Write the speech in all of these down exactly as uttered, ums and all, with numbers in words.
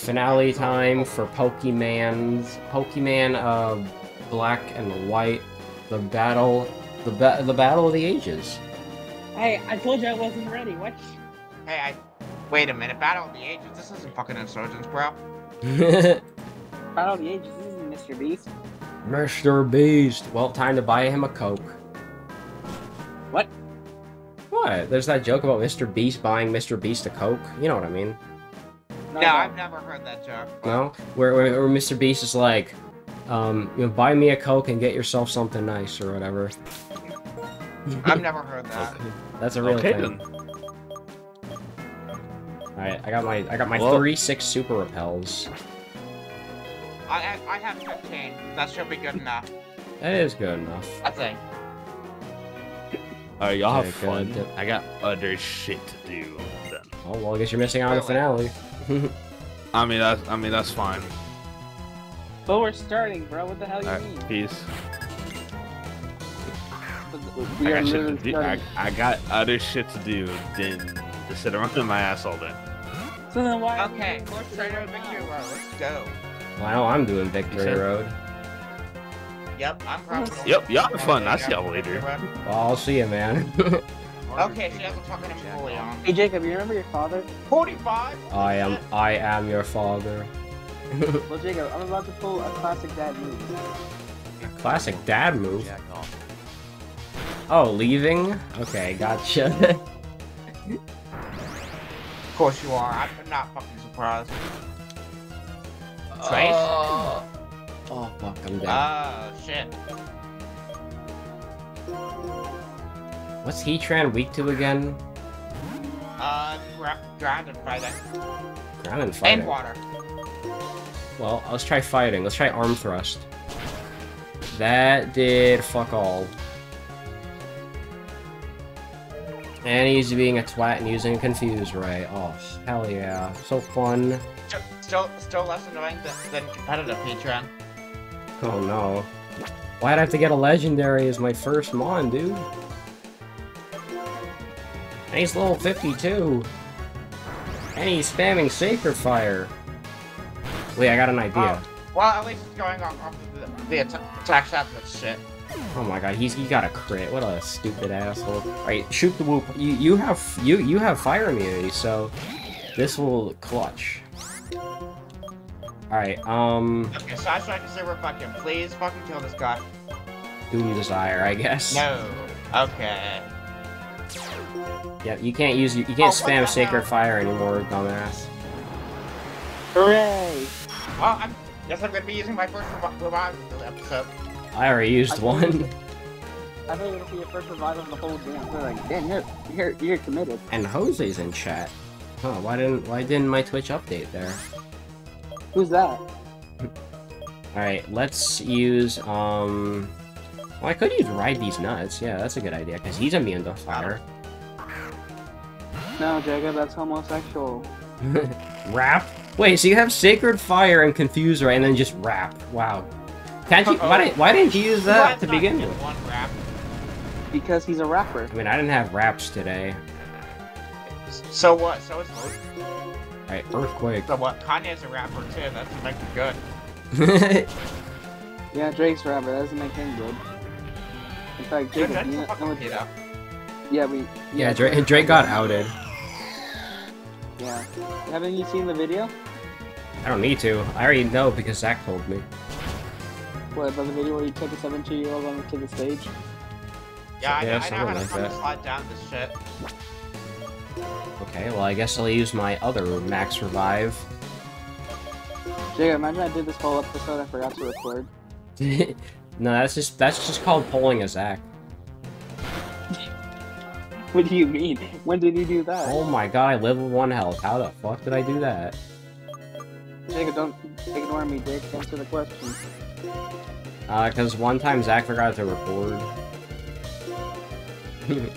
finale time for Pokemon's Pokemon uh, Black and White, the battle, the ba the battle of the ages. Hey, I told you I wasn't ready. What? Hey, I wait a minute. Battle of the ages. This isn't fucking Insurgents, bro. Battle of the ages. This isn't Mister Beast. Mister Beast. Well, time to buy him a Coke. What? What? There's that joke about Mister Beast buying Mister Beast a Coke. You know what I mean? No, no, I've never heard that joke. But... No? Where, where, where Mister Beast is like, um, you know, buy me a Coke and get yourself something nice or whatever. I've never heard that. That's a real okay, thing. Alright, I got my I got my Whoa. thirty-six super repels. I have, I have fifteen. That should be good enough. That is good enough. I think. Alright, y'all have fun. Dip. I got other shit to do then. Oh well, I guess you're missing out on the finale. I mean that's I mean that's fine. But we're starting, bro. What the hell do you right, mean? Peace. We I, got do, I, I got other shit to do than to sit around in my ass all day. So then why? Okay, let's try to Victory Road. Let's go. Wow, I'm doing Victory Road. Yep, I'm probably. Yep, y'all have fun. I'll see y'all later. Well, I'll see you, man. Okay, so you have to talk to Napoleon. Hey, Jacob, you remember your father? forty-five. I am. I am your father. Well, Jacob, I'm about to pull a classic dad move. A classic dad move. Oh, leaving? Okay, gotcha. Of course you are. I'm not fucking surprised. Trace? Uh, oh, fuck, I'm dead. Oh, shit. What's Heatran weak to again? Uh, ground and fighting. Ground and fighting? And water. Well, let's try fighting. Let's try arm thrust. That did fuck all. And he's being a twat and using Confuse Ray. Oh, hell yeah. So fun. Still, still less annoying than competitive Heatran. Oh no. Why'd I have to get a legendary as my first Mon, dude? And he's level fifty-two. And he's spamming Sacred Fire. Wait, I got an idea. Oh, well, at least it's going off, off the, the attack, attack shot and shit. Oh my god, he's he got a crit. What a stupid asshole. Alright, shoot the whoop. You you have you you have fire immunity, so this will clutch. Alright, um okay, so I tried to say we're fucking please fucking kill this guy. Doom Desire, I guess. No. Okay. Yeah, you can't use you, you can't oh, spam Sacred Fire anymore, dumbass. Hooray! Well, I'm guess I'm gonna be using my first revive for the episode. I already used I one. I thought it would be your first revival in the whole game. They're like, damn, you're, you're you're committed. And Jose's in chat. Huh? Why didn't why didn't my Twitch update there? Who's that? All right, let's use um. Well, I could use Ride These Nuts. Yeah, that's a good idea because he's immune to fire. No, Jacob, that's homosexual. Rap? Wait, so you have Sacred Fire and Confuse Ray, and then just rap? Wow. Can't you, why, did, why didn't you use that to begin with? One rap. Because he's a rapper. I mean, I didn't have raps today. So what? So it's Alright, Earthquake. So what? Kanye's a rapper too, that doesn't make him good. Yeah, Drake's a rapper, that doesn't make him good. In fact, Jacob, yeah, you know, no one... Yeah, we... Yeah, yeah Drake, Drake got outed. Yeah. Haven't you seen the video? I don't need to. I already know because Zach told me. What, about the video where you took a seventeen-year-old onto the stage? Yeah, I, yeah, know, I know how to like kind of slide down this shit. Okay, well I guess I'll use my other max revive. Jacob, imagine I did this whole episode I forgot to record. No, that's just that's just called pulling a Zach. What do you mean? When did you do that? Oh my god, I live with one health. How the fuck did I do that? Jacob, don't ignore me, Jake. Answer the question. Uh, because one time Zach forgot to record.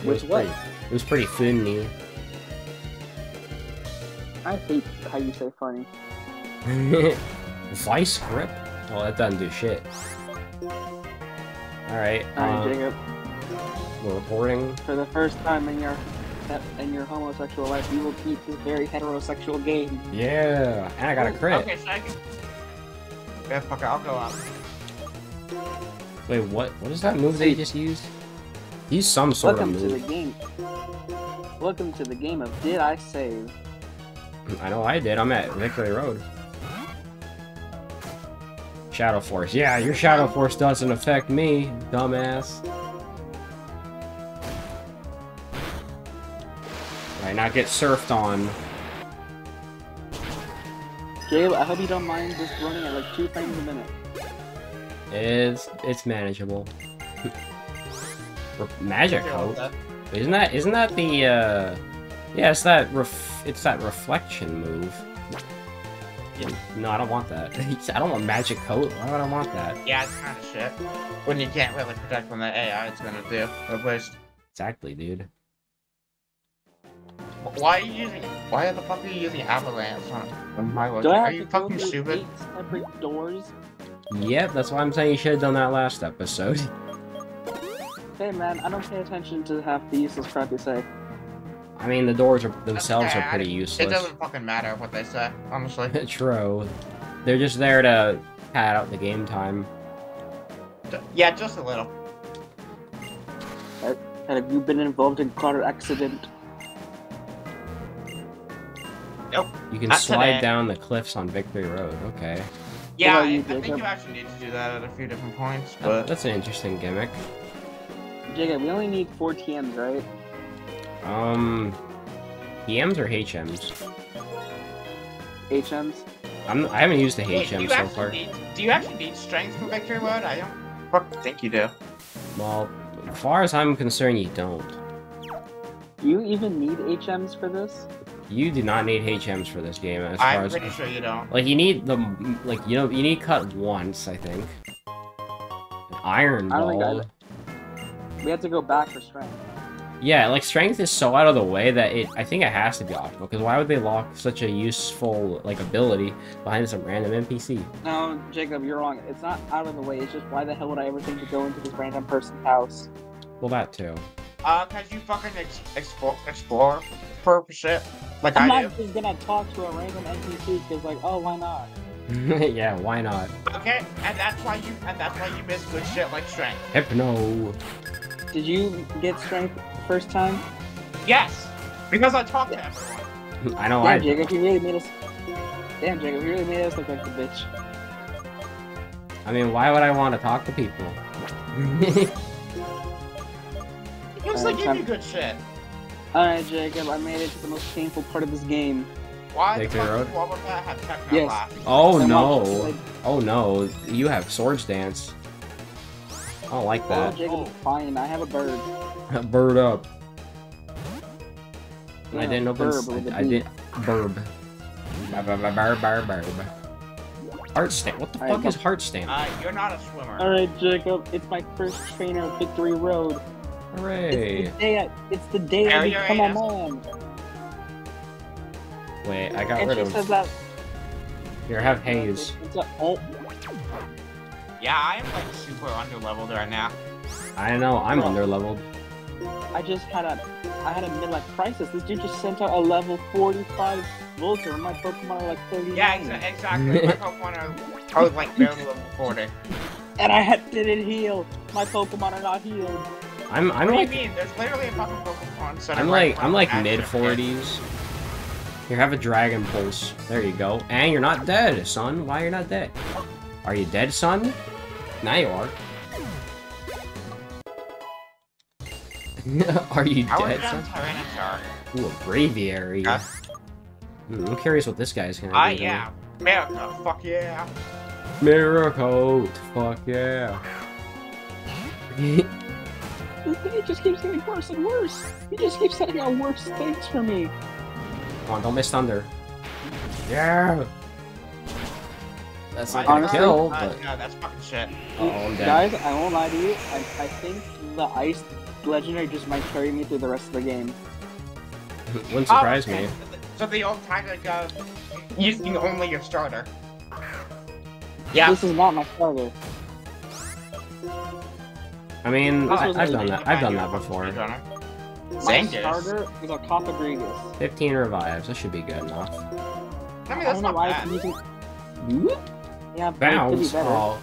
Which way? It was pretty funny. I hate how you say funny. Vice grip? Well, that doesn't do shit. Alright, Alright, um, Jacob. We're recording. For the first time in your that in your homosexual life, you will keep this very heterosexual game. Yeah, and I got a crit. Okay, second. Yeah, fucker, I'll go out. Wait, what? What is that move that you just used? He's some sort Welcome of move. Welcome to the game. Welcome to the game of Did I Save? I know I did. I'm at Victory Road. Shadow Force. Yeah, your Shadow Force doesn't affect me, dumbass. Alright, not get surfed on. Gabe, I hope you don't mind just running at like two frames a minute. It's it's manageable. Magic Hope. Isn't that isn't that the uh yeah, it's that ref it's that reflection move. Yeah. No, I don't want that. I don't want Magic Coat. Why would I want that? Yeah, it's kind of shit. When you can't really protect from the A I, it's gonna do. At least. Exactly, dude. Why are you using? Why the fuck are you using Avalanche on my logic? Are you fucking stupid? Separate doors. Yep, that's why I'm saying you should have done that last episode. Hey man, I don't pay attention to half the useless crap you say. I mean, the doors are themselves okay, are pretty I, useless. It doesn't fucking matter what they say, honestly. True. They're just there to pad out the game time. Yeah, just a little. Uh, have you been involved in car accident? Nope. You can Not slide today. down the cliffs on Victory Road, okay. Yeah, I, I think you actually need to do that at a few different points, but... That's an interesting gimmick. Jacob, we only need four T Ms, right? Um, T Ms or H Ms? H Ms? I'm, I haven't used the Wait, H M so far. Need, do you actually need strength from Victory Road? I don't think you do. Well, as far as I'm concerned, you don't. Do you even need H Ms for this? You do not need H Ms for this game. As I'm far pretty as, sure you don't. Like you need the like you know you need cut once, I think. An iron Ball. We have to go back for strength. Yeah, like, strength is so out of the way that it- I think it has to be optional, because why would they lock such a useful, like, ability behind some random N P C? No, Jacob, you're wrong. It's not out of the way, it's just why the hell would I ever think to go into this random person's house? Well, that too. Uh, cause you fucking ex explore, explore for shit, like I'm I I'm not do. just gonna talk to a random N P C, cause like, oh, why not? Yeah, why not? Okay, and that's why you- and that's why you miss good shit like strength. Hypno! Did you get strength first time? Yes! Because I talked yeah. to everyone. I know Damn, I did. Jacob, you really made us... Damn, Jacob, you really made us look like a bitch. I mean, why would I want to talk to people? It was like you do good shit. Alright, Jacob, I made it to the most painful part of this game. Why Take the fuck does Wobble Pat have techno yes. laugh? Oh so no. Like... Oh no, you have Swords Dance. I don't like that. Oh, Jacob, fine. I have a bird. A bird up. Yeah, I didn't open. Burb, I, I did. Burb. Burb, burb, burb, burb. Heart stamp. What the All fuck right, is heart stamp? Uh, you're not a swimmer. All right, Jacob. It's my first trainer of Victory Road. Hooray! It's the day. I, it's the day I become a mom. Wait, I got and rid of. Says that... Here, have Haze. It's a, oh. Yeah, I'm like super underleveled right now. I know, I'm oh. underleveled. I just had a, I had a midlife crisis. This dude just sent out a level forty-five Vulture. My Pokemon are like thirty. Yeah, exa exactly. My Pokemon are, I was like barely level forty. And I had, didn't heal. My Pokemon are not healed. I'm, I'm what like. Do you mean? There's literally a fucking Pokemon. So I'm like, like I'm like mid forties. Here, have a Dragon Pulse. There you go. And you're not dead, son. Why you're not dead? Are you dead, son? Now you are. Are you I dead, son? Ooh, a Braviary. Uh, mm, I'm curious what this guy's gonna do. Ah, uh, yeah. Miracle, fuck yeah. Miracle, fuck yeah. This thing just keeps getting worse and worse. He just keeps setting out worse things for me. Come on, don't miss Thunder. Yeah! That's not gonna Honestly, kill, uh, but... No, that's fucking shit. Oh, I'm dead. Guys, I won't lie to you, I, I think the Ice Legendary just might carry me through the rest of the game. Wouldn't surprise oh, okay. me. So the old tactic of using only your starter. Yeah. This is not my starter. I mean, I, I've done that, I've done that before. Zangoose. Starter is a Copagregus. fifteen revives. That should be good enough. I mean, that's I not bad. Using... Yeah, bounce. Be oh.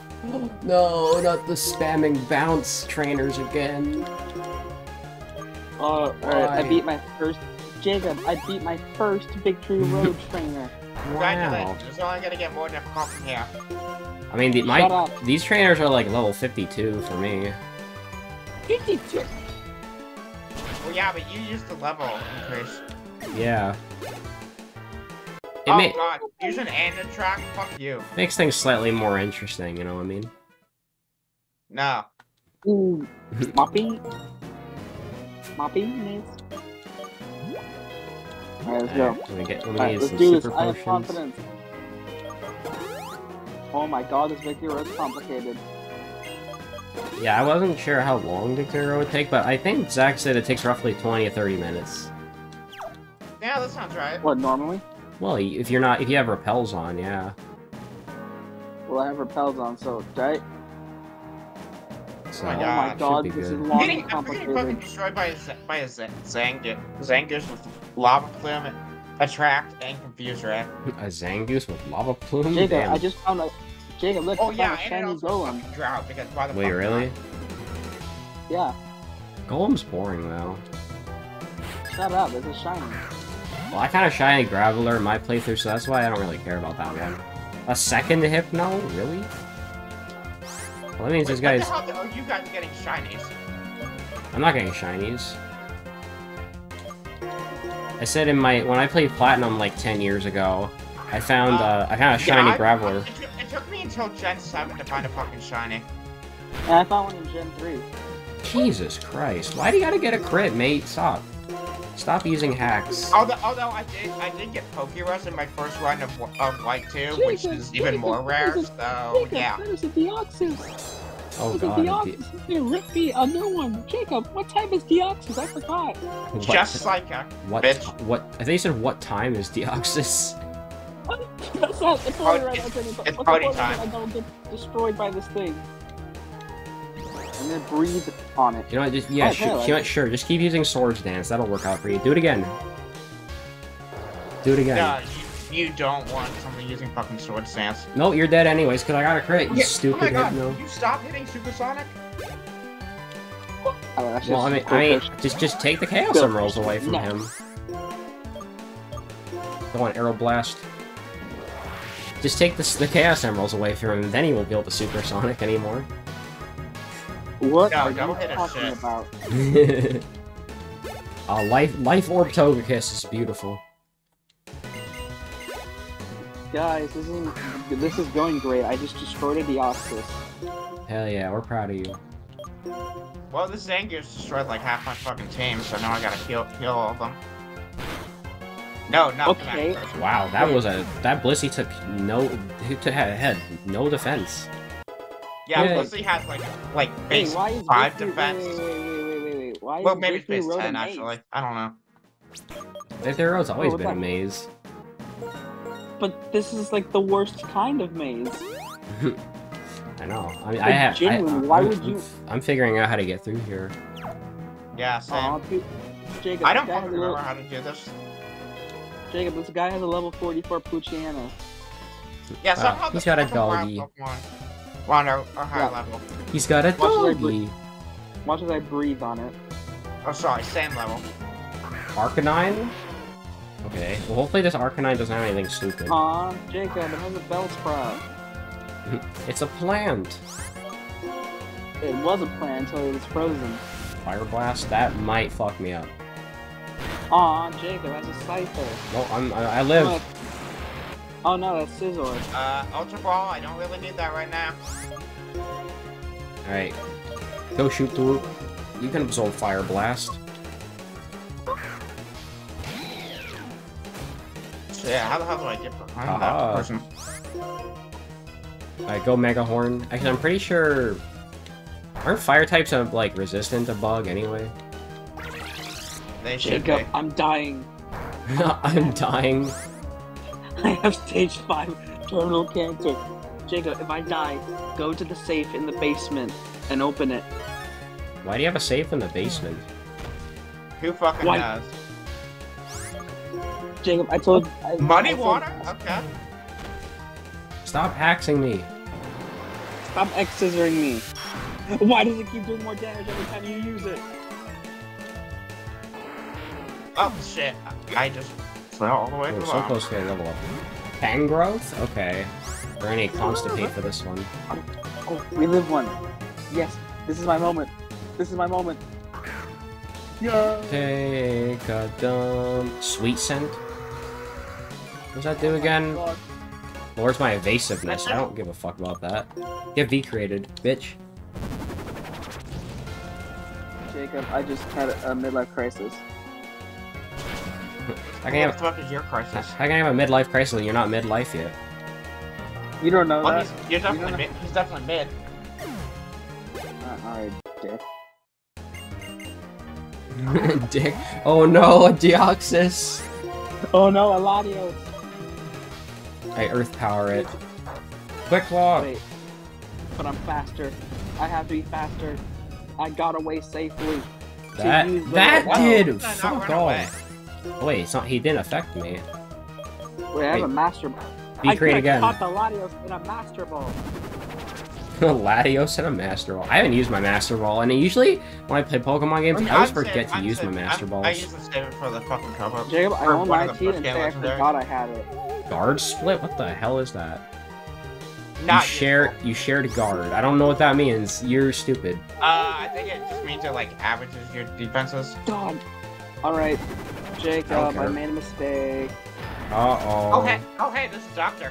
No, not the spamming bounce trainers again. Oh, right. I beat my first. Jacob, I beat my first Big Tree Road trainer. Wow. It's only gonna get more difficult from here. I mean, the, my these trainers are like level fifty-two for me. fifty-two. Well, yeah, but you used the level increase. Yeah. It oh god, use an Anda track. Fuck you. Makes things slightly more interesting. You know what I mean? No. Ooh, Moppy. Moppy needs. Alright, let's go. Let me get, let me right, let's do this. I have confidence. Oh my god, this Victory Road's complicated. Yeah, I wasn't sure how long Victory Road would take, but I think Zach said it takes roughly twenty to thirty minutes. Yeah, that sounds right. What, normally? Well, if you're not, if you have repels on, yeah. Well, I have repels on, so, right? So, oh my god, god this good. Is long getting, and complicated. I'm getting fucking destroyed by a, by a Zangoose, Zangoose with lava plume, attract, and confuse rat. A Zangoose with lava plume? Jacob, damn. I just found a... Jacob, look, oh, I yeah, found a shiny golem. Drought because why the wait, really? Not? Yeah. Golem's boring, though. Shut up, this is shiny. Well, I kind of shiny Graveler in my playthrough, so that's why I don't really care about that one. A second Hypno? Really? Well, that means wait, this guy's. What the hell are you guys getting shinies? I'm not getting shinies. I said in my when I played Platinum like ten years ago, I found uh, uh, I found a shiny yeah, Graveler. I, it, it took me until Gen seven to find a fucking shiny. And I found one in Gen three. Jesus Christ! Why do you gotta get a crit, mate? Stop! Stop using hacks. Although, although I did I did get Pokerus in my first run of of White two, Jesus, which is Jesus, even more rare. Jesus, so Jesus, yeah. There's a Deoxys. Oh god. Deoxys, they ripped me a new one. Jacob, what time is Deoxys? I forgot. What, Just like a what, bitch. What? I think you said what time is Deoxys? What? That's not. It's already right. It's, it's, it's party time. I don't get destroyed by this thing. And then breathe on it. You know what? Just yeah. Oh, sure, hell, you know what, sure. Just keep using Swords Dance. That'll work out for you. Do it again. Do it again. No, you, you don't want something using fucking Swords Dance. No, you're dead anyways. Cause I got a crit. You yeah. stupid. Oh my god. Hypno. You stop hitting Supersonic. Oh, well, just I mean, I mean, just just take the Chaos go. Emeralds away from no. him. Go on, Aero Blast. Just take the the Chaos Emeralds away from him. Then he won't be able to Supersonic anymore. What no, are don't you hit talking shit. About? uh, life, life Orb Togekiss is beautiful. Guys, this is this is going great. I just destroyed a Deoxys. Hell yeah, we're proud of you. Well, this Zangoose destroyed like half my fucking team, so now I gotta kill kill all of them. No, not okay. Wow, that Wait. was a that Blissey took no to had no defense. Yeah, yeah, Blissey has like like base hey, five Blissey, defense. Wait, wait, wait, wait, wait. Why well, maybe it's base ten actually. I don't know. Their road's always oh, been a maze. But this is like the worst kind of maze. I know. I mean, like, I have. I, why I'm, would you? I'm figuring out how to get through here. Yeah, same. Uh, Jacob, I don't fucking remember little... how to do this. Jacob, this guy has a level forty-four Poochyena. Yeah, somehow uh, he's got a doggy. On a, a high yeah. level. He's got a doggy. Watch as I breathe on it. Oh, sorry, same level. Arcanine? Okay, well, hopefully this Arcanine doesn't have anything stupid. Aw, Jacob, it has a bell sprout. It's a plant. It was a plant until it was frozen. Fire Blast? That might fuck me up. Aw, Jacob, has a Scyther. No, I'm, I, I live. Look. Oh no, that's Scizor. Uh, Ultra Ball, I don't really need that right now. Alright. Go shoot through. You can absorb Fire Blast. Yeah, how the hell do I get behind uh -huh. that person? Alright, go Mega Horn. Actually, I'm pretty sure... Aren't fire types of, like, resistant to bug anyway? They should Jacob, be. I'm dying. I'm dying. I have stage five terminal cancer. Jacob, if I die, go to the safe in the basement and open it. Why do you have a safe in the basement? Who fucking Why? knows? Jacob, I told I, Muddy I told, water? Okay. Stop axing me. Stop X-scissoring me. Why does it keep doing more damage every time you use it? Oh shit. I just fell all the way oh, to so the close to a level up. Fangrowth? Okay. We're gonna need constipate for this one. Oh, we live one. Yes, this is my moment. This is my moment. Yo. Take a dump. Sweet scent. What does that do again? Lowers my evasiveness. I don't give a fuck about that. Get V created, bitch. Jacob, I just had a midlife crisis. I can what have, the fuck is your crisis? I can have a midlife crisis and you're not midlife yet. You don't know well, that. He's, you're definitely you mid. He's definitely mid. Alright, dick. Dick. Oh no, a Deoxys. Oh no, a Latios. I earth power it. Quick walk. Wait, but I'm faster. I have to be faster. I got away safely. That that wow. did fuck off. Oh, wait, it's not. He didn't affect me. Wait, wait. I have a master ball. I could have caught the Latios in a master ball. The Latios and a master ball. I haven't used my master ball, and usually when I play Pokemon games, I, mean, I always forget to I'm use saying, my master I'm, balls. I use the statement for the fucking cover. Jacob, I own my team and say I forgot I had it. Guard split? What the hell is that? Not you share. You shared guard. I don't know what that means. You're stupid. Uh, I think it just means it like averages your defenses. Dog. All right, Jacob, okay. I made a mistake. Uh oh. Oh hey, oh hey, this is Doctor.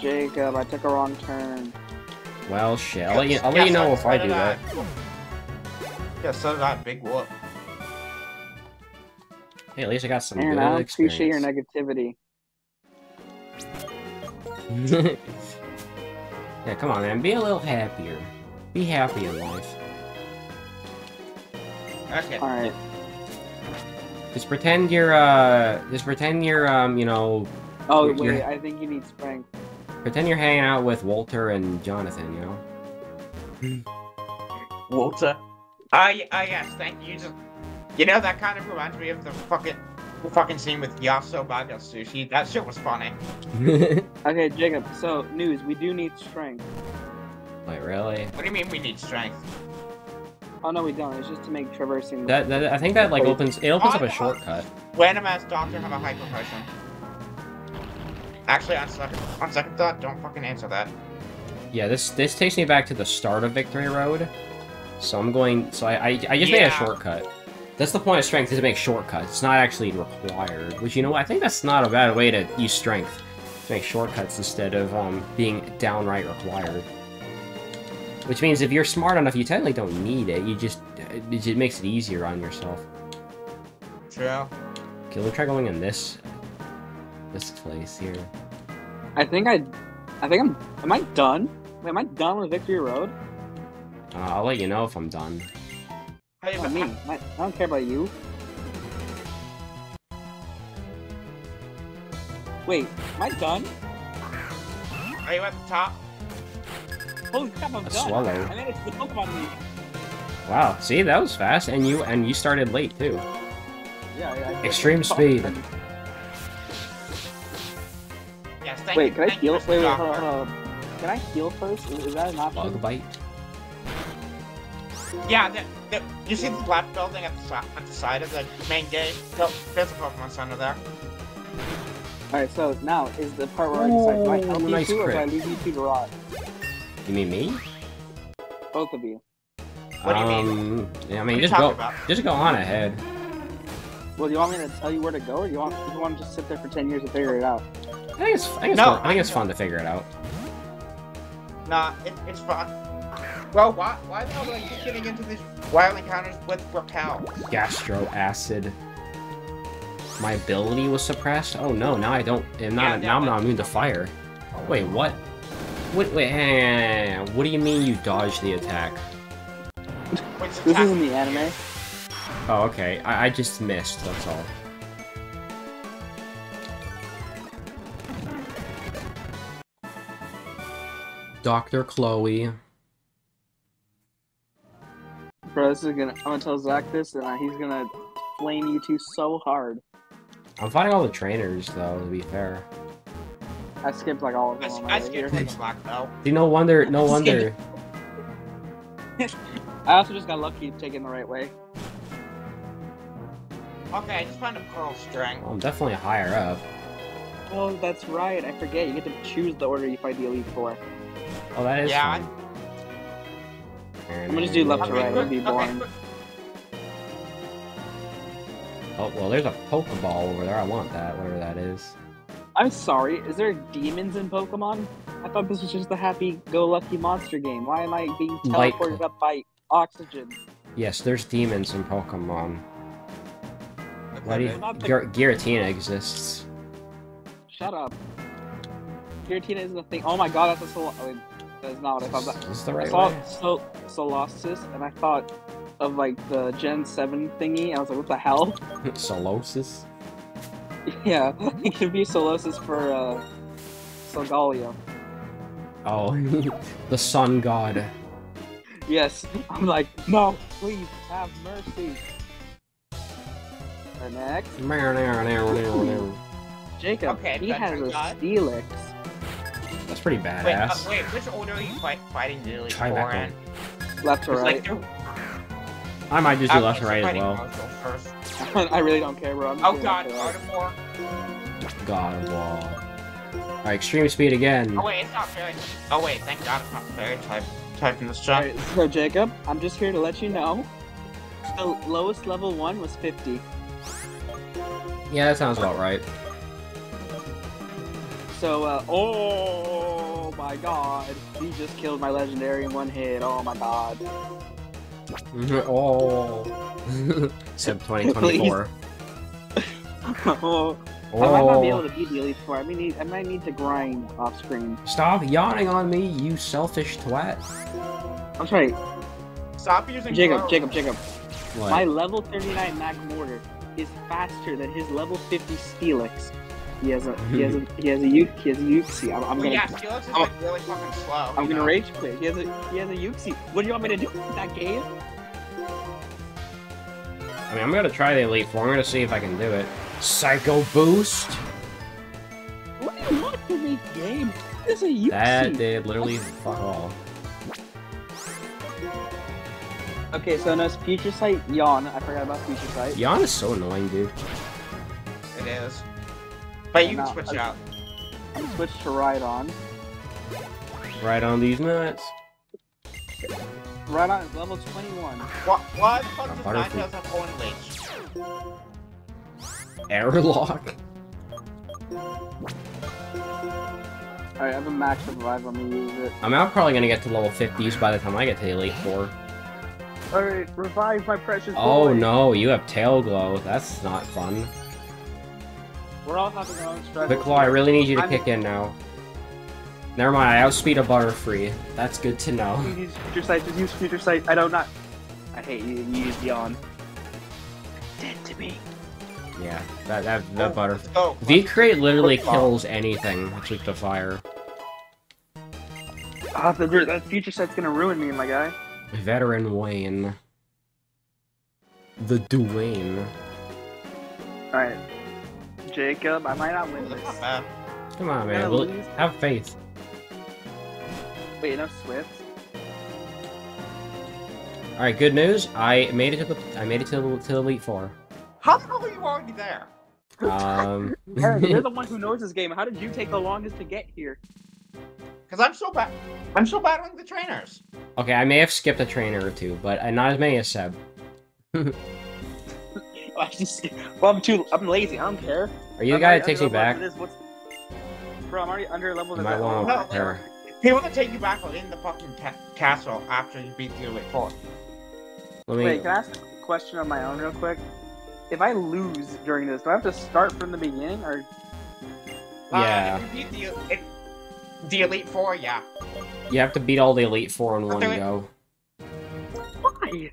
Jacob, I took a wrong turn. Well, shit. I'll let you, I'll yeah, let you know so, if so I do that. I. Yeah, so did I. Big whoop. Hey, at least I got some Man, good I experience. I appreciate your negativity. Yeah, come on, man. Be a little happier. Be happy in life. Okay. All right. Just pretend you're, uh... Just pretend you're, um, you know... Oh, you're, wait, you're, I think you need strength. Pretend you're hanging out with Walter and Jonathan, you know? Walter? Ah, oh, oh, yes, thank you. Just... You know, that kind of reminds me of the fucking the fucking scene with Yasobaga Sushi. That shit was funny. Okay, Jacob, so, news, we do need strength. Wait, really? What do you mean we need strength? Oh, no, we don't. It's just to make traversing... That, that I think that, like, opens... It opens oh, up a shortcut. Random-ass doctor have a hyper potion. Actually, on second, on second thought, don't fucking answer that. Yeah, this this takes me back to the start of Victory Road. So I'm going... So I, I, I just yeah. made a shortcut. That's the point of strength, is to make shortcuts. It's not actually required, which, you know, I think that's not a bad way to use strength. To make shortcuts instead of um, being downright required. Which means if you're smart enough, you technically don't need it. You just... It just makes it easier on yourself. Yeah. Okay, we'll try going in this... This place here. I think I... I think I'm... Am I done? Wait, am I done with Victory Road? Uh, I'll let you know if I'm done. Hey, I, mean, I don't care about you. Wait, am I done? Are you at the top? Holy crap, I'm a done. Swallow. I made it to the Pokemon League. Wow, see, that was fast, and you and you started late too. Yeah, yeah. Extreme speed. Yes, thank wait, you. Can thank I heal? Wait, wait, hold on, hold on. Can I heal first? Is, is that an option? Bug bite. Yeah, the, the, you see the black building at the, at the side of the main gate? No, there's a Pokemon Center there. Alright, so now is the part where I decide, do I help you nice two or do I leave you two to rot? You mean me? Both of you. What do you um, mean? Yeah, I mean, just go, just go on ahead. Well, do you want me to tell you where to go, or do you want, do you want to just sit there for ten years and figure it out? I think it's, I think it's, no, fun. I think it's fun to figure it out. Nah, it, it's fun. Well, why, why the hell are you getting into these wild encounters with Repel? Gastro acid. My ability was suppressed? Oh no, now I don't. I'm not, yeah, now I'm not immune to fire. Wait, what? Wait, wait, hang on. What do you mean you dodged the attack? This isn't the anime. Oh, okay. I, I just missed, that's all. Doctor Chloe. Bro, this is gonna. I'm gonna tell Zach this, and uh, he's gonna blame you two so hard. I'm fighting all the trainers, though. To be fair, I skipped like all of them. I, I skipped like Slack though. See, no wonder. No wonder. I also just got lucky taking the right way. Okay, I just found a pearl string. Well, I'm definitely higher up. Oh, that's right. I forget. You get to choose the order you fight the Elite Four. Oh, that is. Yeah. Fun. I'm gonna just do left to right, it'll be boring. Oh, well, there's a Pokeball over there. I want that, whatever that is. I'm sorry, is there demons in Pokemon? I thought this was just a happy-go-lucky monster game. Why am I being teleported Light. up by oxygen? Yes, there's demons in Pokemon. Why do you... Gir Giratina exists. Shut up. Giratina isn't a thing. Oh my god, that's a soul... I mean, that's not what I thought. That's the right I saw way. So, Solosis, and I thought of like the Gen seven thingy, and I was like, what the hell? Solosis? Yeah, it could be Solosis for, uh, Solgaleo. Oh, the sun god. Yes, I'm like, no, please, have mercy. Our next. Jacob, okay, he has a god. Steelix. That's pretty badass. Wait, uh, wait, which order are you fight, fighting the Elite Four in? Left to right. Like I might just do left to right as well. First. I really don't care, bro. I'm oh god, Gardevoir. Gardevoir. Alright, extreme speed again. Oh wait, it's not fairy. Oh wait, thank god it's not fairy type type in this shot. Alright, so Jacob, I'm just here to let you know. The lowest level one was fifty. Yeah, that sounds about right. So, uh, oh my god, he just killed my legendary in one hit, oh my god. Oh. Sub twenty twenty-four. Oh. Oh. I might not be able to beat the Elite Four, I, mean, I might need to grind off screen. Stop yawning on me, you selfish twat. I'm sorry. Stop using Jacob, grow. Jacob, Jacob. What? My level thirty-nine Mac Mortar is faster than his level fifty Steelix. He has a he has a he has a Uxie. He has a Uxie. I'm, I'm gonna. Yeah, Steelix is like really fucking slow. I'm gonna rage quit. He has a he has a Uxie. What do you want me to do with that game? I mean, I'm gonna try the Elite Four. I'm gonna see if I can do it. Psycho Boost. What do you want from this game? This is a Uxie. That did literally fuck all. Okay, so now Future Sight Yawn. I forgot about Future Sight. Yawn is so annoying, dude. It is. But you can switch I'm, out. I'm gonna switch to Rhydon. Rhydon these nuts. Rhydon is level twenty-one. What? Why the fuck does Latios have own leech? Airlock. Alright, I have a max revive. I'm gonna use it. I'm out probably gonna get to level fifties by the time I get to Elite Four. Alright, revive my precious Oh boy. No, you have Tail Glow. That's not fun. We're all having our own struggles. Claw, I really need you to I'm... kick in now. Never mind, I outspeed a Butterfree. That's good to know. You use Future Sight, just use Future Sight. I don't not. I hate you. You use Yawn. Dead to me. Yeah, that that that oh, Butterfree. Oh, V-Create literally kills anything with the fire. Ah, oh, that Future Sight's gonna ruin me, my guy. Veteran Wayne. The Duane. All right. Jacob, I might not win this. Come on, man. We'll have faith. Wait, no Swift. All right, good news. I made it to the. I made it to the, to the Elite Four. How the hell are you already there? Um, Eric, you're the one who knows this game. How did you take the longest to get here? Because I'm so bad. I'm so bad with the trainers. Okay, I may have skipped a trainer or two, but not as many as Seb. I just, well, I'm too. I'm lazy. I don't care. Are you the guy that takes you back? Bro, I'm already under level. My long error. He wants to take you back in the fucking ca castle after you beat the Elite Four. Let me... Wait, can I ask a question on my own real quick? If I lose during this, do I have to start from the beginning or? Yeah. Uh, if you beat the, if, the Elite Four, yeah. You have to beat all the Elite Four in one go. Why?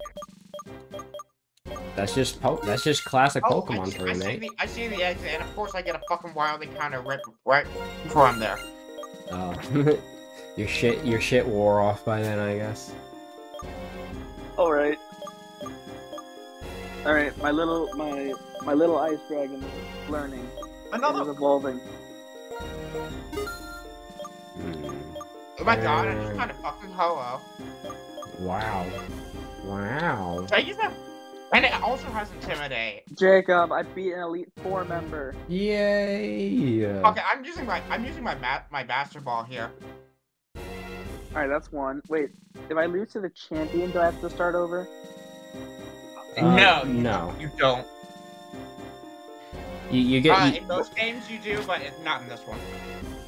That's just po that's just classic oh, Pokemon I see, for me, mate. The, I see the exit, and of course I get a fucking wild encounter right, right before I'm there. Oh, your shit, your shit wore off by then, I guess. All right. All right, my little my my little ice dragon is learning. Another is evolving. Oh my god! I just found a fucking Ho-Oh. Wow. Wow. I use that, and it also has Intimidate. Jacob, I beat an Elite Four member. Yay! Okay, I'm using my I'm using my ma my Master Ball here. All right, that's one. Wait, if I lose to the champion, do I have to start over? Uh, no, no, you don't. You, you get uh, you, in most games you do, but it's not in this one.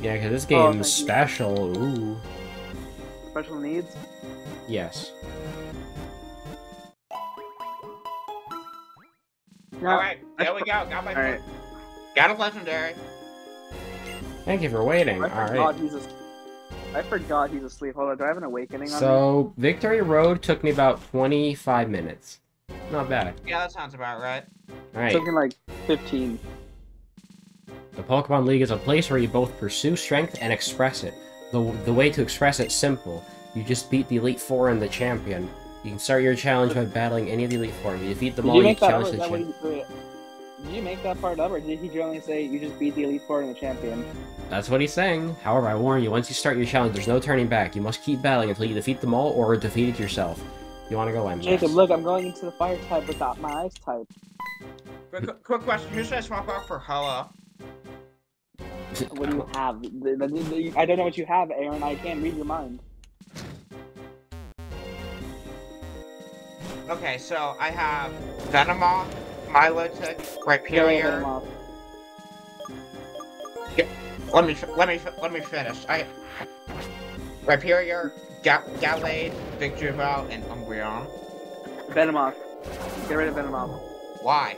Yeah, because this game is oh, special. Ooh. Special needs? Yes. No, all right, there we go. Got my. All right. Got a legendary. Thank you for waiting. I all right. He's a... I forgot he's asleep. Hold on, do I have an awakening on So me? Victory Road took me about twenty-five minutes. Not bad. Yeah, that sounds about right. Alright. Something like fifteen. The Pokemon League is a place where you both pursue strength and express it. The, the way to express it's simple. You just beat the Elite Four and the Champion. You can start your challenge by battling any of the Elite Four. If you defeat them did all, you, you challenge the Champion. Did you make that part up, or did he generally say you just beat the Elite Four and the Champion? That's what he's saying. However, I warn you, once you start your challenge, there's no turning back. You must keep battling until you defeat them all or defeat it yourself. You want to go M S. Jacob, look, I'm going into the fire type without my ice type. Quick, quick question, who should I swap out for Ho-Oh? What do you have? I don't know what you have, Aaron. I can't read your mind. Okay, so I have Venomoth, Milotic, Rhyperior. Yeah, let me let me let me finish. I Rhyperior. Ga Gallade, Big Juval, and Umbreon. Venomoth. Get rid of Venomoth. Why?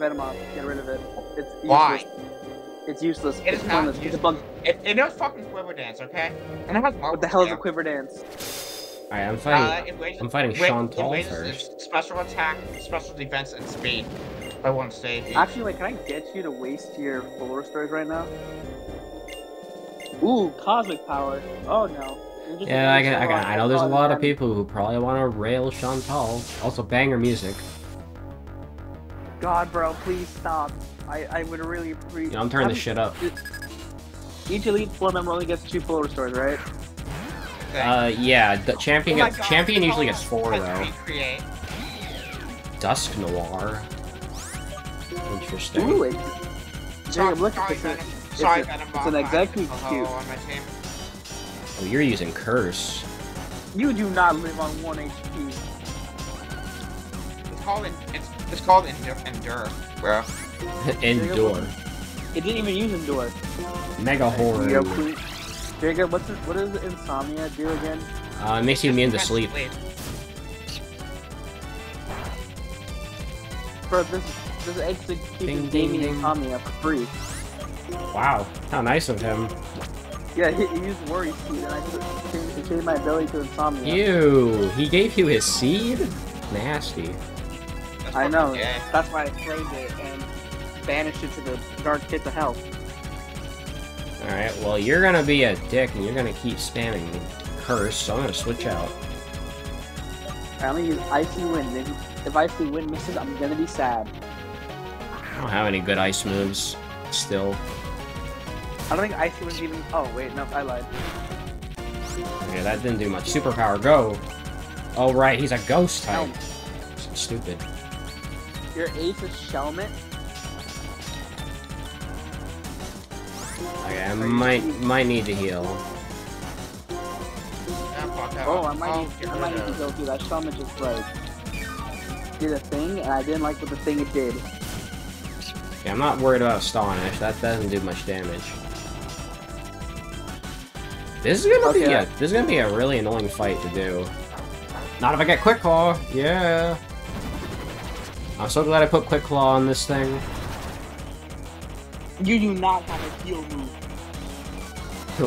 Venomoth. Get rid of it. It's useless. Why? It's useless. It is it's not useless. It's a bug. It, it knows fucking Quiver Dance, okay? And it has what the hell is a Quiver Dance? Alright, I'm fighting. Uh, wages, I'm fighting Shantal first. Special attack, special defense, and speed. I want to save you. Actually, like, can I get you to waste your full restores right now? Ooh, cosmic power. Oh no. Yeah, I can, I can. I know there's a lot of people who probably want to rail Chantal. Also, banger music. God, bro, please stop. I, I would really appreciate. Yeah, I'm turning this shit up. Each Elite Four member only gets two full restores, right? Okay. Uh, yeah. The champion, oh gets, God, champion usually gets four though. Recreate. Dusk Noir. Interesting. Ooh, it, Jacob, look at this. Sorry, it's, sorry, it's, a, it's an exactly cute. Oh, you're using Curse. You do not live on one H P. It's called, it's, it's called Endure, bro. Endure. It didn't even use Endure. Mega Horror. Jacob, what's this, what does Insomnia do again? Uh, it makes you immune to sleep. Bro, this, this exit keeps Damien Insomnia for free. Wow, how nice of him. Yeah, he, he used Worry Seed, and I just changed, he changed my ability to Insomnia. Ew, he gave you his seed? Nasty. That's I know, gay. That's why I framed it and banished it to the dark pit of hell. Alright, well, you're gonna be a dick, and you're gonna keep spamming me. Curse, so I'm gonna switch out. I'm gonna use Icy Wind. If Icy Wind misses, I'm gonna be sad. I don't have any good ice moves, still. I don't think Icy was even. Oh wait, no, I lied. Okay, that didn't do much. Superpower, go! Oh right, he's a ghost type. So stupid. Your ace is Shelmet. Okay, I might might need to heal. Oh, I might need I might need to go through that. Shelmet just like did a thing, and I didn't like what the thing it did. Okay, I'm not worried about Astonish. That doesn't do much damage. This is gonna okay. be a this is gonna be a really annoying fight to do. Not if I get Quick Claw. Yeah. I'm so glad I put Quick Claw on this thing. You do not have a heal move.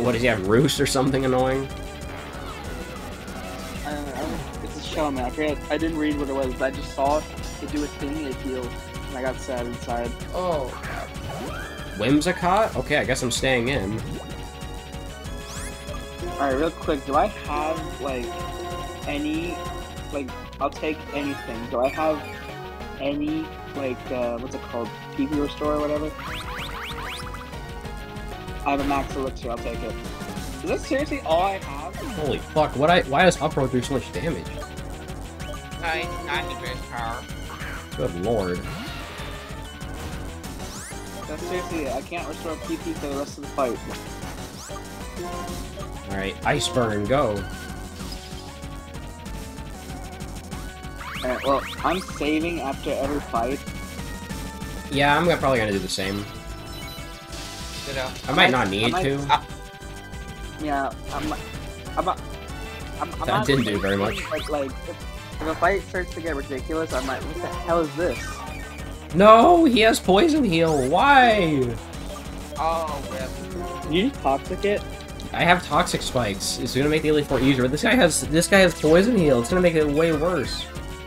What does he have? Roost or something annoying? I don't know. It's a shell man. I forget. I didn't read what it was, but I just saw it do a thing and it healed, and I got sad inside. Oh. Whimsicott? Okay, I guess I'm staying in. Alright, real quick, do I have, like, any, like, I'll take anything. Do I have any, like, uh, what's it called? P V Restore or whatever? I have a max elixir, I'll take it. Is that seriously all I have? Holy fuck, what I- why does Uproar do so much damage? I- I'm the best power. Good lord. That's seriously it, I can't restore P P for the rest of the fight. Alright, Ice Burn, go! Alright, well, I'm saving after every fight. Yeah, I'm probably gonna do the same. You know, I might I, not need I, to. I, yeah, I'm. I'm. I'm, I'm that not didn't do very much. Like, like if, if a fight starts to get ridiculous, I'm like, what the hell is this? No, he has poison heal. Why? Oh, yeah. Did you just toxic it? I have toxic spikes. It's gonna make the Elite Four easier. This guy has. This guy has poison heal. It's gonna make it way worse.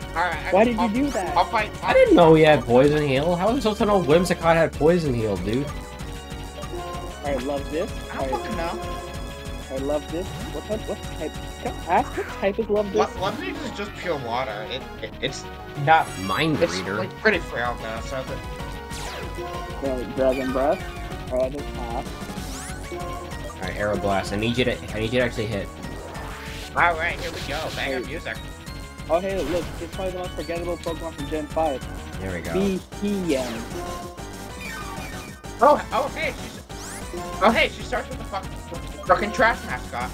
All right, why did I'll, you do that? I'll fight, I'll I didn't know he had poison heal. How was I supposed to know Whimsicott had poison heal, dude? I love this. I don't fucking know. I love this. What type? What type? Can I ask what type is love this? Love this is just pure water. It, it it's not mind it's reader. It's like pretty frail now, so. Right, dragon breath. Alright, I just pass. Alright, arrow blast. I need you to. I need you to actually hit. All right, here we go. Bang hey. Up music. Oh hey, look! It's probably the most forgettable Pokemon from Gen Five. There we go. Beheeyem. Oh oh hey. She's Oh hey, she starts with the fucking, fucking trash mascot.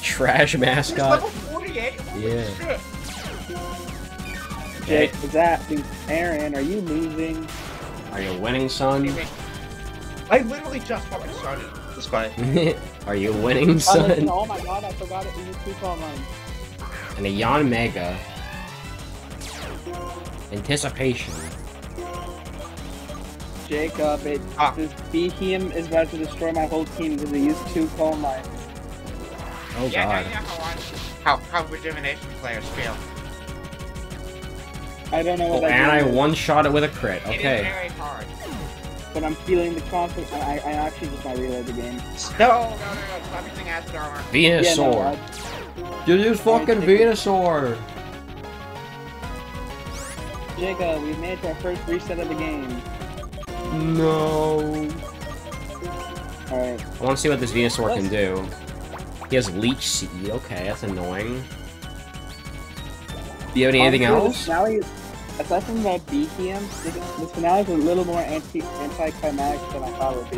Trash mascot? She's level forty-eight? Holy yeah. Shit. Okay. Jake, is that dude, Aaron, are you losing? Are you winning, son? I literally just fucking started this fight. Are you winning, son? Oh, oh my god, I forgot it. We used two call lines. And a Yon Mega. Anticipation. Jacob, it, ah. this Beheeyem is about to destroy my whole team because they used two coal mines. Oh yeah, god. Yeah, yeah, how, how rejuvenation players feel. I don't know what oh, that and is. And I one-shot it with a crit, okay. It is very hard. But I'm feeling the conflict, I, I actually just might reload the game. No, no, no, no, stop using acid armor. Venusaur. Yeah, no, Dude, there's fucking Venusaur. Jacob, we made our first reset of the game. No. Alright. I want to see what this Venusaur Let's... can do. He has Leech Seed. Okay, that's annoying. Do you have any, anything um, else? This finale, aside from that Beheeyem, this finale is a little more anti anticlimactic than I thought it would be.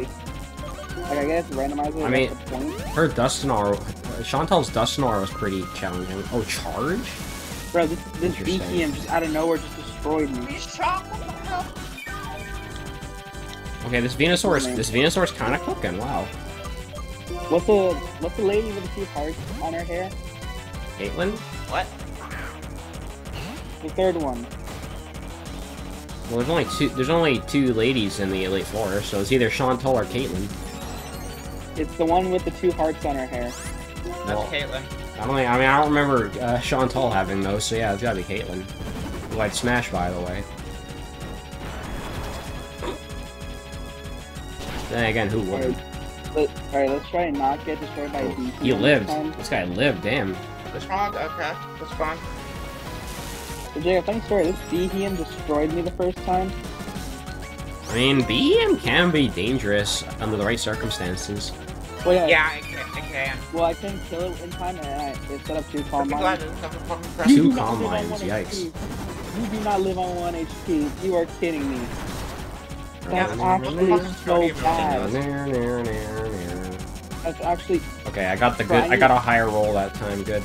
Like, I guess randomizer. I mean, her Dusk Noir, Chantal's Dusk Noir was pretty challenging. Oh, charge? Bro, this, this Beheeyem just out of nowhere just destroyed me. Okay, this Venusaur is this Venusaur is kind of cooking. Wow. What's the what's the lady with the two hearts on her hair? Caitlyn? What? The third one. Well, there's only two. There's only two ladies in the Elite Four, so it's either Chantal or Caitlyn. It's the one with the two hearts on her hair. That's well, Caitlyn. I don't. I mean, I don't remember uh, Chantal having those, so yeah, it's gotta be Caitlyn. Who I'd smash, by the way. Then again, who would? Alright, right, let's try and not get destroyed by oh, D P. He lived. Time. This guy lived, damn. Respond, okay. Respond. So, Jacob, funny story. This Beheeyem destroyed me the first time. I mean, Beheeyem can be dangerous under the right circumstances. Well, yeah. Yeah, it can. It can. Well, I couldn't kill it in time, and I set up two calm lines. Two calm lines, yikes. H P. You do not live on one H P. You are kidding me. That's actually so bad. That's actually. Okay, I got the good. I got a higher roll that time. Good.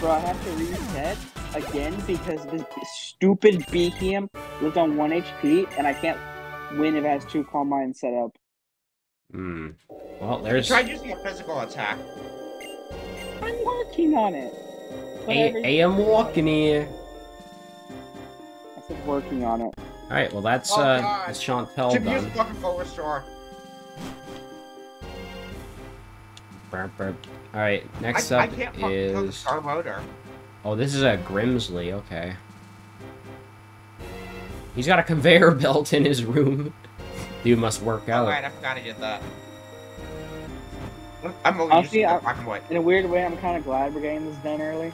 Bro, I have to reset again because this stupid Beheeyem lived on one H P, and I can't win if it has two calm mines set up. Hmm. Well, there's. Try using a physical attack. I'm working on it. Hey, I'm walking here. I said working on it. Alright, well that's, oh, uh, God. That's Chantal Jim done. Fucking full restore. Alright, next I, up I can't is... Star Motor. Oh, this is a Grimsley, okay. He's got a conveyor belt in his room. Dude must work out. Alright, I forgot to get that. I'm only using the black and white. In a weird way, I'm kind of glad we're getting this done early.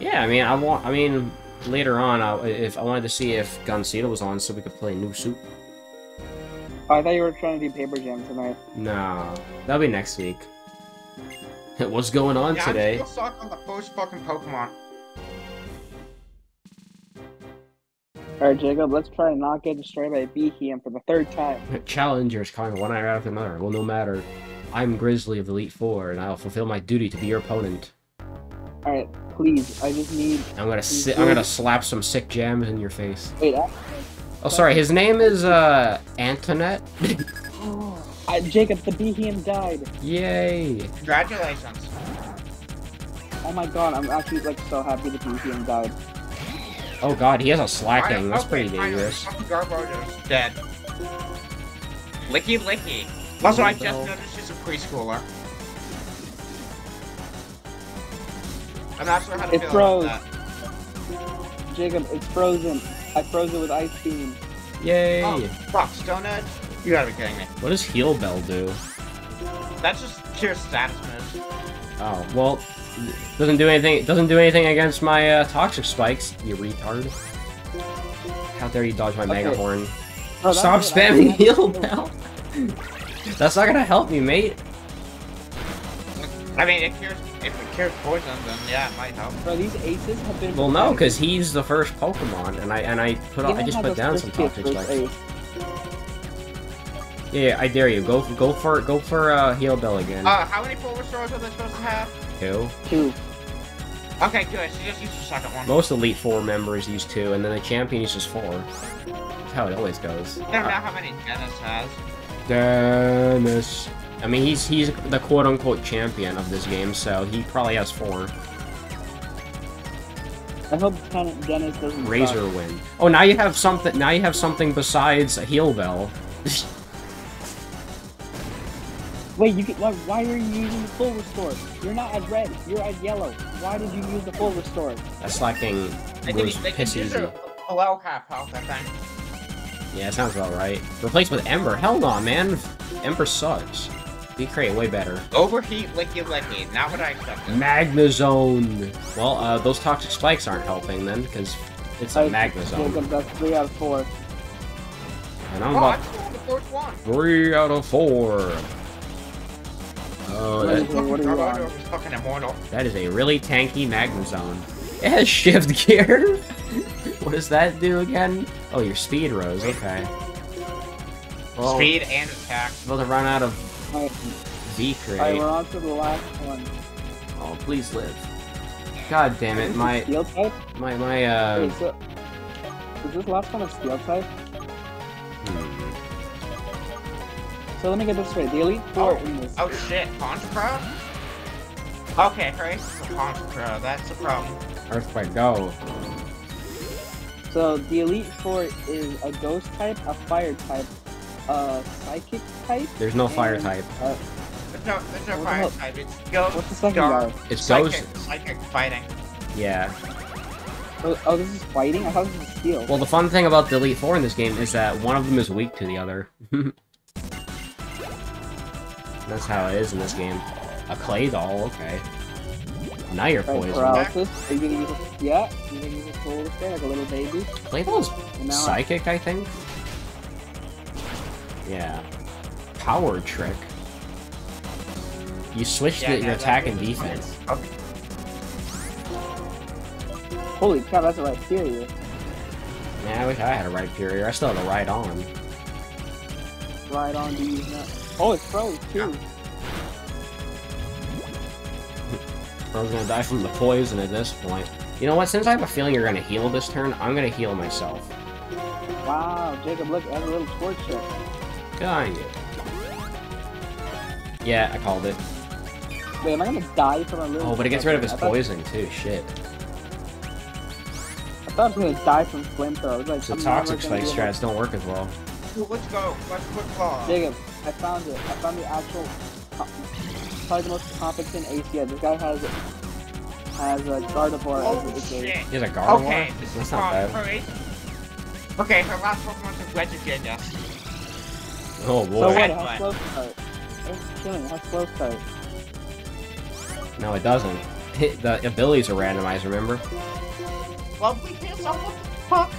Yeah, I mean, I want, I mean... later on, I, if I wanted to see if Gunseeda was on so we could play New Soup. Oh, I thought you were trying to do Paper Jam tonight. No, that'll be next week. What's going on yeah, today? I'm still stuck on the post fucking Pokemon. Alright, Jacob, let's try and not get destroyed by Beheeyem for the third time. Challenger is coming one hour after another. Well, no matter. I'm Grizzly of the Elite Four, and I'll fulfill my duty to be your opponent. Alright, please, I just need... I'm gonna si I'm gonna slap some sick jams in your face. Wait, I... Oh, sorry, his name is, uh, Antoinette? Oh, I, Jacob, the Beheeyem died. Yay. Congratulations. Oh my god, I'm actually, like, so happy the Beheeyem died. Oh god, he has a slacking. That's pretty dangerous. Garbo's dead. Licky licky. Also, oh, I just noticed he's a preschooler. I'm not sure how to feel about that. Jacob, it's frozen. I froze it with ice cream. Yay! Oh, fuck, Stone Edge? You gotta be kidding me. What does Heal Bell do? That's just pure status move. Oh, well... Doesn't do anything. Doesn't do anything against my uh, toxic spikes. You retard! How dare you dodge my okay. Megahorn? Oh, Stop spamming heal, pal. That's not gonna help me, mate. I mean, if, you're, if it cures poison, then yeah, it might help. Bro, these aces have been. Well, no, because he's the first Pokemon, and I and I put on, I just put down some toxic spikes. Ace. Yeah, yeah, I dare you. Go go for go for uh, Heal Bell again. Uh, how many full restores are they supposed to have? Two. Two. Okay, good. So just use the second one. Most Elite Four members use two, and then the champion uses four. That's how it always goes. I don't know how many Dennis has. Dennis. I mean, he's he's the quote-unquote champion of this game, so he probably has four. I hope Dennis doesn't. Razor suck. Win. Oh, now you have something. Now you have something besides a Heal Bell. Wait, you get, why, why are you using the full restore? You're not as red, you're as yellow. Why did you use the full restore? That's like a piss easy. Allow half health, I think. Yeah, that sounds about right. Replace with Ember? Hell no, man. Ember sucks. We create way better. Overheat, licky, licky. Not what I expected. Magnezone. Well, uh, those toxic spikes aren't helping then, because it's a Magnezone. Jacob, that's three out of four. And I'm oh, about I'm the first one. Three out of four. Oh, that, what is that is a really tanky Magnezone. It has shift gear. What does that do again? Oh, your speed rose. Okay. Well, speed and attack. About to run out of V crate. Alright, we're on to the last one. Oh, please live. God damn it, my steel type? My my uh. Wait, so, is this last one a steel type? Hmm. So let me get this straight. The Elite Four oh, in this. Oh shit, Ponchcrow? Okay, Christ, it's a Ponchcrow. That's the problem. Earthquake, go. So the Elite Four is a Ghost type, a Fire type, a Psychic type. There's no and, Fire type. Uh, there's no, there's no Fire the type. It's Ghost. What's the second Dark. Guy? It's Ghost. Psychic Fighting. Yeah. Oh, oh, this is fighting. I thought this was Steel. Well, the fun thing about the Elite Four in this game is that one of them is weak to the other. That's how it is in this game. A clay doll, okay. Now you're poisoned. Paralysis. Are you gonna use a, yeah, you're gonna use a tool to stay like a little baby. Clay doll's psychic, I... I think. Yeah. Power trick. You switched yeah, it, yeah, your attack and defense. Okay. Holy crap, that's a Rhyperior. Yeah, I wish I had a Rhyperior. I still have a Rhydon. Rhydon, do you use that? Oh, it's froze too. I was gonna die from the poison at this point. You know what? Since I have a feeling you're gonna heal this turn, I'm gonna heal myself. Wow, Jacob, look, I have a little torture. Got you. Yeah, I called it. Wait, am I gonna die from a little? Oh, but it gets rid of his poison too. Shit. I thought I was gonna die from flamethrower. Like, so toxic spike strats don't work as well. Let's go. Let's quick claw. Jacob, I found it. I found the actual, uh, probably the most competent A C. This guy has has a Gardevoir. Oh, as shit. He has a Gardevoir. Okay, this that's is not bad. Hurry. Okay, her last Pokemon is Legendary. Oh boy. So what? How slow start? It's killing. How slow start? No, it doesn't. The abilities are randomized. Remember? Well, we can't Someone fuck!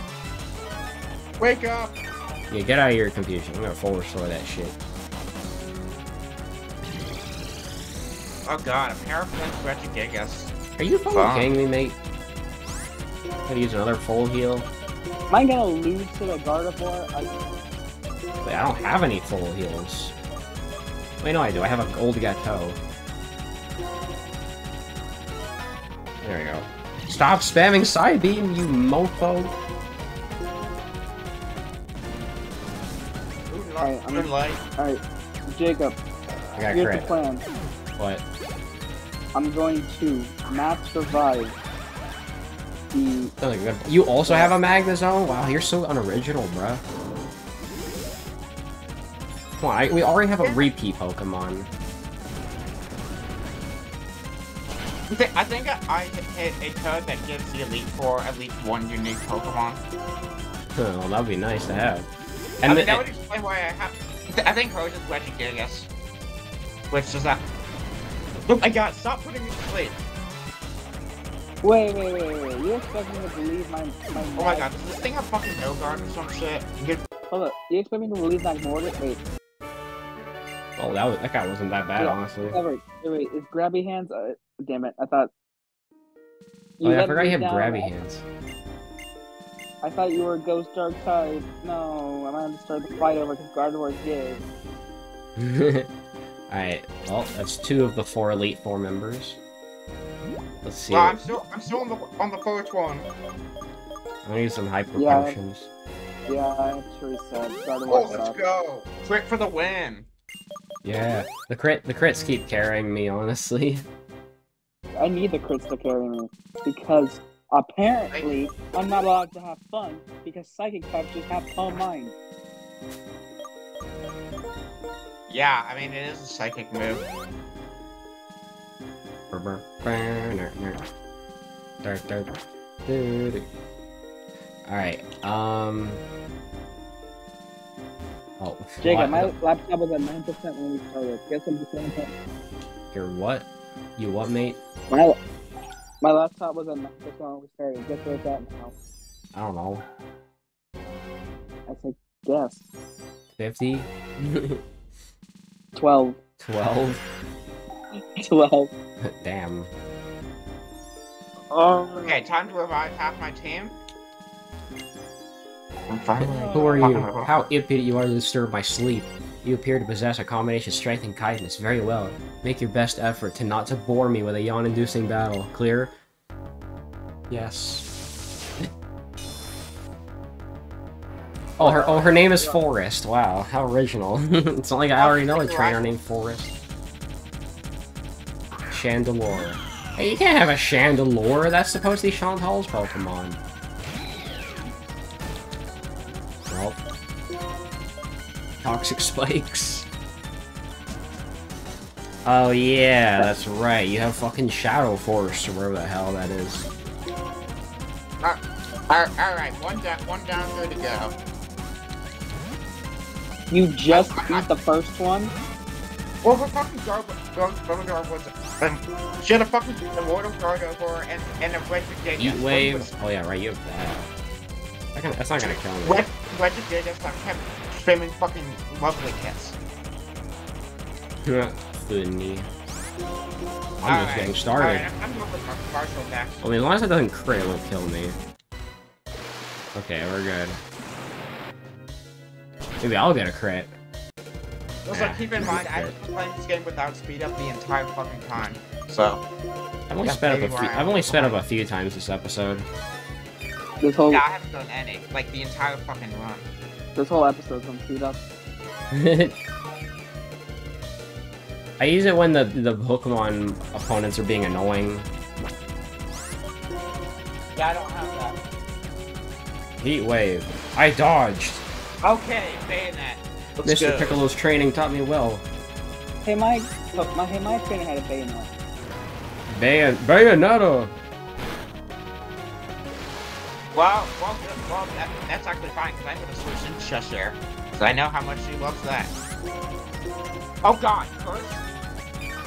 Wake up! Yeah, get out of your confusion. I'm gonna forward slow that shit. Oh god, I'm paraphrasing Ratchet Gigas. Are you fucking Fuck. kidding me, mate? I'm gonna use another full heal. Am I gonna lose to the Gardevoir? I... Wait, I don't have any full heals. Wait, no, I do. I have an old gateau. There we go. Stop spamming side beam, you mofo! Alright, I'm in light. Alright, Jacob. I got here's the plan. What? I'm going to map survive the... Oh, good. You also have a Magnezone? Wow, you're so unoriginal, bruh. Come on, I, we already have a repeat Pokemon. I think I hit a code that gives the Elite Four at least one unique Pokemon. Huh, well, that'd be nice to have. And I mean, that would explain why I have. I think hers is Ratchet Gigas. Which does that? Oh my god! Stop putting me to sleep. Wait, wait, wait, wait! You're expecting me to believe my my? Oh my god! Does this thing have fucking no guard or some shit? Good. Hold up! You expect me to believe my mortar? Wait. Oh, that was, that guy wasn't that bad, yeah, honestly. Wait, wait, wait! Is grabby hands? Uh, Damn it, I thought... You oh yeah, I forgot you have grabby hands. I thought you were Ghost Dark type. No, I'm gonna start the fight over because Gardevoir is Alright, well, that's two of the four Elite Four members. Let's see. No, I'm still, I'm still on, the, on the first one. I'm gonna use some Hyper yeah. Potions. Yeah, I actually said Gardevoir. Oh, let's go! Crit for the win! Yeah, the crit, the crits keep carrying me, honestly. I need the crits to carry me, because apparently I'm not allowed to have fun, because psychic types just have calm mind. Yeah, I mean, it is a psychic move. Alright, um... Oh, Jacob, my laptop was at nine percent when we started. Guess I'm just saying that. Your what? You what, mate? My, my laptop was on the phone we started. Guess where it's at now? I don't know. I said guess. fifty? twelve. twelve? twelve. Damn. Um, okay, time to revive half my team. I'm finally... Who are you? How impudent you are to disturb my sleep. You appear to possess a combination of strength and kindness very well. Make your best effort to not to bore me with a yawn-inducing battle. Clear? Yes. oh, her oh her name is Forrest. Wow, how original. It's not like I already know a trainer named Forrest. Chandelure. Hey, you can't have a Chandelure. That's supposed to be Chantal's Pokemon. Well... Toxic Spikes. Oh yeah, that's right. You have fucking Shadow Force or wherever the hell that is. Uh, Alright, one down, one down, good to go. You just I, I, beat the first one? Well, the fucking Gardevoir was... Um, should have fucking beat the Mortal Gardevoir and, and a Wretched Gigas. Heat Wave? Was... Oh yeah, right, you have that. that can, that's not gonna kill me. Wretched Gigas not kept... Spamming fucking lovely kiss. Funny. I'm just getting started. Right, I'm going for partial next. I mean, as long as it doesn't crit, it won't kill me. Okay, we're good. Maybe I'll get a crit. Also, ah, keep in mind, I've been playing this game without speed up the entire fucking time. So, I've only sped up a few. I've only sped up a few times this episode. This whole. Yeah, I haven't done any. Like the entire fucking run. This whole episode's on speed up. I use it when the, the Pokemon opponents are being annoying. Yeah, I don't have that. Heat Wave. I dodged! Okay, Bayonet. Let's Mister Go. Piccolo's training taught me well. Hey Mike, look, my, hey my training had a Bayonet. Bayon- Bayonetta! Well, well, well that, that's actually fine, because I'm going to switch into Cheshire. Because I know how much she loves that. Oh god, curse?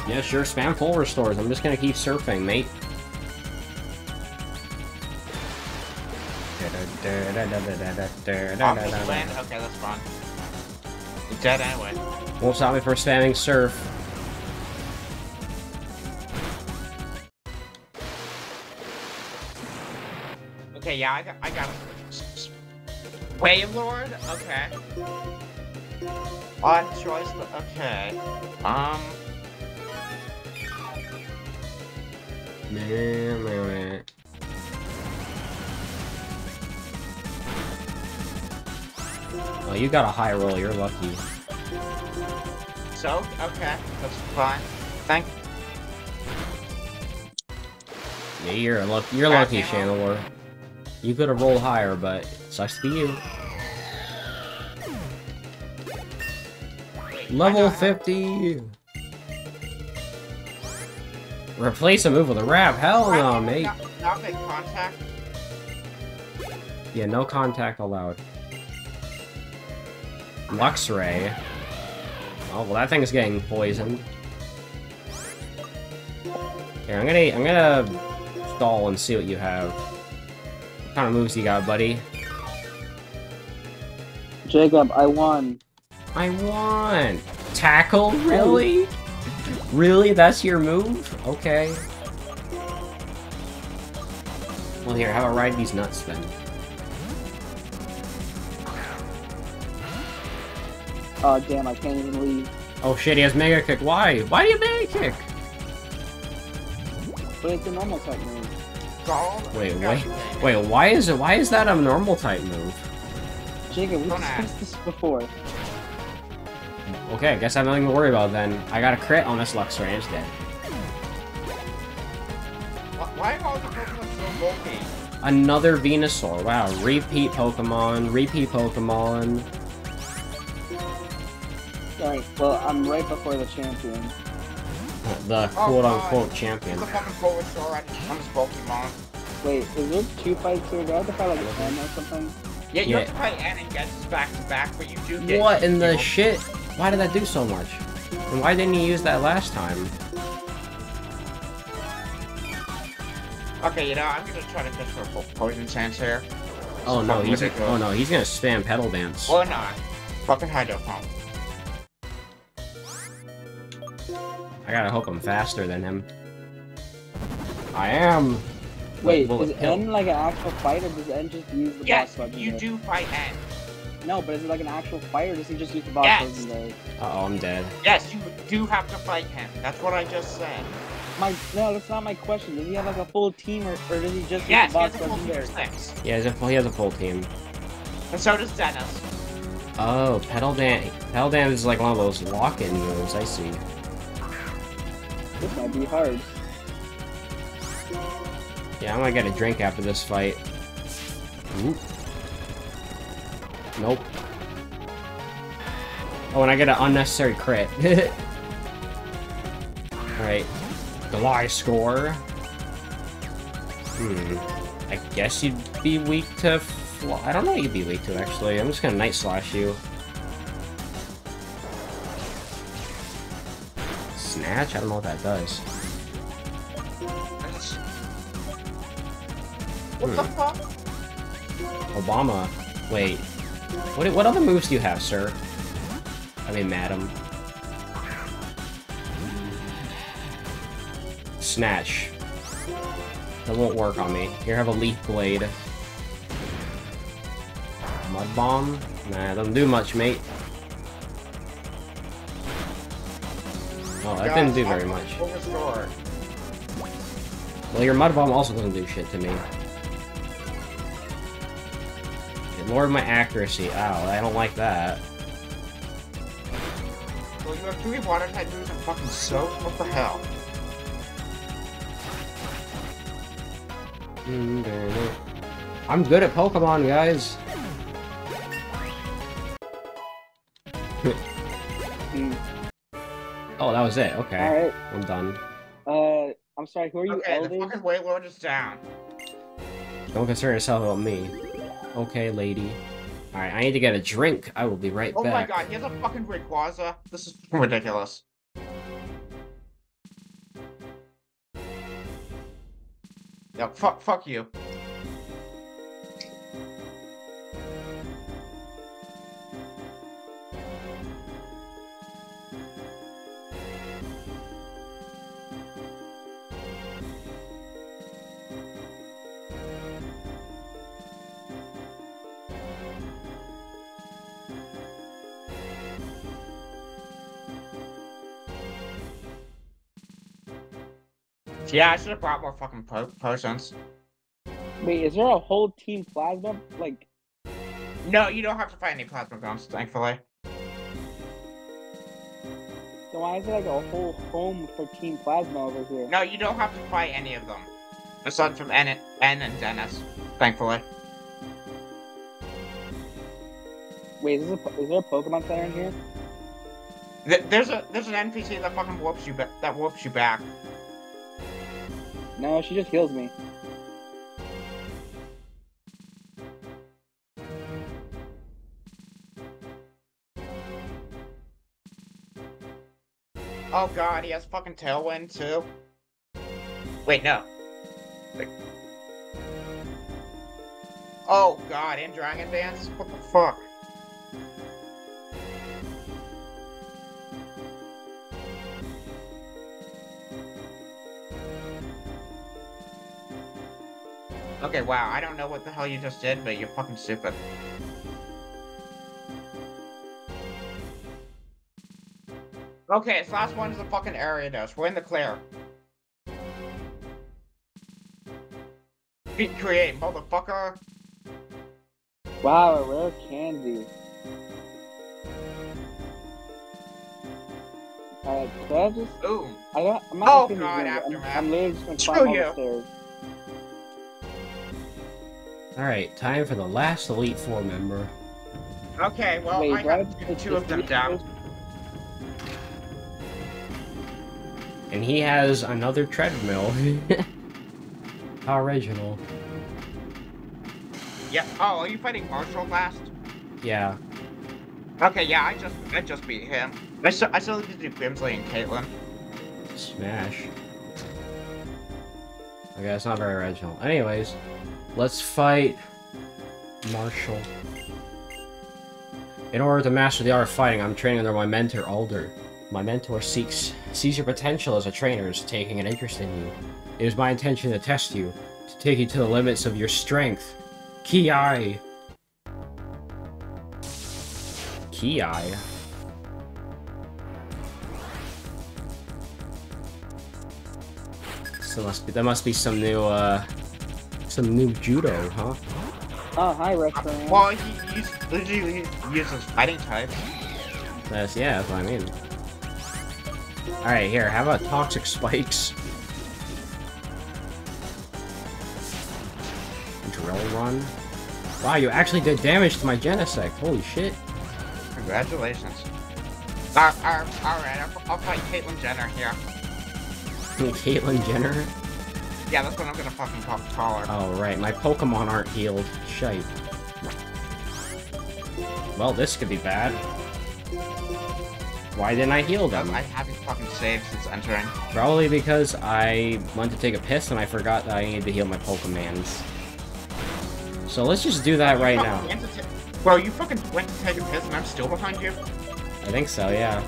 Yeah, sure, spam full restores. I'm just going to keep surfing, mate. Okay, let's run. It's dead anyway. Won't stop me from spamming Surf. Okay, yeah, I got, I got him. Wave Lord? Okay. Odd choice, but okay. Um. Man, man, man. Oh, you got a high roll, you're lucky. So, okay, that's fine. Thank you. Yeah, you're, lu you're lucky, Chandelure. You could have rolled higher, but it sucks to be you. Wait, Level fifty! Replace a move with a wrap? Hell no, mate! Not, not make contact. Yeah, no contact allowed. Luxray. Oh well, that thing is getting poisoned. Here, I'm gonna I'm gonna stall and see what you have. What kind of moves you got, buddy? Jacob, I won. I won. Tackle, really? Really? That's your move? Okay. Well, here, have a ride these nuts then. Oh, damn, I can't even leave. Oh, shit, he has Mega Kick. Why? Why do you Mega Kick? But it's a normal type move. Gold. Wait, wait, wait, why is it? Why is that a normal type move? Jacob, we discussed this before. Okay, I guess I have nothing to worry about then. I got a crit on this Luxray and it's dead. Why are all the Pokemon so bulky? Another Venusaur. Wow, repeat Pokemon, repeat Pokemon. Alright, well, I'm right before the champion. The quote-unquote oh, champion. The fucking Bulbasaur, I'm his Pokemon. Wait, is there two fights here? Do I have to fight like a ten or something? Yeah, you yeah. have to fight N and get back to back, but you do get... What in the shit? Why did that do so much? And why didn't you use that last time? Okay, you know, I'm gonna try to fish for a poison chance here. Oh no, he's a, oh no, he's gonna spam Pedal Dance. Or not. Fucking Hydro Pump. I gotta hope I'm faster than him. I am! Wait, is N like an actual fight, or does N just use the boss weapon? Yes, you do fight N. No, but is it like an actual fight, or does he just use the boss weapon? Yes! Uh-oh, I'm dead. Yes, you do have to fight him. That's what I just said. My No, that's not my question. Does he have like a full team, or, or does he just use the boss weapon there? Yes, he has a full team. Yeah, he has a full team. And so does Dennis. Oh, Pedal Dance. Pedal Dance is like one of those lock-in moves, I see. This might be hard. Yeah, I might get a drink after this fight. Ooh. Nope. Oh, and I get an unnecessary crit. Alright. Goli score. Hmm. I guess you'd be weak to fly. I don't know what you'd be weak to, actually. I'm just gonna Night Slash you. Snatch? I don't know what that does. What hmm. the fuck? Obama. Wait. What what other moves do you have, sir? I mean, madam. Snatch. That won't work on me. Here, have a Leaf Blade. Mud Bomb? Nah, doesn't do much, mate. Oh, that didn't do very much. Well, your Mud Bomb also doesn't do shit to me. It lowered my accuracy. Ow, I don't like that. Well, you have three water type moves and fucking soap? What the hell? I'm good at Pokemon, guys. Oh, that was it. Okay. All right. I'm done. Uh, I'm sorry, who are you okay, elding? Okay, the fucking Wave Lord is down. Don't concern yourself about me. Okay, lady. Alright, I need to get a drink. I will be right oh back. Oh my god, here's a fucking Rayquaza. This is ridiculous. Yeah, fuck, fuck you. Yeah, I should have brought more fucking po potions. Wait, is there a whole team plasma? Like... No, you don't have to fight any plasma bombs, thankfully. So why is there like a whole home for team plasma over here? No, you don't have to fight any of them. Aside from N and, N and Dennis, thankfully. Wait, is, this a, is there a Pokemon Center in here? Th there's a there's an N P C that fucking whoops you that whoops you back. No, she just heals me. Oh god, he has fucking Tailwind too. Wait, no. Like... Oh god, and Dragon Dance? What the fuck? Okay, wow, I don't know what the hell you just did, but you're fucking stupid. Okay, this last one is the fucking Ariados. We're in the clear. Beat create, motherfucker. Wow, a rare candy. Alright, did I just... Ooh. I don't... I'm not oh, God, aftermath. I'm, I'm literally just gonna climb all the stairs. Alright, time for the last Elite Four member. Okay, well, Wait, I got two, two of them down. First? And he has another treadmill. Original. Yeah. Oh, are you fighting Marshall last? Yeah. Okay. Yeah, I just I just beat him. I still I still need to do Grimsley and Caitlyn. Smash. Okay, that's not very original. Anyways, let's fight Marshall. In order to master the art of fighting, I'm training under my mentor Alder. My mentor seeks, sees your potential as a trainer is taking an interest in you. It is my intention to test you, to take you to the limits of your strength. Ki-ai. Ki-ai. So must be, there must be some new, uh, some new judo, huh? Oh, hi, Reshiram. Well, he, he's literally uses fighting types. That's, yeah, that's what I mean. Alright, here, how about Toxic Spikes? Drill Run. Wow, you actually did damage to my Genesect. Holy shit. Congratulations. Alright, I'll, I'll fight Caitlyn Jenner here. Caitlyn Jenner? Yeah, that's what I'm gonna fucking talk taller. Oh, right, my Pokemon aren't healed. Shite. Well, this could be bad. Why didn't I heal them? I haven't fucking saved since entering. Probably because I went to take a piss and I forgot that I needed to heal my Pokemans. So let's just do that right now. Bro, you fucking went to take a piss and I'm still behind you? I think so, yeah.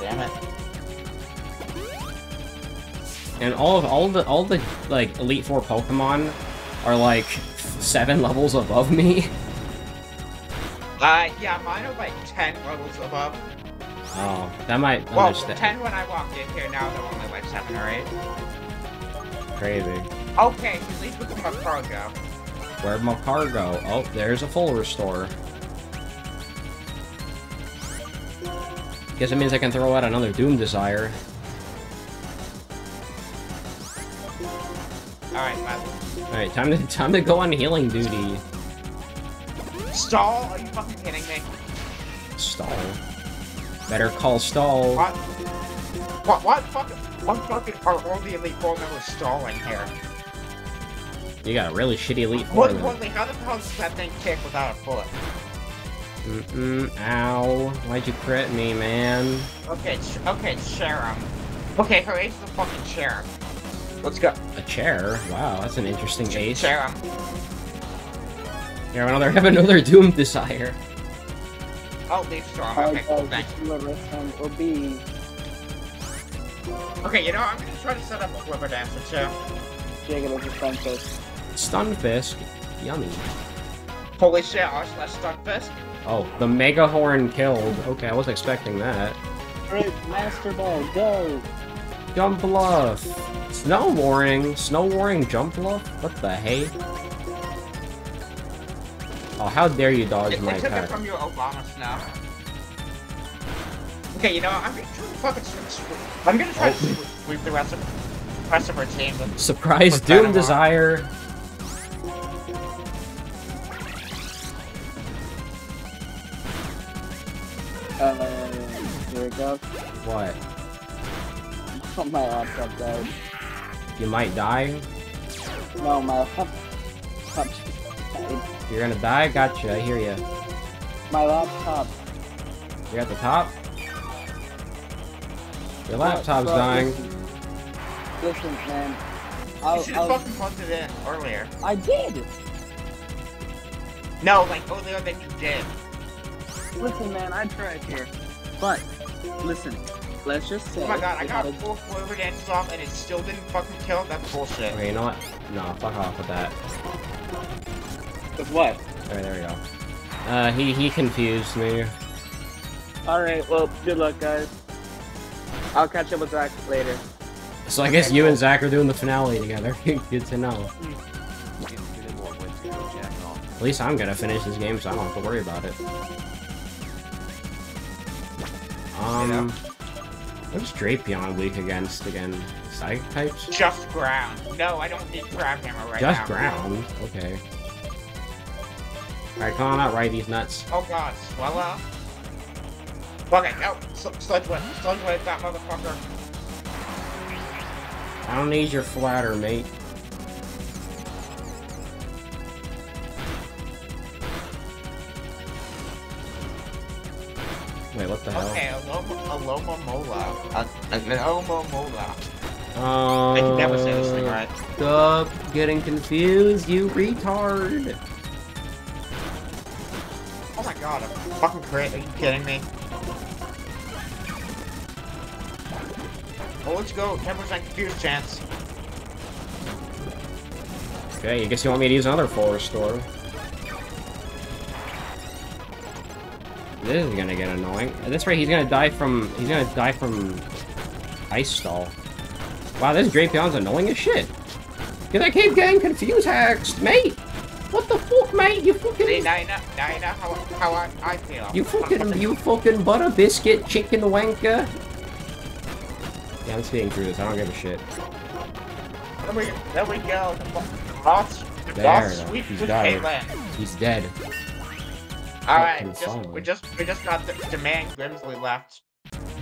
Damn it. And all of all the all the like Elite Four Pokemon are like seven levels above me. Uh, yeah, mine are like ten levels above. Oh, that might well, understand. ten when I walked in here, now they're only like seven or eight. Crazy. Okay, at least we can Macargo. Where'd Macargo? Oh, there's a full restore. Guess it means I can throw out another Doom Desire. Alright, Alright, time to, time to go on healing duty. Stall? Are you fucking kidding me? Stall. Better call Stall. What? What? What fucking? What fucking? Are all the Elite Four members stalling here? You got a really shitty Elite Four. What? What? How the hell does that thing kick without a bullet? Mm mm. Ow! Why'd you crit me, man? Okay. Okay. Chair. Okay. Her ace is a fucking chair. Let's go. A chair? Wow, that's an interesting Ch ace. Chair. Here, another, have another Doom Desire. Oh, Leaf Storm. Okay, cool, thanks. Okay, you know, I'm gonna try to set up a Flipper Dancer, too. Jagged with a Stun Fisk. Stun Fisk? Yummy. Holy shit, R slash Stun Fisk? Oh, the Mega Horn killed. Okay, I was expecting that. Great Master Ball, go! Jump Bluff! Snow Warring! Snow Warring Jump Bluff? What the hey? Oh, how dare you dodge it, my attack. I took it from your Obama snap. Okay, you know, I'm gonna fucking sweep. I'm gonna try oh. to sweep the rest of, the rest of our team. Surprise Doom Desire! Uh, here we go. What? Oh, my laptop died. You might die? No, my laptop died. You're gonna die? Gotcha, I hear ya. My laptop. You're at the top? Your laptop's bro, dying. Listen, man. I, you should've I, fucking plugged it in earlier. I did! No, like earlier than you did. Listen, man, I tried here. But, listen. Let's just say. Oh my god, I got a full flavored dance off and it still didn't fucking kill? That's bullshit. Okay, you know what? No, fuck off with that. With what? Alright, there we go. Uh, he, he confused me. Alright, well, good luck, guys. I'll catch up with Zach later. So I guess you and Zach are doing the finale together. Good to know. At least I'm gonna finish this game so I don't have to worry about it. Um... What's Drapion weak against again? Psychic types? Just ground. No, I don't need ground hammer right Just now. Just ground? Okay. Alright, come on out, right, these nuts. Oh god, swell up. Okay, no. Sludge whip. Sludge whip that motherfucker. I don't need your flatter, mate. Wait, what the hell? Okay, Alomomola. Uh, Alomomola. Uh, I can never say this thing right. Stop getting confused, you retard! Oh my god, I'm fucking crazy. Are you kidding me? Well, let's go. ten percent confused chance. Okay, I guess you want me to use another full restore. This is gonna get annoying. At this rate, he's gonna die from he's gonna die from ice stall. Wow, this Drapion's annoying as shit. Cause I keep getting confused, hacks, mate. What the fuck, mate? You fucking. See, now you know, now you know how, how I, I feel. You fucking you fucking butter biscuit chicken wanker. Yeah, I'm speaking through this. I don't give a shit. There we there we go. The boss, the boss there, sweeps with Caitlyn. He's dead. All right, just, we just we just got the, the man Grimsley left.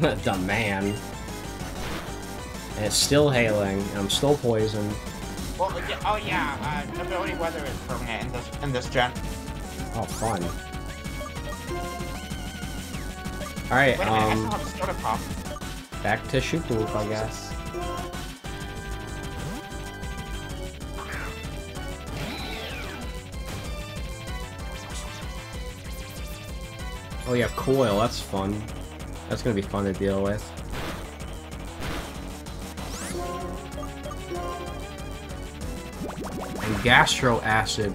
The man, and it's still hailing. And I'm still poisoned. Well, yeah, oh yeah, uh, ability weather is permanent in this in this gen. Oh fun. All right, Wait a um, minute, I still have a pop. Back to shoot the loop, I guess. Oh yeah, coil, that's fun. That's gonna be fun to deal with. And Gastro Acid.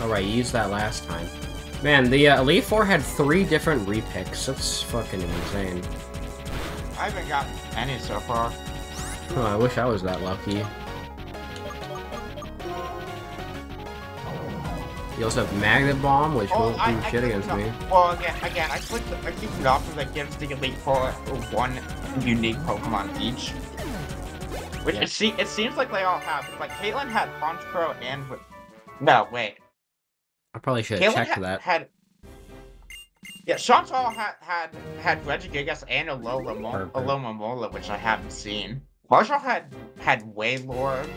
Alright, you used that last time. Man, the uh, Elite Four had three different repicks. That's fucking insane. I haven't gotten any so far. Oh, I wish I was that lucky. You also have Magnet Bomb, which oh, won't do I, shit I against me. Well, again, again, I clicked I keep an option that gives the Elite Four one unique Pokemon each. Which yeah. it, se it seems like they all have. It's like Caitlyn had Honchkrow and no wait. I probably should have checked had, that. Had yeah, Shantal had had had Regigigas and Alomomola, which I haven't seen. Marshall had had Wailord.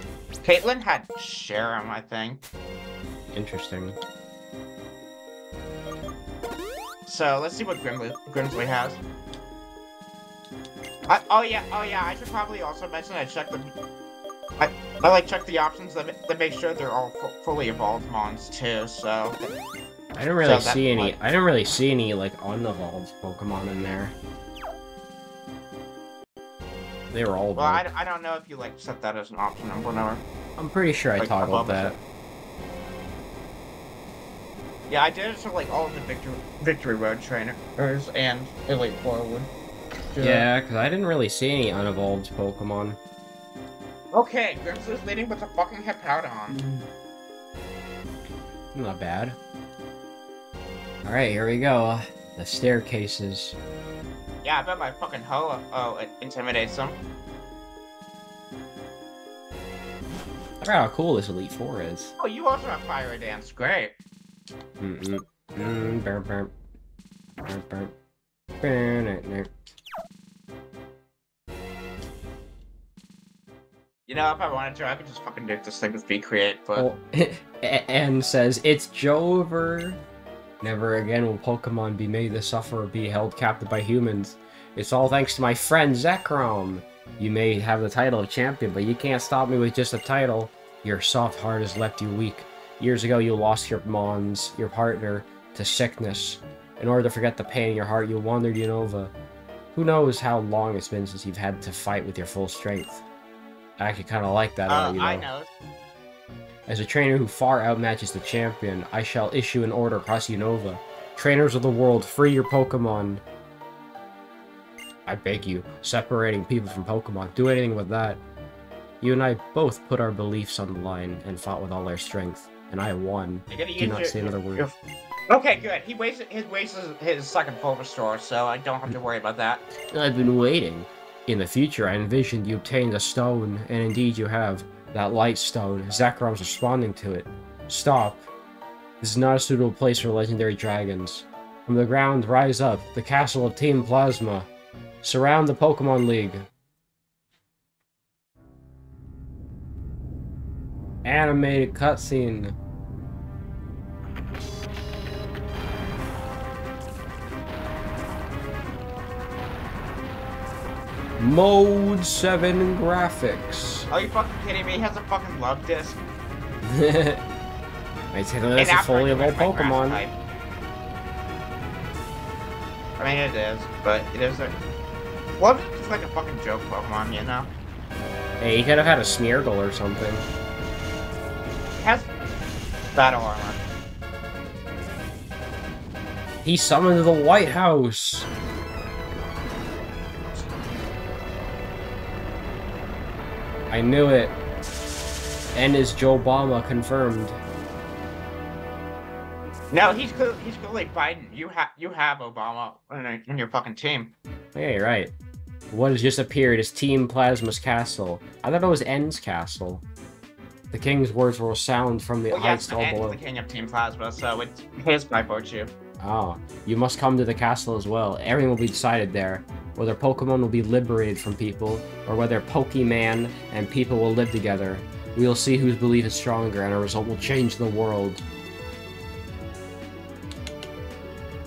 Caitlyn had Reshiram, I think. Interesting. So let's see what Grimsley, Grimsley has. I, oh yeah, oh yeah. I should probably also mention I checked the, I, I like check the options that that make sure they're all fu fully evolved mons too. So I didn't really so see any. Like, I didn't really see any like unevolved Pokemon in there. They were all. Well, I, I don't know if you like set that as an option or whatever. I'm pretty sure I like, toggled that. It. Yeah, I did it to like all of the victory victory road trainers and Elite Four. Yeah, because I didn't really see any unevolved Pokemon. Okay, Grimslow's leading with a fucking Hippowdon. Not bad. Alright, here we go. The staircases. Yeah, I bet my fucking hoe oh, it intimidates them. Look how cool this Elite Four is. Oh, you also have Fire Dance. Great. Mm-mm. Mm, burp, burp. Burp, burp. Burp, you know, if I wanted to, I could just fucking do this thing with V-Create, but... Oh, and says, it's Jover. Never again will Pokemon be made to suffer or be held captive by humans. It's all thanks to my friend Zekrom. You may have the title of champion, but you can't stop me with just a title. Your soft heart has left you weak. Years ago, you lost your mons, your partner, to sickness. In order to forget the pain in your heart, you wandered Unova. Who knows how long it's been since you've had to fight with your full strength. I actually kind of like that. Uh, you know. I know. As a trainer who far outmatches the champion, I shall issue an order across Unova. Trainers of the world, free your Pokemon. I beg you, separating people from Pokemon, do anything with that. You and I both put our beliefs on the line and fought with all our strength, and I won. Do not say another word. Okay, good. He wasted his wasted his second Bulbasaur, so I don't have to worry about that. I've been waiting. In the future, I envisioned you obtained a stone, and indeed you have. That light stone, Zekrom's responding to it. Stop. This is not a suitable place for legendary dragons. From the ground, rise up. The castle of Team Plasma. Surround the Pokemon League. Animated cutscene. Mode seven graphics. Are you fucking kidding me? He has a fucking love disc. I say that's a foliable Pokemon. I mean, it is, but it isn't. Love disc is like a fucking joke Pokemon, you know? Hey, he could have had a Smeargle or something. It has battle armor. He summoned the White House. I knew it. And is Joe Obama confirmed? No, he's clearly, he's clearly Biden. You have you have Obama in your fucking team. Hey, right. What has just appeared is Team Plasma's castle. I thought it was N's castle. The king's words will sound from the well, heights all below. The king of Team Plasma, so it's his by virtue. Oh, you must come to the castle as well. Everything will be decided there. Whether Pokemon will be liberated from people, or whether Pokemon and people will live together. We will see whose belief is stronger, and our result will change the world.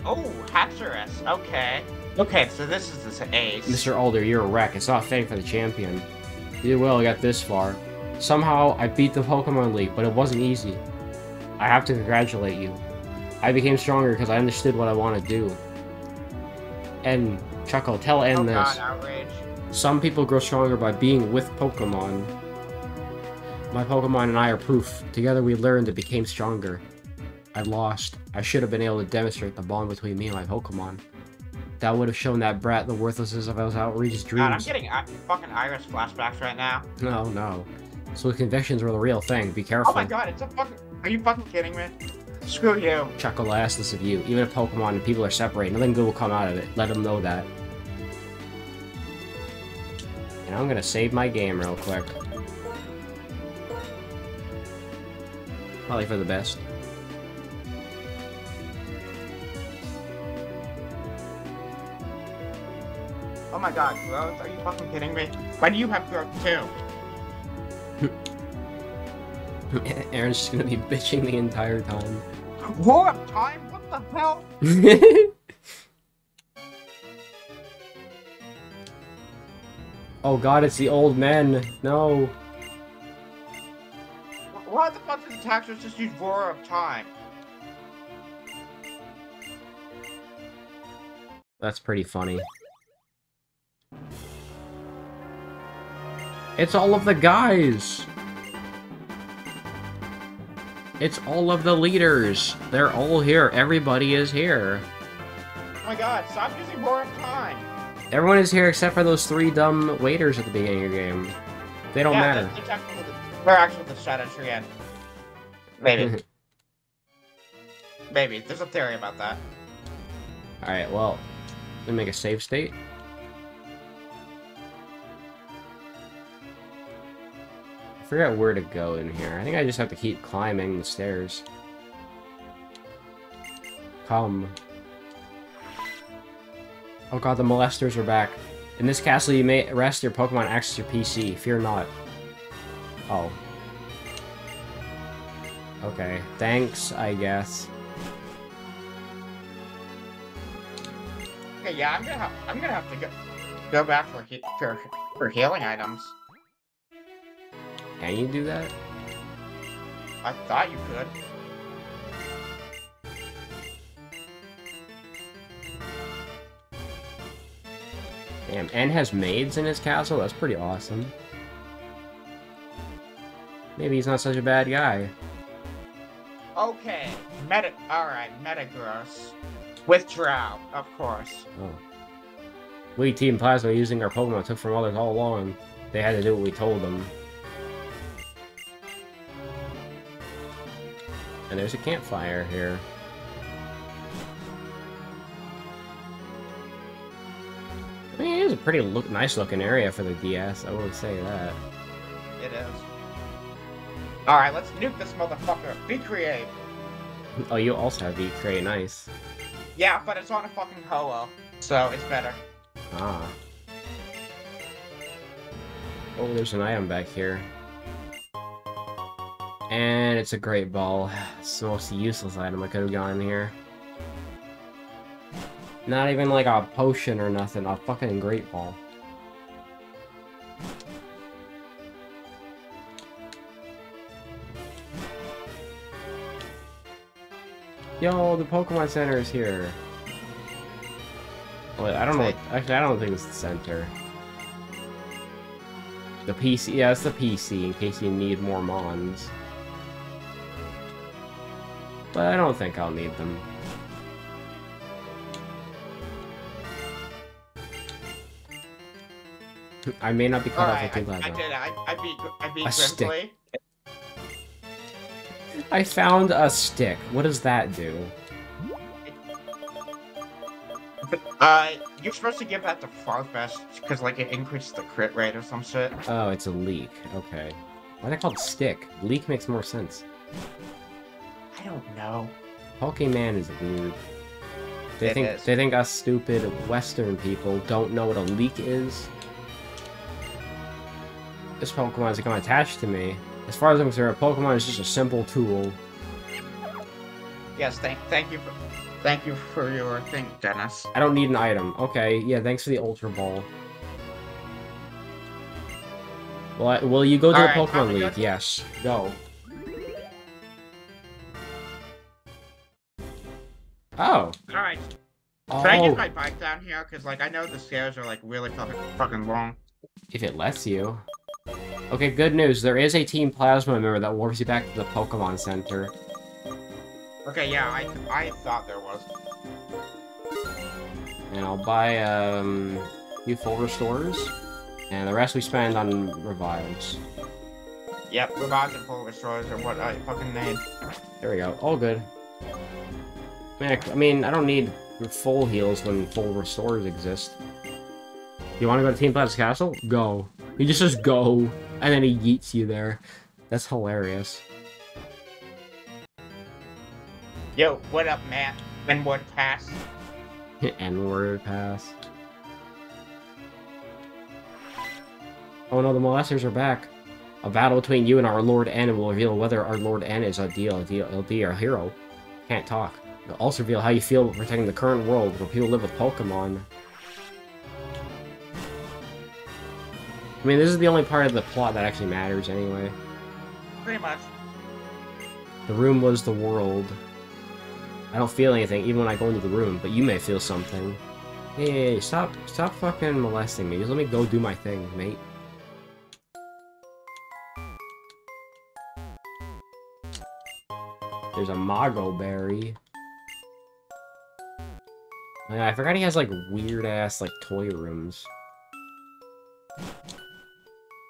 Oh, Hatteras, okay. Okay, so this is this ace. Mister Alder, you're a wreck. It's not fitting for the champion. You did well, I got this far. Somehow, I beat the Pokemon League, but it wasn't easy. I have to congratulate you. I became stronger because I understood what I want to do. And... Chuckle, tell N oh this. God, outrage. Some people grow stronger by being with Pokemon. My Pokemon and I are proof. Together we learned and became stronger. I lost. I should have been able to demonstrate the bond between me and my Pokemon. That would have shown that brat the worthlessness of his outrageous dreams. God, I'm getting uh, fucking Iris flashbacks right now. No, no. So the convictions were the real thing. Be careful. Oh my god, it's a fucking... Are you fucking kidding me? Screw you. Chuckle, I ask this of you. Even if Pokemon and people are separated, nothing good will come out of it. Let them know that. And I'm gonna save my game real quick. Probably for the best. Oh my god, Growth, are you fucking kidding me? Why do you have Growth too? Aaron's just gonna be bitching the entire time. What time? What the hell? Oh god, it's the old men. No. Why the fuck did the taxers just use Roar of Time? That's pretty funny. It's all of the guys! It's all of the leaders. They're all here. Everybody is here. Oh my god, stop using Roar of Time. Everyone is here except for those three dumb waiters at the beginning of the game. They don't yeah, matter. That's, that's actually, we're actually the Shadow Tree end. Maybe. Maybe. There's a theory about that. Alright, well, let me make a save state. I forgot where to go in here. I think I just have to keep climbing the stairs. Come. Oh god, the molesters are back. In this castle, you may arrest your Pokemon, access your P C. Fear not. Oh. Okay. Thanks, I guess. Okay, yeah, I'm gonna have, I'm gonna have to go, go back for, he for for healing items. Can you do that? I thought you could. Damn, and has maids in his castle? That's pretty awesome. Maybe he's not such a bad guy. Okay, Meta- alright, Metagross. With Drow, of course. Oh. We, Team Plasma, using our Pokemon took from others all along. They had to do what we told them. And there's a campfire here. I mean, it is a pretty look nice looking area for the D S, I will say that. It is. Alright, let's nuke this motherfucker. V-Create! Oh, you also have V-Create, nice. Yeah, but it's on a fucking Ho-Oh, so it's better. Ah. Oh, there's an item back here. And it's a great ball. It's the most useless item I could have gotten here. Not even like a potion or nothing, a fucking great ball. Yo, the Pokemon Center is here. Wait, I don't know. What, actually, I don't think it's the center. The P C, yeah, it's the P C in case you need more Mons. But I don't think I'll need them. I may not be cut off at right, I, I did it. I, I beat. I beat. A stick. I found a stick. What does that do? Uh, you're supposed to give that to Farfetch'd because, like, it increases the crit rate or some shit. Oh, it's a leak. Okay. Why are they called stick? Leak makes more sense. I don't know. Pokemon is weird. They it think is. They think us stupid Western people don't know what a leak is. This Pokemon is gonna attach to me. As far as I'm concerned, a Pokemon is just a simple tool. Yes, thank, thank you for, thank you for your thing, Dennis. I don't need an item. Okay, yeah, thanks for the Ultra Ball. Will, I, will you go to All a right, Pokemon League? Good. Yes, go. Oh. Alright. Oh. Can I get my bike down here? Because, like, I know the stairs are, like, really fucking, fucking long. If it lets you. Okay, good news. There is a Team Plasma member that warps you back to the Pokemon Center. Okay, yeah, I, th I thought there was. And I'll buy, um, few full restores. And the rest we spend on revives. Yep, revives and full restores are what I fucking need. There we go. All good. I mean, I, I, mean, I don't need full heals when full restores exist. You want to go to Team Plasma's castle? Go. He just says go, and then he yeets you there. That's hilarious. Yo, what up, Matt? N-word pass. N-word pass. Oh no, the molesters are back. A battle between you and our Lord N will reveal whether our Lord N is a D L D or hero. Can't talk. It'll also reveal how you feel protecting the current world where people live with Pokemon. I mean, this is the only part of the plot that actually matters, anyway. Pretty much. The room was the world. I don't feel anything, even when I go into the room, but you may feel something. Hey, hey, hey, stop, stop fucking molesting me. Just let me go do my thing, mate. There's a Mago Berry. Man, I forgot he has, like, weird-ass, like, toy rooms.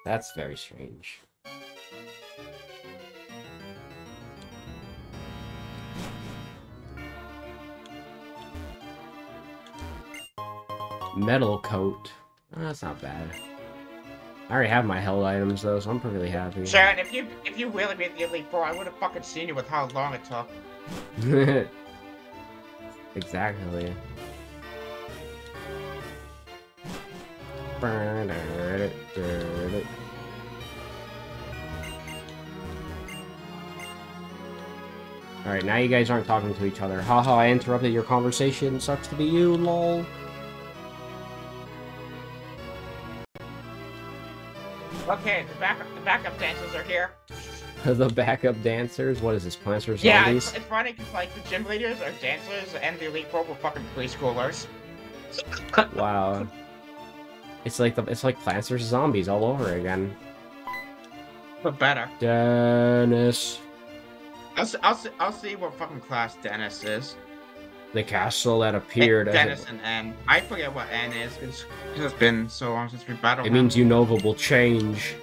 That's very strange. Metal Coat. Oh, that's not bad. I already have my held items, though, so I'm perfectly happy. Sharon, if you if you really made the Elite Four, I would have fucking seen you with how long it took. Exactly. Alright, now you guys aren't talking to each other. Haha, I interrupted your conversation. Sucks to be you, lol. Okay, the backup, the backup dancers are here. The backup dancers? What is this, Plants versus. Yeah, it's, it's funny because, like, the gym leaders are dancers and the Elite Four were fucking preschoolers. Wow. It's like the, it's like Plants versus. Zombies all over again. But better. Dennis. I'll, I'll, I'll see what fucking class Dennis is. The castle that appeared. It, Dennis as it, and N. I forget what N is. It's, it's been so long since we battled. It means Unova will change.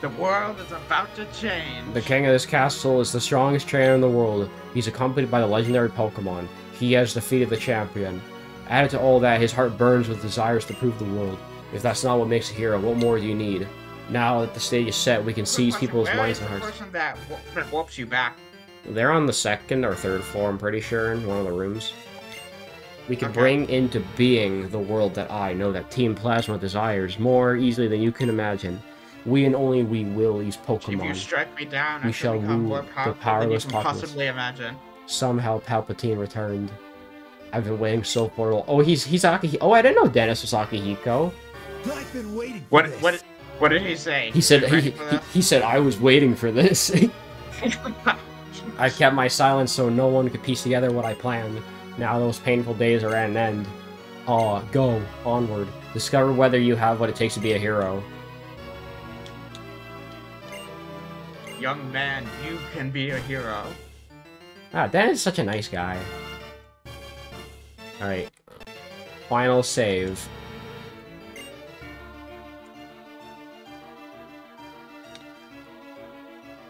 The world is about to change. The king of this castle is the strongest trainer in the world. He's accompanied by the legendary Pokemon. He has defeated the champion. Added to all that, his heart burns with desires to prove the world. If that's not what makes a hero, what more do you need? Now that the stage is set, we can Good seize question. people's Where minds and hearts. Where is the person that, that warps you back? They're on the second or third floor, I'm pretty sure, in one of the rooms. We can okay. bring into being the world that I know that Team Plasma desires more easily than you can imagine. We and only we will use Pokemon. If you strike me down, we shall rule the powerless populace. Possibly imagine. Somehow Palpatine returned. I've been waiting so for. Oh, he's he's Akihiko. Oh, I didn't know Dennis was Akihiko. I've been waiting. For what this. what what did he say? He said he, he, he said I was waiting for this. I kept my silence so no one could piece together what I planned. Now those painful days are at an end. Ah, oh, go onward. Discover whether you have what it takes to be a hero. Young man, you can be a hero. Ah, that is such a nice guy. Alright. Final save.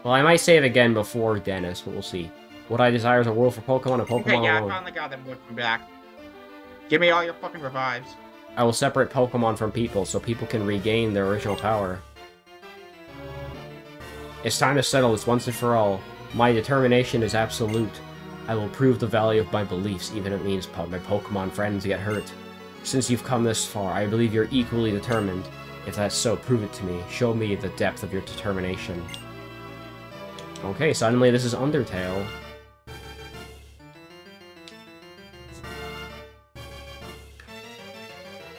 Well, I might save again before Dennis, but we'll see. What I desire is a world for Pokemon and Pokemon okay, yeah, alone. I found the guy that would come back. Give me all your fucking revives. I will separate Pokemon from people so people can regain their original power. It's time to settle this once and for all. My determination is absolute. I will prove the value of my beliefs, even if it means my Pokemon friends get hurt. Since you've come this far, I believe you're equally determined. If that's so, prove it to me. Show me the depth of your determination. Okay, suddenly this is Undertale.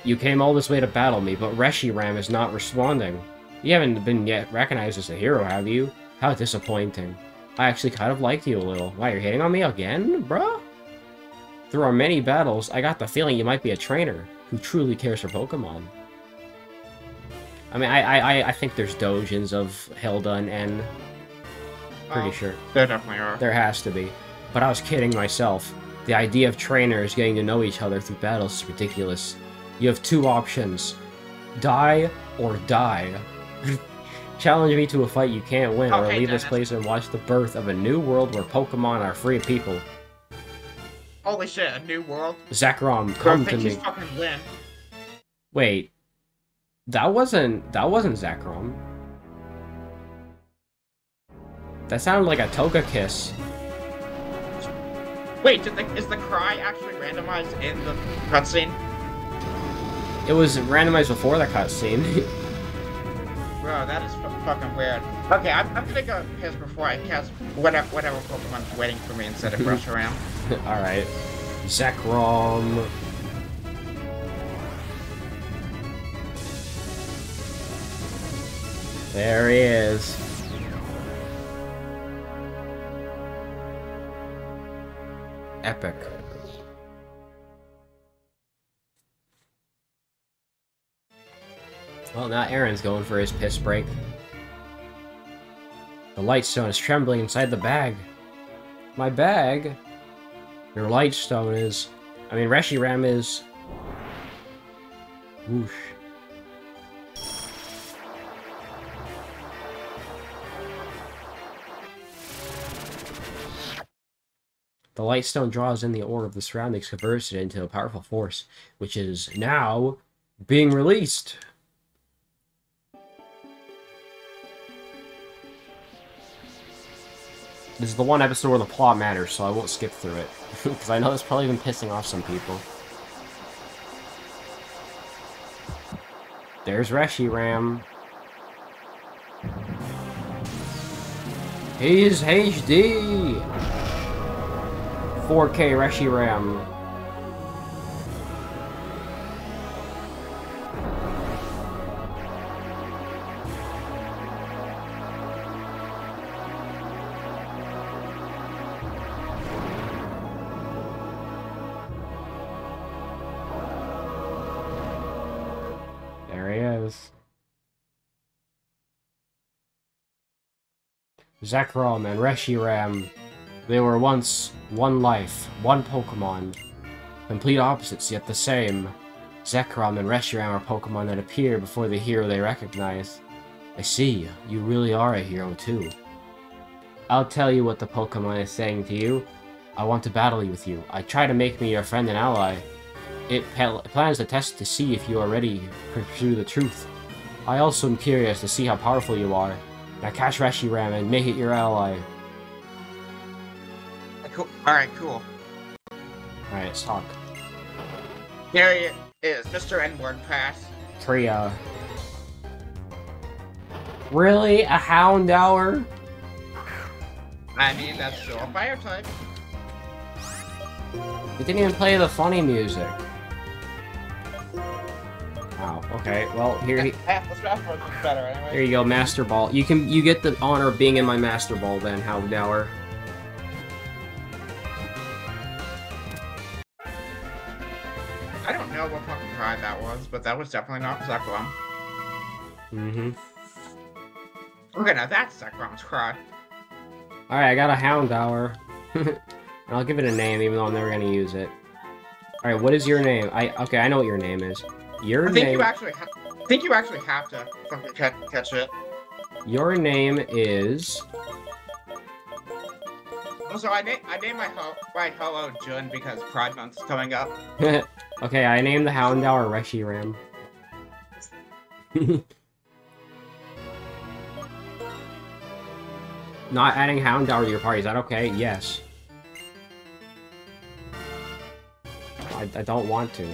You came all this way to battle me, but Reshiram is not responding. You haven't been yet recognized as a hero, have you? How disappointing. I actually kind of liked you a little. Why, you're hitting on me again, bruh? Through our many battles, I got the feeling you might be a trainer who truly cares for Pokemon. I mean, I I, I think there's dojins of Hilda and N. Pretty um, sure. There definitely are. There has to be. But I was kidding myself. The idea of trainers getting to know each other through battles is ridiculous. You have two options. Die or die. Challenge me to a fight you can't win, okay, or leave Dennis. this place and watch the birth of a new world where Pokemon are free people. Holy shit, a new world? Zekrom, come to me. Fucking win. Wait, that wasn't that wasn't Zekrom. That sounded like a Togekiss. Wait, did the, is the cry actually randomized in the cutscene? It was randomized before the cutscene. Bro, that is f fucking weird. Okay, I'm, I'm gonna go piss before I cast whatever, whatever Pokemon's waiting for me instead of rush around. Alright. Zekrom. There he is. Epic. Well, now Aaron's going for his piss break. The light stone is trembling inside the bag. my bag. Your Lightstone is. I mean, Reshiram is. Whoosh. The Lightstone draws in the aura of the surroundings, converts it into a powerful force, which is now being released. This is the one episode where the plot matters, so I won't skip through it. Because I know that's probably been pissing off some people. There's Reshiram. He's H D! four K Reshiram. Zekrom and Reshiram, they were once one life, one Pokemon. Complete opposites, yet the same. Zekrom and Reshiram are Pokemon that appear before the hero they recognize. I see, you really are a hero too. I'll tell you what the Pokemon is saying to you. I want to battle with you. I try to make me your friend and ally. It plans to test to see if you are ready to pursue the truth. I also am curious to see how powerful you are. Now catch Reshiram and make it your ally. Cool. Alright, cool. Alright, let's talk. There it is, Mister N-word pass. Trio. Really? A Houndour? I mean, that's still a fire type. It didn't even play the funny music. Wow. Oh, okay. Well, here he. There you go, Master Ball. You can you get the honor of being in my Master Ball then, Houndour. I don't know what fucking pride that was, but that was definitely not Zekrom. Mm-hmm. Okay, now that's Zekrom's pride. All right, I got a Houndour, and I'll give it a name, even though I'm never gonna use it. All right, what is your name? I okay, I know what your name is. Your I think name... you actually. Ha I think you actually have to catch, catch it. Your name is. Also, I na I named my ho my hello Jun because Pride Month is coming up. Okay, I named the Houndour Reshiram. Not adding Houndour to your party, is that okay? Yes. I, I don't want to.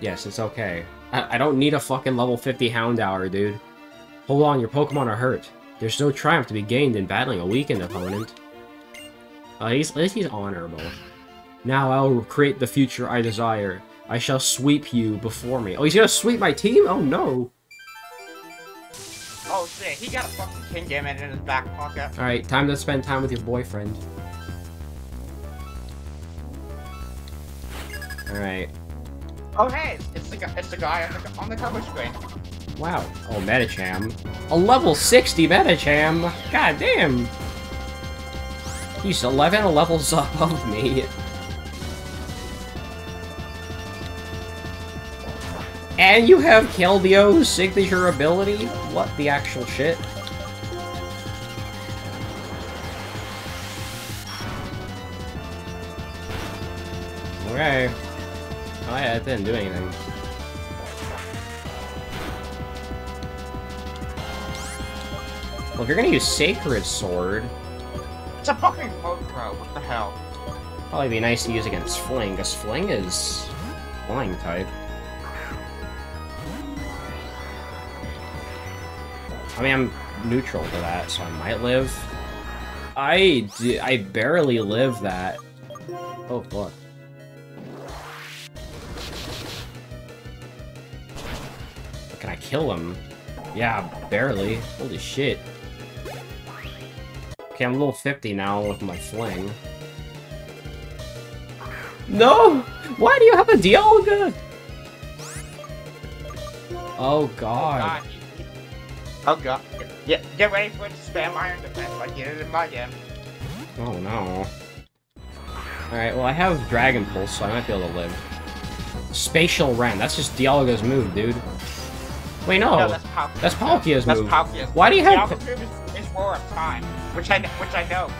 Yes, it's okay. I, I don't need a fucking level fifty Houndour, dude. Hold on, your Pokemon are hurt. There's no triumph to be gained in battling a weakened opponent. Uh, he's, at least he's honorable. Now I'll create the future I desire. I shall sweep you before me. Oh, he's gonna sweep my team? Oh, no. Oh, shit. He got a fucking King Diamond in his back pocket. Alright, time to spend time with your boyfriend. Alright. Oh hey, it's the guy, it's the guy on the, on the cover screen. Wow. Oh, Medicham. A level sixty Medicham. God damn. He's eleven levels above me. And you have Keldio's signature ability? What the actual shit? Okay. Oh yeah, it didn't do anything. Well, if you're gonna use Sacred Sword... It's a fucking Pokeball, what the hell? Probably be nice to use against Fling, because Fling is... flying type. I mean, I'm neutral to that, so I might live. I, d I barely live that. Oh, fuck. Can I kill him? Yeah, barely. Holy shit. Okay, I'm level fifty now with my fling. No! Why do you have a Dialga? Oh god. Oh god. Oh god. Yeah, get ready for it to spam Iron Defense like you did in my game. Oh no. Alright, well I have Dragon Pulse, so I might be able to live. Spatial Rend, that's just Dialga's move, dude. Wait, no. no that's, Palkia. that's Palkia's that's move. That's Palkia's move. Why do you have Dialga's move is, is Roar of Time, which I, which I know,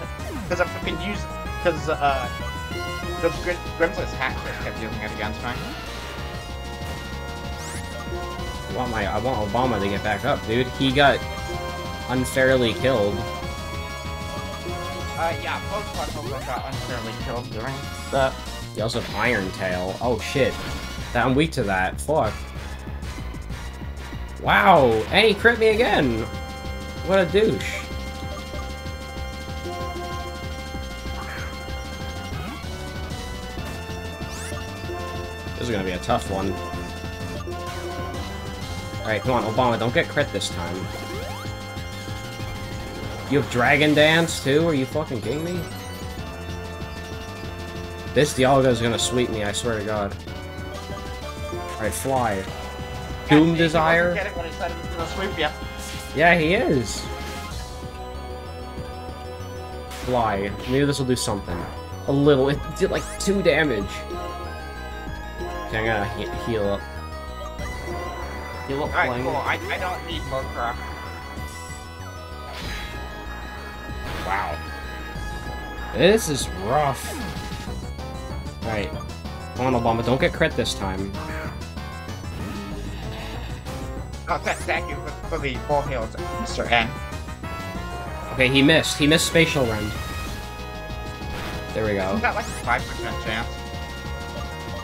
because I'm fucking used, because, uh, the Grim Grimless hackers kept using it against me. I want, my, I want Obama to get back up, dude. He got unfairly killed. Uh, yeah, both Pokemon got unfairly killed during that. He also has Iron Tail. Oh, shit. That, I'm weak to that. Fuck. Wow! And he crit me again! What a douche. This is gonna be a tough one. Alright, come on, Obama, don't get crit this time. You have Dragon Dance, too? Are you fucking kidding me? This Dialga is gonna sweep me, I swear to God. Alright, fly. Yeah, Doom Desire? He wasn't getting what he said he was gonna sweep you. Yeah, he is. Fly. Maybe this will do something. A little. It did like two damage. Okay, I'm gonna he heal up. Heal up. Alright, cool. I, I don't need more crap. Wow. This is rough. Alright. Come on, Obama. Don't get crit this time. Oh, thank you for the full heals, Mister N. Okay, he missed. He missed Spatial Rend. There we go. Isn't that like a five percent chance?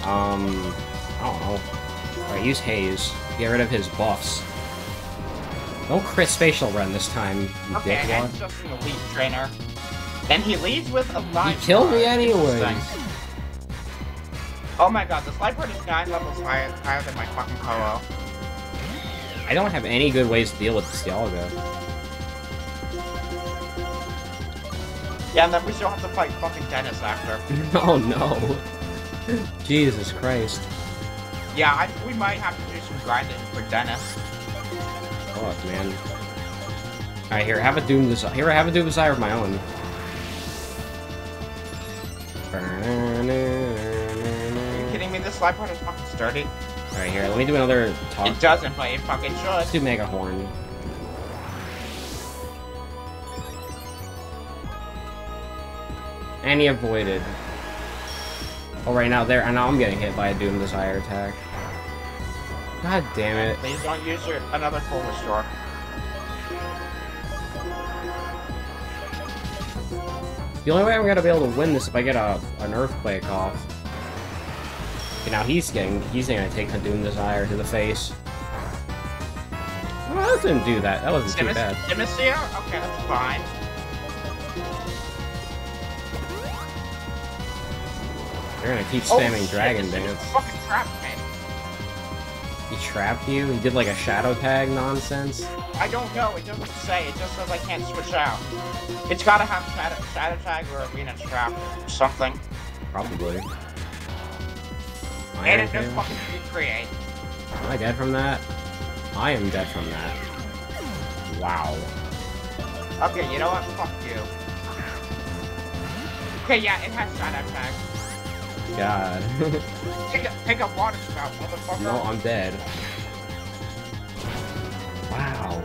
Um, I don't know. Alright, use Haze. Get rid of his buffs. Don't crit Spatial Rend this time, you okay, dickwad. Okay, just an elite trainer. And he leads with a live. He killed me anyway. Oh my god, this Lifebird is nine levels higher, higher than my fucking Ho-Oh. I don't have any good ways to deal with this Dialga. Yeah, and then we still have to fight fucking Dennis after. Oh no. Jesus Christ. Yeah, I, we might have to do some grinding for Dennis. Fuck, man. Alright, here, have a Doom Desire. Here, I have a Doom Desire of my own. Are you kidding me? This Lifebird is fucking sturdy. Alright, here, let me do another talk. It doesn't, but it fucking should. Let's do Mega Horn. And he avoided. Oh, right now, there. And now I'm getting hit by a Doom Desire attack. God damn it. Please don't use your, another Full Restore. The only way I'm gonna be able to win this is if I get a, an Earthquake off. Okay, now he's getting, he's gonna take the Doom Desire to the face. Well, that didn't do that. That wasn't Demis too bad. Demiseer? Okay, that's fine. They're gonna keep spamming oh, Dragon shit, Dance. Fucking trapped me. He trapped you? He did like a shadow tag nonsense? I don't know, it doesn't say, it just says I can't switch out. It's gotta have shadow, shadow tag or arena trap or something. Probably. And it just fucking recreate. Am I dead from that? I am dead from that. Wow. Okay, you know what? Fuck you. Okay, yeah, it has shadow tag. God. take, a, take a water spout, motherfucker. No, I'm dead. Wow.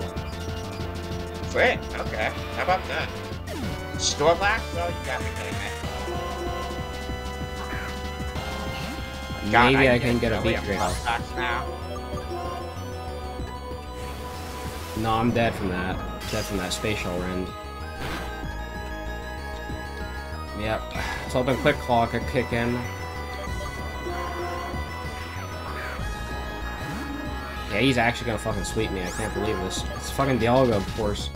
Sweet. Okay. How about that? Snorlax? Oh, you gotta be kidding me. God, Maybe I, I can get a beat grade now. No, I'm dead from that. Dead from that Spatial Rend. Yep. Let's hope a Quick Claw could kick in. Yeah, he's actually gonna fucking sweep me. I can't believe this. It's fucking Dialga, of course.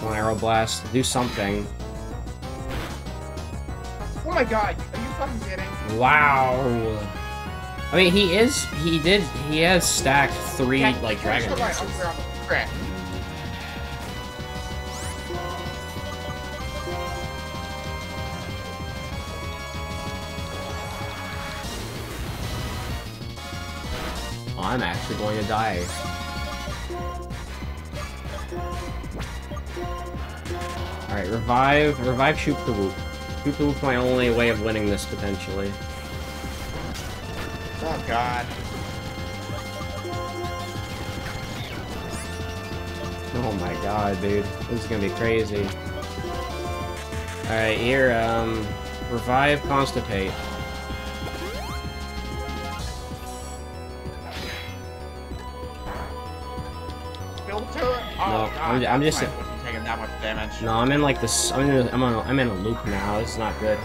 Come on, Arrow Blast. Do something. Oh my god, are you fucking kidding? Wow. I mean, he is. He did. He has stacked three, yeah, like, Dragon Dances. I'm actually going to die. Alright, revive. Revive Shoop the Whoop. Shoop the Whoop's my only way of winning this, potentially. Oh, God. Oh my god, dude. This is gonna be crazy. Alright, here, um... revive Constipate. Filter? Oh, no, god. I'm, I'm just... wasn't taking that much damage. No, I'm in like this... I'm in, I'm, on, I'm in a loop now. It's not good.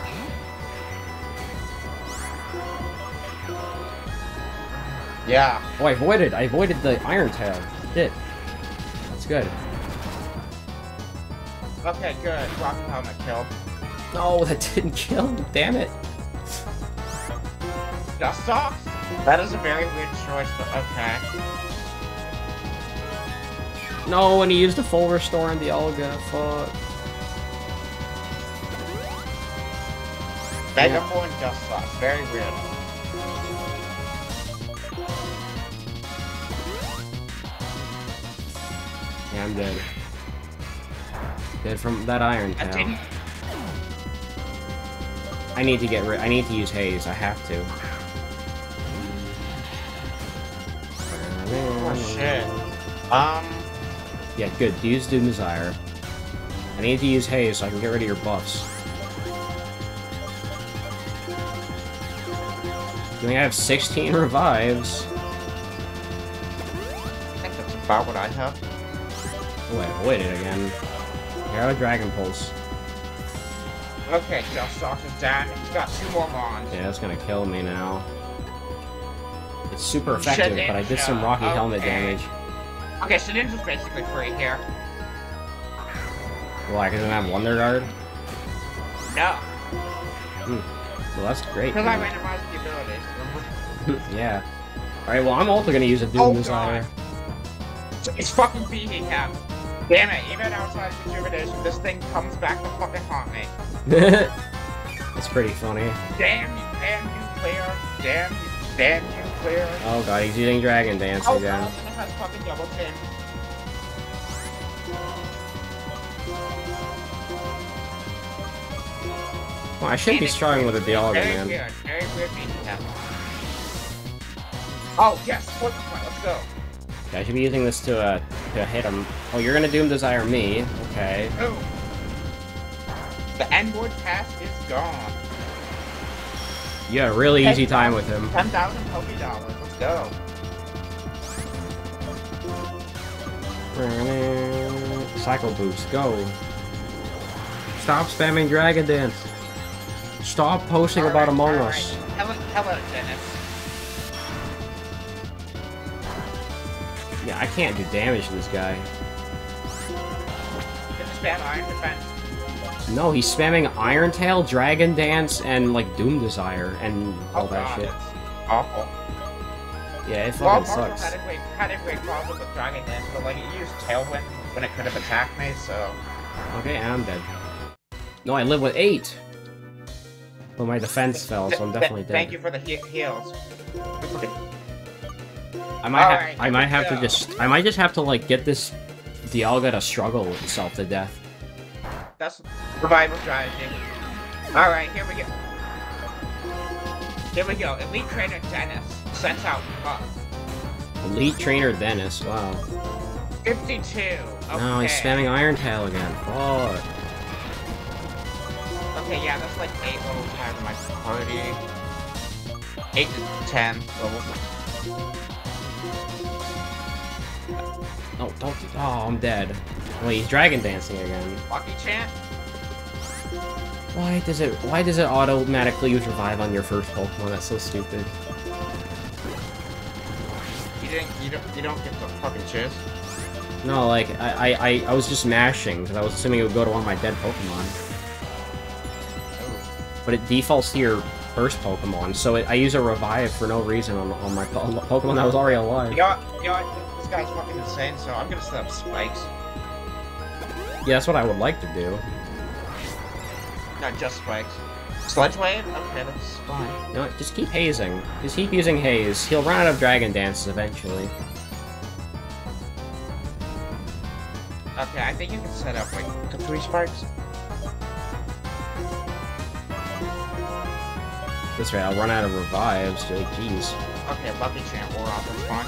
Yeah. Oh, I avoided. I avoided the Iron Tail. Shit. Good. Okay, good. Rock helmet kill. No, that didn't kill. Damn it. Dust off? That is a very weird choice, but okay. No, and he used a full restore on Dialga. Fuck. Megapole and Dust off. Very weird. Yeah, I'm dead. Dead from that Iron Tail. I need to get rid- I need to use Haze, I have to. Oh shit. Um... Yeah, good, use Doom Desire. I need to use Haze so I can get rid of your buffs. I think I have sixteen revives. I think that's about what I have. Oh, I avoid it again. Arrow Dragon Pulse. Okay, Dustox is down. It's got two more mons. Yeah, that's gonna kill me now. It's super effective, Shedinja. But I did some Rocky okay. Helmet damage. Okay, Shedinja's basically free here. Why, because I have Wonder Guard? No. Mm. Well, that's great. Because I randomized the abilities. Yeah. Alright, well, I'm also gonna use a Doom Desire. Oh, it's fucking Beheeyem. Damn it, even outside of rejuvenation, this thing comes back to fucking haunt me. That's pretty funny. Damn you, damn you, Claire. Damn you, damn you, Claire. Oh god, he's using Dragon Dance oh, again. Oh, it has fucking double pin. Well, I shouldn't be struggling with a Dialga, man. Very weird, very weird Beheeyem. Oh, yes, what's the point? Let's go. Yeah, I should be using this to, uh, to hit him. Oh, you're gonna Doom Desire me. Okay. Ooh. The N-word task is gone. You had a really easy time with him. ten thousand Poké Dollars. Let's go. Cycle Boost. Go. Stop spamming Dragon Dance. Stop posting about Among Us. Hello, hello, Dennis. Yeah, I can't do damage to this guy. Spam Iron Defense. No, he's spamming Iron Tail, Dragon Dance, and like Doom Desire and all oh, that God, shit. It's awful. Yeah, it well, fucking sucks. Had a great, had a great problem with Dragon Dance, but like it used Tailwind when it could have attacked me, so. Okay, and I'm dead. No, I live with eight. But my defense fell, so I'm definitely dead. Thank you for the he heals. I might, ha right, I might have go. to just, I might just have to like get this Dialga to struggle with itself to death. That's revival strategy. All right, here we go. Here we go. Elite Trainer Dennis sends out buff. Elite Trainer Dennis. Wow. fifty-two. Okay. No, he's spamming Iron Tail again. Oh. Okay, yeah, that's like eight levels higher than my party. Eight to ten levels. Oh, don't do- oh, I'm dead. Well, he's Dragon Dancing again. Lucky chant. Why does it- why does it automatically use Revive on your first Pokemon? That's so stupid. You didn't- you don't- you don't get the fucking chance? No, like, I- I- I was just mashing, because I was assuming it would go to one of my dead Pokemon. Oh. But it defaults to your first Pokemon, so it, I use a Revive for no reason on, on my po Pokemon that was already alive. You got- you got- This guy's fucking insane, so I'm gonna set up spikes. Yeah, that's what I would like to do. Not just spikes. Sludge wave? Okay, that's fine. No, just keep hazing. Just keep using haze. He'll run out of Dragon Dances eventually. Okay, I think you can set up like three sparks. This way, I'll run out of revives, dude. Jeez. Okay, Lucky Champ will off this one.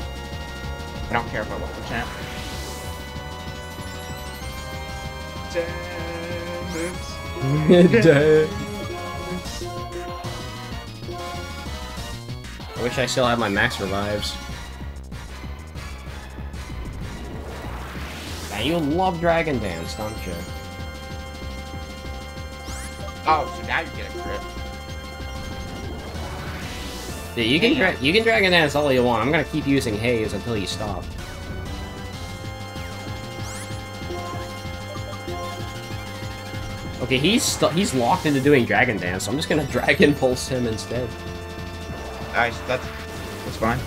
I don't care about Lucky Champ. Dance. I wish I still had my max revives. Now you love Dragon Dance, don't you? Oh, so now you get a crit. Dude, you can dra you can Dragon Dance all you want. I'm gonna keep using Haze until you stop. Okay, he's he's locked into doing Dragon Dance, so I'm just gonna Dragon Pulse him instead. Nice, that's that's fine.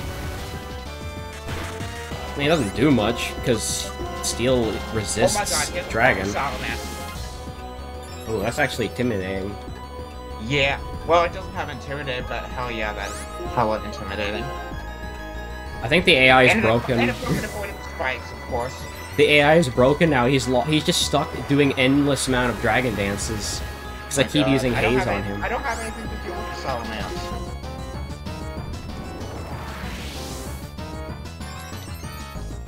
I mean, it doesn't do much because Steel resists oh my God, Dragon. Oh, that's actually intimidating. Yeah. Well, it doesn't have Intimidate, but hell yeah, that's hella intimidating. I think the A I is and broken. And spikes, of course. The A I is broken now. He's lo he's just stuck doing endless amount of Dragon Dances. Because oh I keep God. using I Haze on him. I don't have anything to do with the Salamence.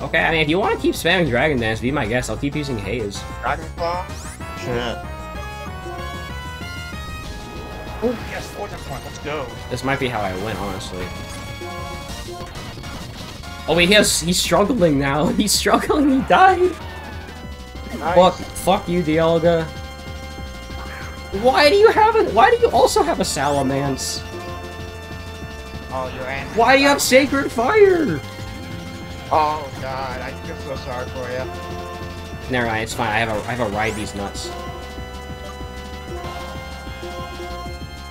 Okay, I mean, if you want to keep spamming Dragon Dance, be my guest. I'll keep using Haze. Dragon Claw? Shit. Oh, yes, fortune point, let's go. This might be how I win, honestly. Oh wait, he has, he's struggling now. He's struggling, he died. Nice. Fuck, fuck you, Dialga. Why do you have a, why do you also have a Salamence? Oh, you're angry. Why do you have Sacred Fire? Oh God, I feel so sorry for you. Never mind, it's fine, I have a, I have a Ride These Nuts.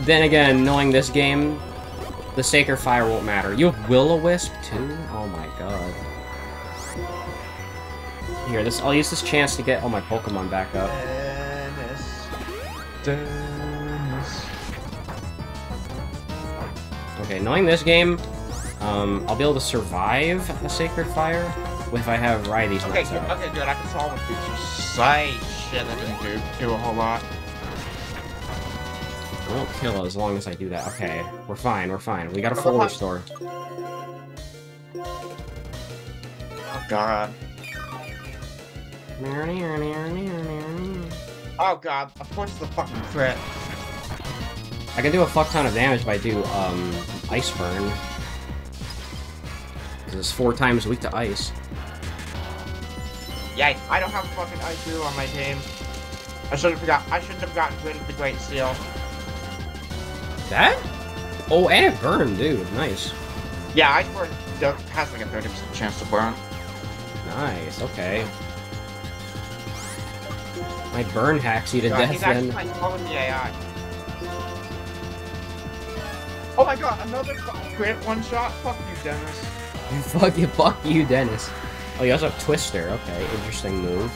Then again, knowing this game, the Sacred Fire won't matter. You have Will-O-Wisp too? Oh my God. Here, this I'll use this chance to get all my Pokemon back up. Dennis. Dennis. Okay, knowing this game, um, I'll be able to survive a Sacred Fire if I have Rhyperior. Okay, good, okay, good. I can solve a feature. Sight shit, that didn't do, do a whole lot. I won't kill as long as I do that. Okay, we're fine, we're fine. We got a full restore. Oh God. Oh God, of course it's a fucking crit. I can do a fuck ton of damage if I do, um, Ice Burn. Because it's four times weak to ice. Yeah, I don't have a fucking Ice Brew on my team. I shouldn't have got- I shouldn't have gotten rid of the Great Seal. That? Oh, and it burned, dude. Nice. Yeah, Ice Burn has like a thirty percent chance to burn. Nice, okay. My burn hacks you to God, death, he's then. Actually playing the A I. Oh my God, another crit one shot? Fuck you, Dennis. Fuck you, fuck you, Dennis. Oh, you also have Twister. Okay, interesting move.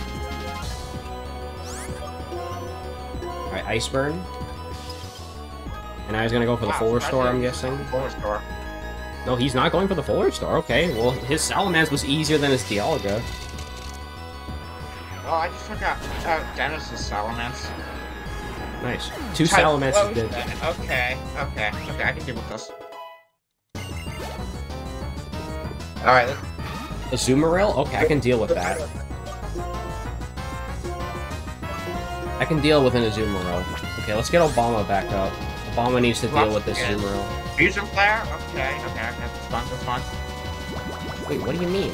Alright, Ice Burn. And now he's gonna go for the wow, full restore, I'm guessing. Full restore. No, he's not going for the full restore. Okay, well, his Salamence was easier than his Dialga. Well, I just took out uh, Dennis's Salamence. Nice. Two Salamences did. Okay, okay, okay, I can deal with this. Alright. A Azumarill? Okay, I can deal with that. I can deal with an Azumarill. Okay, let's get Obama back up. Obama needs to deal Lots with this Azumarill. Fusion player? Okay, okay, that's fun, that's fun. Wait, what do you mean?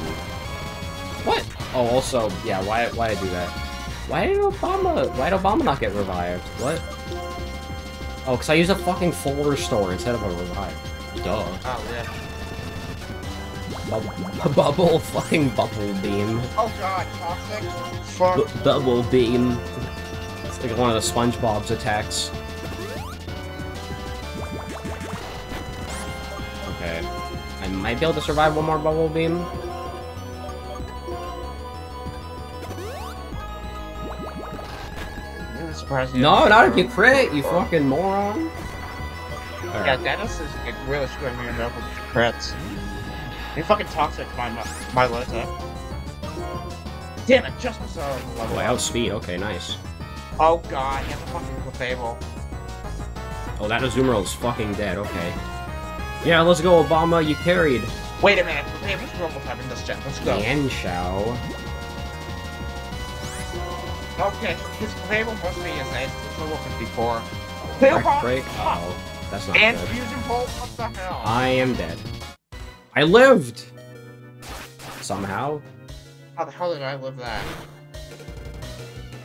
What? Oh, also, yeah, why why do that? Why did Obama, why did Obama not get revived? What? Oh, because I used a fucking full restore instead of a revive. Duh. Oh, yeah. Bubble, bubble fucking bubble beam. Oh God, toxic? B bubble beam. It's like one of the SpongeBob's attacks. Okay. I might be able to survive one more Bubble Beam. No, not if you crit, you fucking moron! Right. Yeah, Dennis is like, really screwing me up with crits. He fucking toxic my my, my Latios. damn it, just so. Oh, I outspeed. Okay, nice. Oh god, he has a fucking Clefable. Oh, that Azumarill fucking dead. Okay. Yeah, let's go, Obama. You carried. Wait a minute. Clefable's Robo type in this gen. Let's go. Yan Shao. Okay, his Clefable must be his name. It's level fifty-four. Clefable break. Uh oh, that's not and good. And Fusion Bolt. What the hell? I am dead. I lived. Somehow. How the hell did I live that?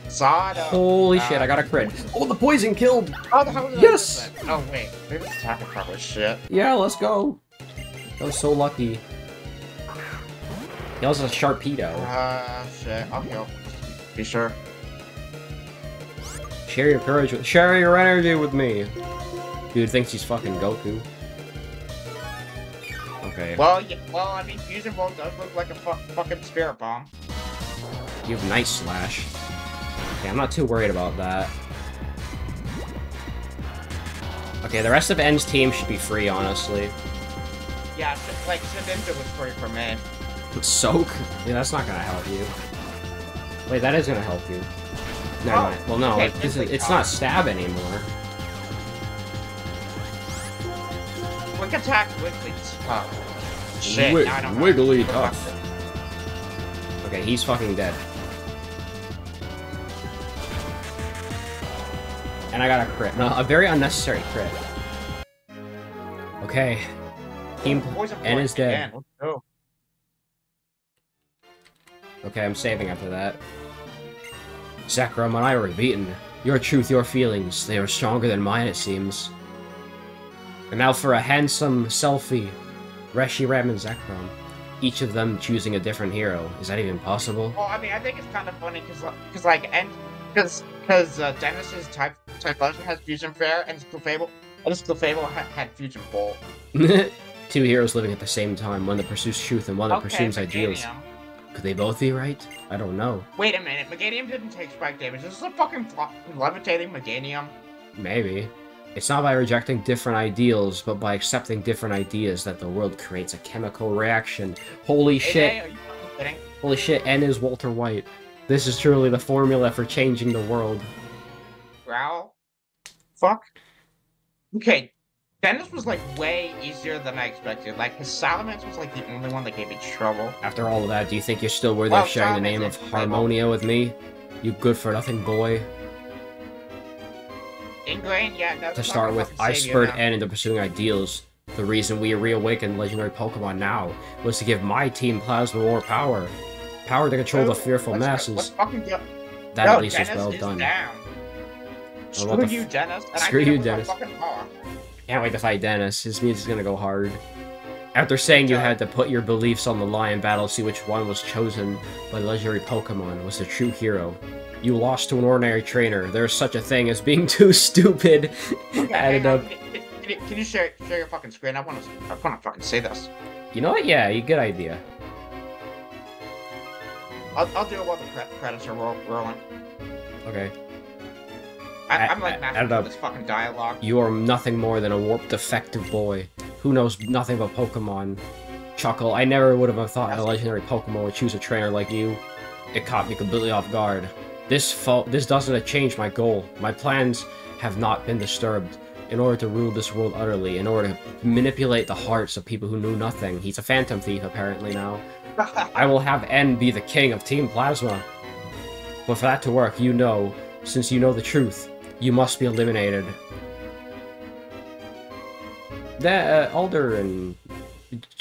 Zod. Holy uh, shit, I got a crit. Oh, the poison killed! How the hell did yes! I live that? Oh, wait. Maybe it's attacking proper shit. Yeah, let's go. That was so lucky. He also has a Sharpedo. Ah, uh, shit. I'll kill. Be sure. Share your courage with- Share your energy with me! Dude thinks he's fucking Goku. Okay. Well, yeah, well, I mean, Fusion Bolt does look like a fu fucking Spirit Bomb. You have Night Slash. Okay, I'm not too worried about that. Okay, the rest of N's team should be free, honestly. Yeah, like, Shedinja was free for me. But Soak? Yeah, that's not gonna help you. Wait, that is gonna help you. Never oh, mind. Well, no, it, this is, it's not Stab anymore. Quick attack, Wigglytuff. Shit, Wi I don't Wigglytuff. Okay, he's fucking dead. And I got a crit. No, a very unnecessary crit. Okay. Team N is dead. Okay, I'm saving after that. Zekrom and I were beaten. Your truth, your feelings. They were stronger than mine, it seems. And now for a handsome selfie. Reshiram and Zekrom. Each of them choosing a different hero. Is that even possible? Well, I mean, I think it's kind of funny because, because like, and because because uh, Dennis's type type version has Fusion Fair, and his Clefable, and his Clefable ha had Fusion Bolt. Two heroes living at the same time, one that pursues truth and one that okay, pursues Meganium. Ideals. Could they both be right? I don't know. Wait a minute, Meganium didn't take spike damage. This is a fucking levitating Meganium. Maybe. It's not by rejecting different ideals, but by accepting different ideas that the world creates a chemical reaction. Holy shit. Holy shit, N is Walter White. This is truly the formula for changing the world. Growl? Fuck. Okay, Dennis was like way easier than I expected. Like, his Salamence was like the only one that gave me trouble. After all of that, do you think you're still worthy well, of sharing Salamence the name of Harmonia with me? You good-for-nothing boy. Ingrain, yeah, no, to start with, I spurred N into pursuing ideals. The reason we reawakened legendary Pokemon now was to give my team Plasma War power. Power to control oh, the fearful let's, masses. Let's fucking get... That no, at least Dennis is well is done. Down. Screw the... you, Dennis. And Screw I you, Dennis. Can't wait to fight Dennis. His music's gonna go hard. After saying you had to put your beliefs on the line in battle, see which one was chosen by the legendary Pokemon was the true hero. You lost to an ordinary trainer. There's such a thing as being too stupid. Okay, added up. Can you, can you share, share your fucking screen? I want to. I want to fucking say this. You know what? Yeah, you good idea. I'll, I'll do it while the credits are rolling. Okay. I, I'm like mastering up this fucking dialogue. You are nothing more than a warped, defective boy who knows nothing about Pokemon. Chuckle. I never would have thought a legendary Pokemon would choose a trainer like you. It caught me completely off guard. This fault. This doesn't change my goal. My plans have not been disturbed. In order to rule this world utterly, in order to manipulate the hearts of people who knew nothing, he's a phantom thief apparently now. I will have N be the king of Team Plasma. But for that to work, you know, since you know the truth, you must be eliminated. That uh, Alder and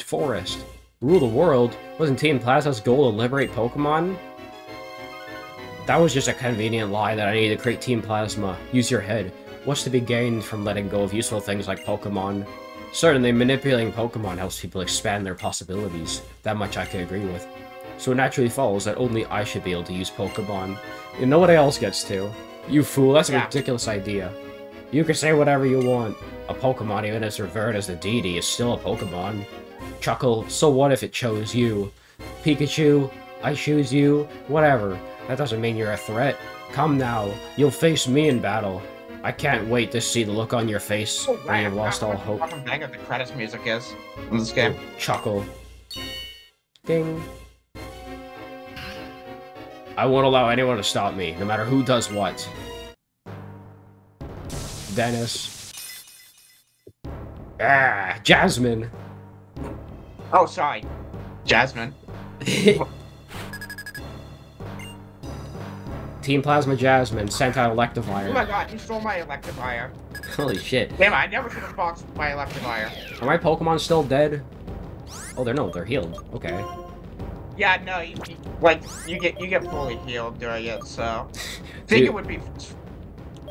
Forest rule the world. Wasn't Team Plasma's goal to liberate Pokemon? That was just a convenient lie that I needed to create Team Plasma. Use your head. What's to be gained from letting go of useful things like Pokemon? Certainly, manipulating Pokemon helps people expand their possibilities. That much I can agree with. So it naturally follows that only I should be able to use Pokemon. And nobody else gets to. You fool, that's a ridiculous idea. You can say whatever you want. A Pokemon, even as revered as a deity, is still a Pokemon. Chuckle, so what if it chose you? Pikachu, I choose you, whatever. That doesn't mean you're a threat. Come now, you'll face me in battle. I can't wait to see the look on your face oh, when you've lost all hope. How fucking banger the credits music is in this game. Chuckle. Ding. I won't allow anyone to stop me, no matter who does what. Dennis. Ah, Jasmine. Oh, sorry. Jasmine. Team Plasma Jasmine sent out Electivire. Oh my god, you stole my Electivire. Holy shit. Damn, I never should have boxed my Electivire. Are my Pokemon still dead? Oh, they're no, they're healed. Okay. Yeah, no, you, you, like, you get you get fully healed during it, so... I think it would be...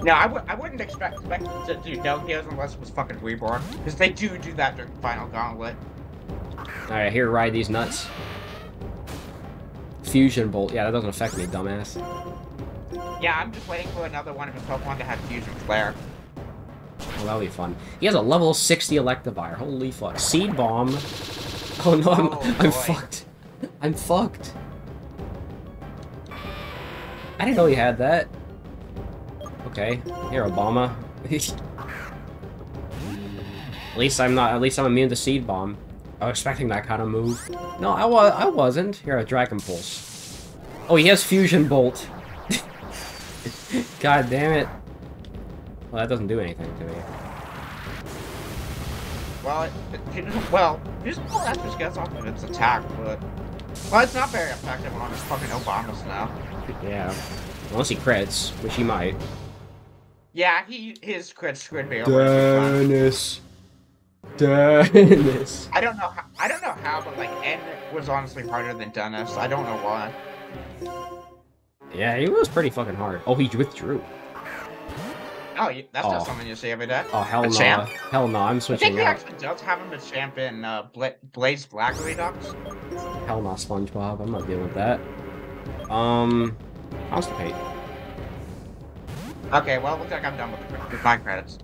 No, I, w I wouldn't expect, expect to do no heals unless it was fucking Reborn. Because they do do that during the Final Gauntlet. Alright, here, ride these nuts. Fusion Bolt. Yeah, that doesn't affect me, dumbass. Yeah, I'm just waiting for another one of his Pokemon to have Fusion Flare. Well, that'll be fun. He has a level sixty Electivire. Holy fuck. Seed Bomb. Oh no, I'm, oh, I'm fucked. I'm fucked. I didn't know he had that. Okay, here, Obama. At least I'm not. At least I'm immune to Seed Bomb. I was expecting that kind of move. No, I was. I wasn't. Here, a Dragon Pulse. Oh, he has Fusion Bolt. God damn it. Well, that doesn't do anything to me. Well, it, it, well, this bullet just gets off of its attack, but... Well, it's not very effective on his fucking Obamas now. Yeah. Unless he crits, which he might. Yeah, he his crits screwed me over. Dennis. Dennis. I don't know how, I don't know how, but like, N was honestly harder than Dennis. I don't know why. Yeah, he was pretty fucking hard. Oh, he withdrew. Oh, that's oh. not something you see every day. Oh, hell no. Nah. Hell no, nah. I'm switching I think out. He actually does have him a champ in uh, Bla Blaze Black Redux. Hell no, nah, SpongeBob. I'm not dealing with that. Um, Constipate. Okay, well, it looks like I'm done with the, with my credits.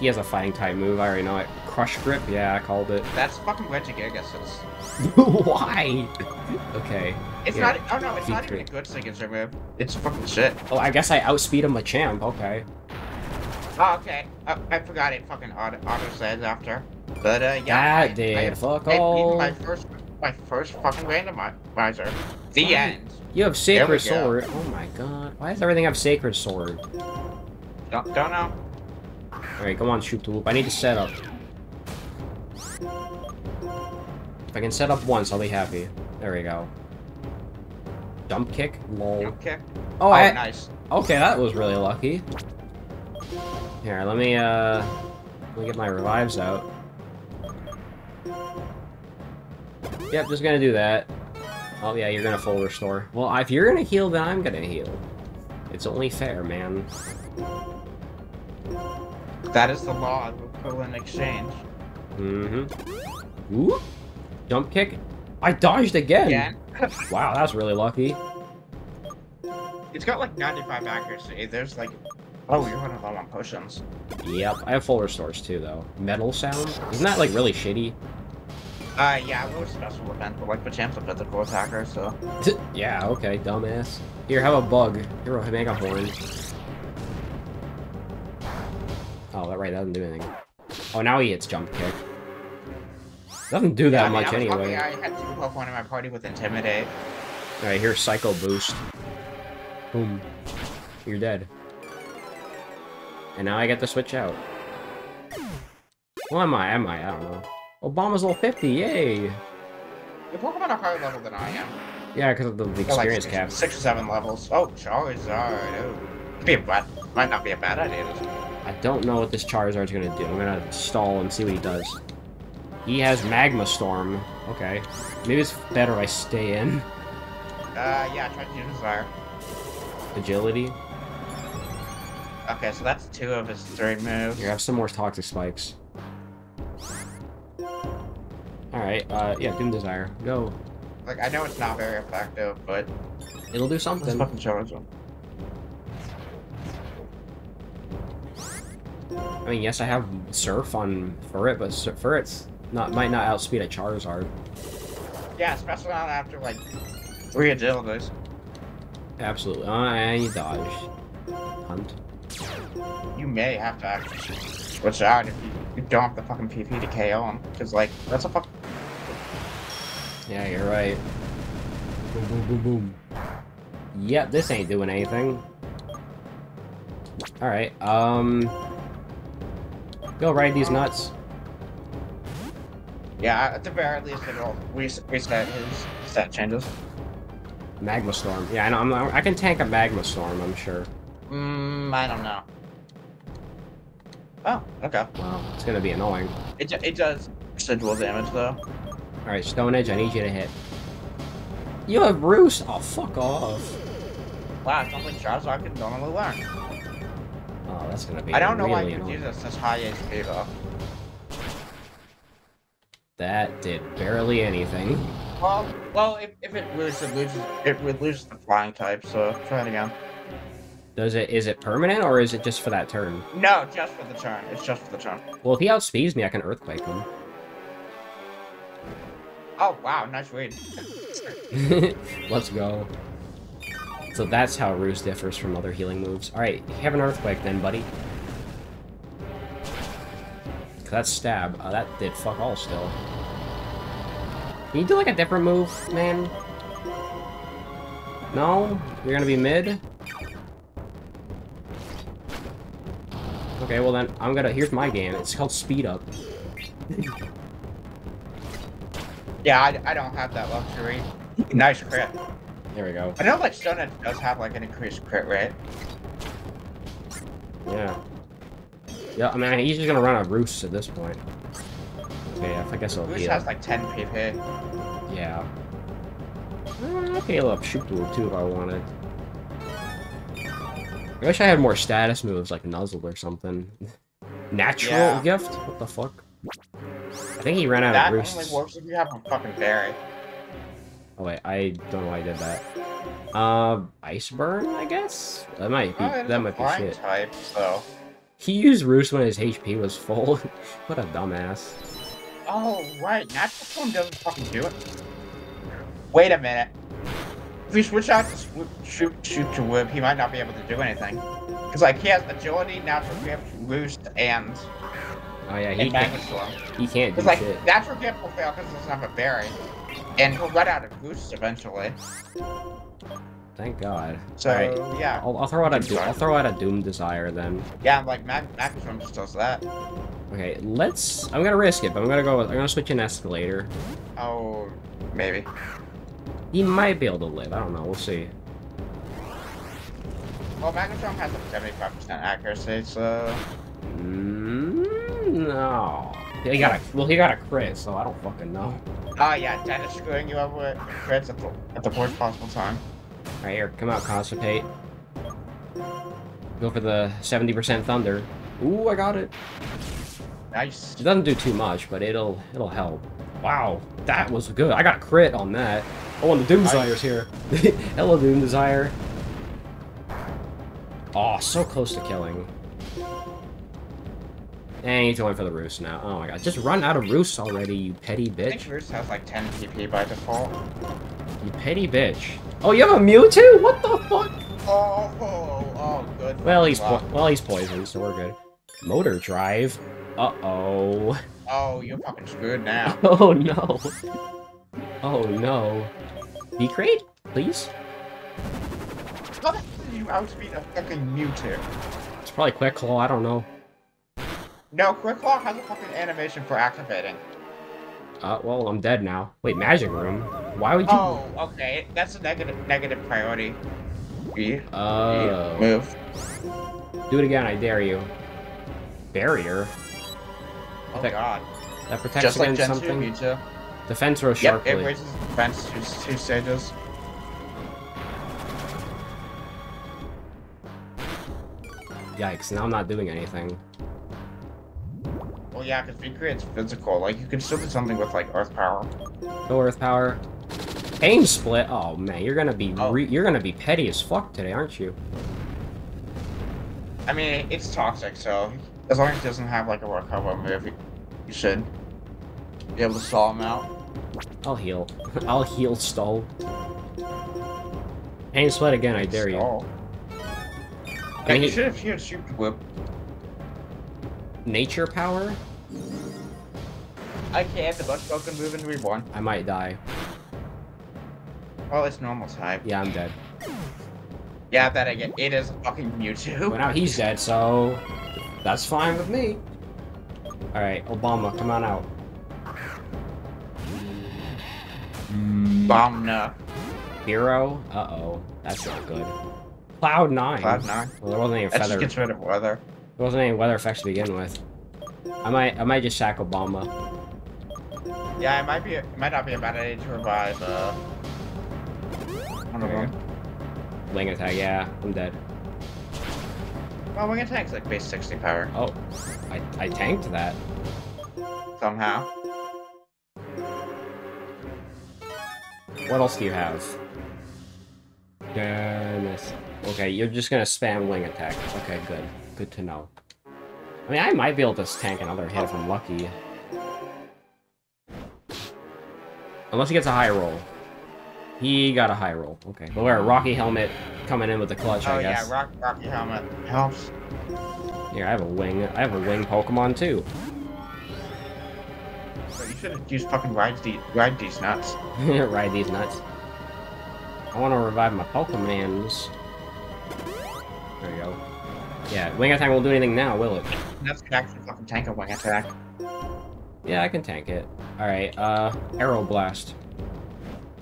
He has a fighting type move. I already know it. Crush Grip? Yeah, I called it. That's fucking Regigigas. Why? Okay. It's yeah. not. Oh no, it's Featured. not even a good signature move. It's fucking shit. Oh, I guess I outspeed him a champ. Okay. Oh, okay. Oh, I forgot it. Fucking auto, auto says after. But uh, yeah. That I, did. I, Fuck I, all. I my first, my first fucking randomizer. The Why? end. You have Sacred Sword. Go. Oh my god. Why does everything have Sacred Sword? Don't, don't know. All right, come on, shoot the whoop. I need to set up. If I can set up once, I'll be happy. There we go. Dump kick? Lol. Dump kick. Oh, oh I... nice. Okay, that was really lucky. Here, let me, uh... Let me get my revives out. Yep, just gonna do that. Oh, yeah, you're gonna full restore. Well, if you're gonna heal, then I'm gonna heal. It's only fair, man. That is the law of equivalent exchange. Mm-hmm. Whoop! Jump kick? I dodged again! Yeah. Wow, that's really lucky. It's got like ninety-five accuracy. There's like... Oh, you're running low on potions. Yep, I have full restores too, though. Metal sound? Isn't that like really shitty? Uh, yeah, we're a special event, but like the champ's a physical attacker, so... Yeah, okay, dumbass. Here, have a bug. Here, I'll make a horn. Oh, that right, that doesn't do anything. Oh, now he hits jump kick. Doesn't do that yeah, much I mean, I anyway. I had two Pokemon in my party with Intimidate. Alright, here's Psycho Boost. Boom. You're dead. And now I get to switch out. Well, am I? Am I? I don't know. Obama's level fifty, yay! Your Pokemon are higher level than I am. Yeah, because of the, the experience like six, cap. Six or seven levels. Oh, Charizard. Oh. Be a bad, might not be a bad idea. I don't know what this Charizard's gonna do. I'm gonna stall and see what he does. He has Magma Storm. Okay. Maybe it's better I stay in. Uh, yeah, try to do Desire. Agility. Okay, so that's two of his three moves. Here, have some more Toxic Spikes. Alright, uh, yeah, Doom Desire. Go. Like, I know it's not very effective, but... It'll do something. Let's fucking charge him. I mean, yes, I have Surf on Ferret, but Ferret's not might not outspeed a Charizard. Yeah, especially not after like three Agilities. Absolutely. Uh, and you dodged. Hunt. You may have to actually switch out if you, you don't have the fucking P P to K O him, because like that's a fuck. Yeah, you're right. Boom, boom, boom, boom. Yep, this ain't doing anything. Alright, um... go ride these nuts. Yeah, at the very least it will reset his set changes. Magma Storm. Yeah, I know, I'm, I can tank a Magma Storm, I'm sure. Mmm, I don't know. Oh, okay. Well, it's gonna be annoying. It, it does residual damage, though. Alright, Stone Edge, I need you to hit. You have Roost! Oh, fuck off. Wow, it's not like Charizard can normally learn. Oh, that's gonna be I don't know really why you use this as high H P, though. That did barely anything. Well, well, if, if it loses, it loses, it loses the flying type, so try it again. Does it, is it permanent, or is it just for that turn? No, just for the turn. It's just for the turn. Well, if he outspeeds me, I can Earthquake him. Oh, wow, nice read. Let's go. So that's how Roost differs from other healing moves. Alright, have an Earthquake then, buddy. That's Stab. Uh, that did fuck all still. Can you do, like, a different move, man? No? You're gonna be mid? Okay, well then, I'm gonna... Here's my game. It's called Speed Up. Yeah, I, I don't have that luxury. Nice crit. There we go. I know, like, Stone Edge does have, like, an increased crit rate. Yeah. Yeah, I mean, he's just gonna run a Roost at this point. Okay, I guess I'll heal. Roost has, like, ten P P. Yeah. I'll heal up Shooptool, too, if I wanted. I wish I had more status moves, like Nuzzle or something. Natural yeah. Gift? What the fuck? I think he ran out that of Roosts. That only works if you have a fucking berry. Oh, wait, I don't know why I did that. Uh, Ice Burn, I guess? That might be, oh, that might be shit. Type, so. He used Roost when his H P was full. What a dumbass. Oh, right. Natural Storm doesn't fucking do it. Wait a minute. If we switch out to swoop, shoot, shoot to whip, he might not be able to do anything. Because, like, he has Agility, Natural Gift, Roost, and... Oh, yeah, he can't, he can't do like, shit. Natural Gift will fail because it's not a berry. And he'll run out of Boosts eventually. Thank God. So uh, yeah, I'll, I'll throw out a do I'll throw out a Doom Desire then. Yeah, like Mag Magnezone just does that. Okay, let's. I'm gonna risk it, but I'm gonna go. With, I'm gonna switch an Escalator. Oh, maybe. He might be able to live. I don't know. We'll see. Well, Magnezone has a seventy-five percent accuracy, so. Mm, no. He got a well. He got a crit, so I don't fucking know. Oh yeah, that is screwing you over with crits at the at the worst possible time. Alright, here, come out, Constipate. Go for the seventy percent Thunder. Ooh, I got it. Nice. It doesn't do too much, but it'll it'll help. Wow, that was good. I got a crit on that. Oh, and the Doom Desire's here. Hello, Doom Desire. Oh, so close to killing. And he's going for the Roost now. Oh my god, just run out of Roost already, you petty bitch. I think Roost has like ten P P by default. You petty bitch. Oh, you have a Mewtwo? What the fuck? Oh, oh, oh good. Well, he's po well, he's poisoned, so we're good. Motor Drive. Uh oh. Oh, you're fucking screwed now. Oh no. Oh no. V-crate, please. How the fuck did you outspeed a fucking Mewtwo? It's probably Quick Claw. I don't know. No, Quick Claw has a fucking animation for activating. Uh, well, I'm dead now. Wait, Magic Room? Why would you- Oh, okay. That's a negative negative priority. E. Uh, e. Move. Do it again, I dare you. Barrier? Oh that, god. That protects just against like something? Just like Gen two, Mewtwo. Defense row sharply. Yep, it raises defense to two stages. Yikes, now I'm not doing anything. Well, yeah, because V-Crate, it's physical. Like, you can still do something with, like, Earth Power. Go Earth Power. Aim Split? Oh, man, you're gonna be oh. re you're gonna be petty as fuck today, aren't you? I mean, it's toxic, so as long as it doesn't have, like, a recover move, you should be able to stall him out. I'll heal. I'll heal stall. Aim Split again, I dare stall. you. I mean, you should have healed Super Whip. Nature Power? I can't, the Bushwalker move into reborn. I might die. Well, it's normal type. Yeah, I'm dead. Yeah, that I get. It is fucking Mewtwo. Well, now he's dead, so that's fine with me. All right, Obama, come on out. Bomna. Hero? Uh-oh. That's not good. Cloud nine. Cloud nine. Well, there wasn't any that feather. That gets rid of weather. There wasn't any weather effects to begin with. I might, I might just sack Obama. Yeah, it might be, it might not be a bad idea to revive. Uh, one of them. Wing attack. Yeah, I'm dead. Well, wing attack's like base sixty power. Oh, I, I tanked that. Somehow. What else do you have? Goodness. Okay, you're just gonna spam wing attack. Okay, good. Good to know. I mean, I might be able to tank another hit if I'm lucky. Unless he gets a high roll. He got a high roll. Okay. But we're a Rocky Helmet coming in with the clutch, oh, I guess. Oh yeah, rock, Rocky Helmet helps. Here, I have a wing. I have a wing Pokemon too. So you should have used fucking ride, the, ride these nuts. Ride these nuts. I want to revive my Pokemons. There you go. Yeah, wing attack won't do anything now, will it? That's actually fucking tank a wing attack. Yeah, I can tank it. Alright, uh, Arrow Blast.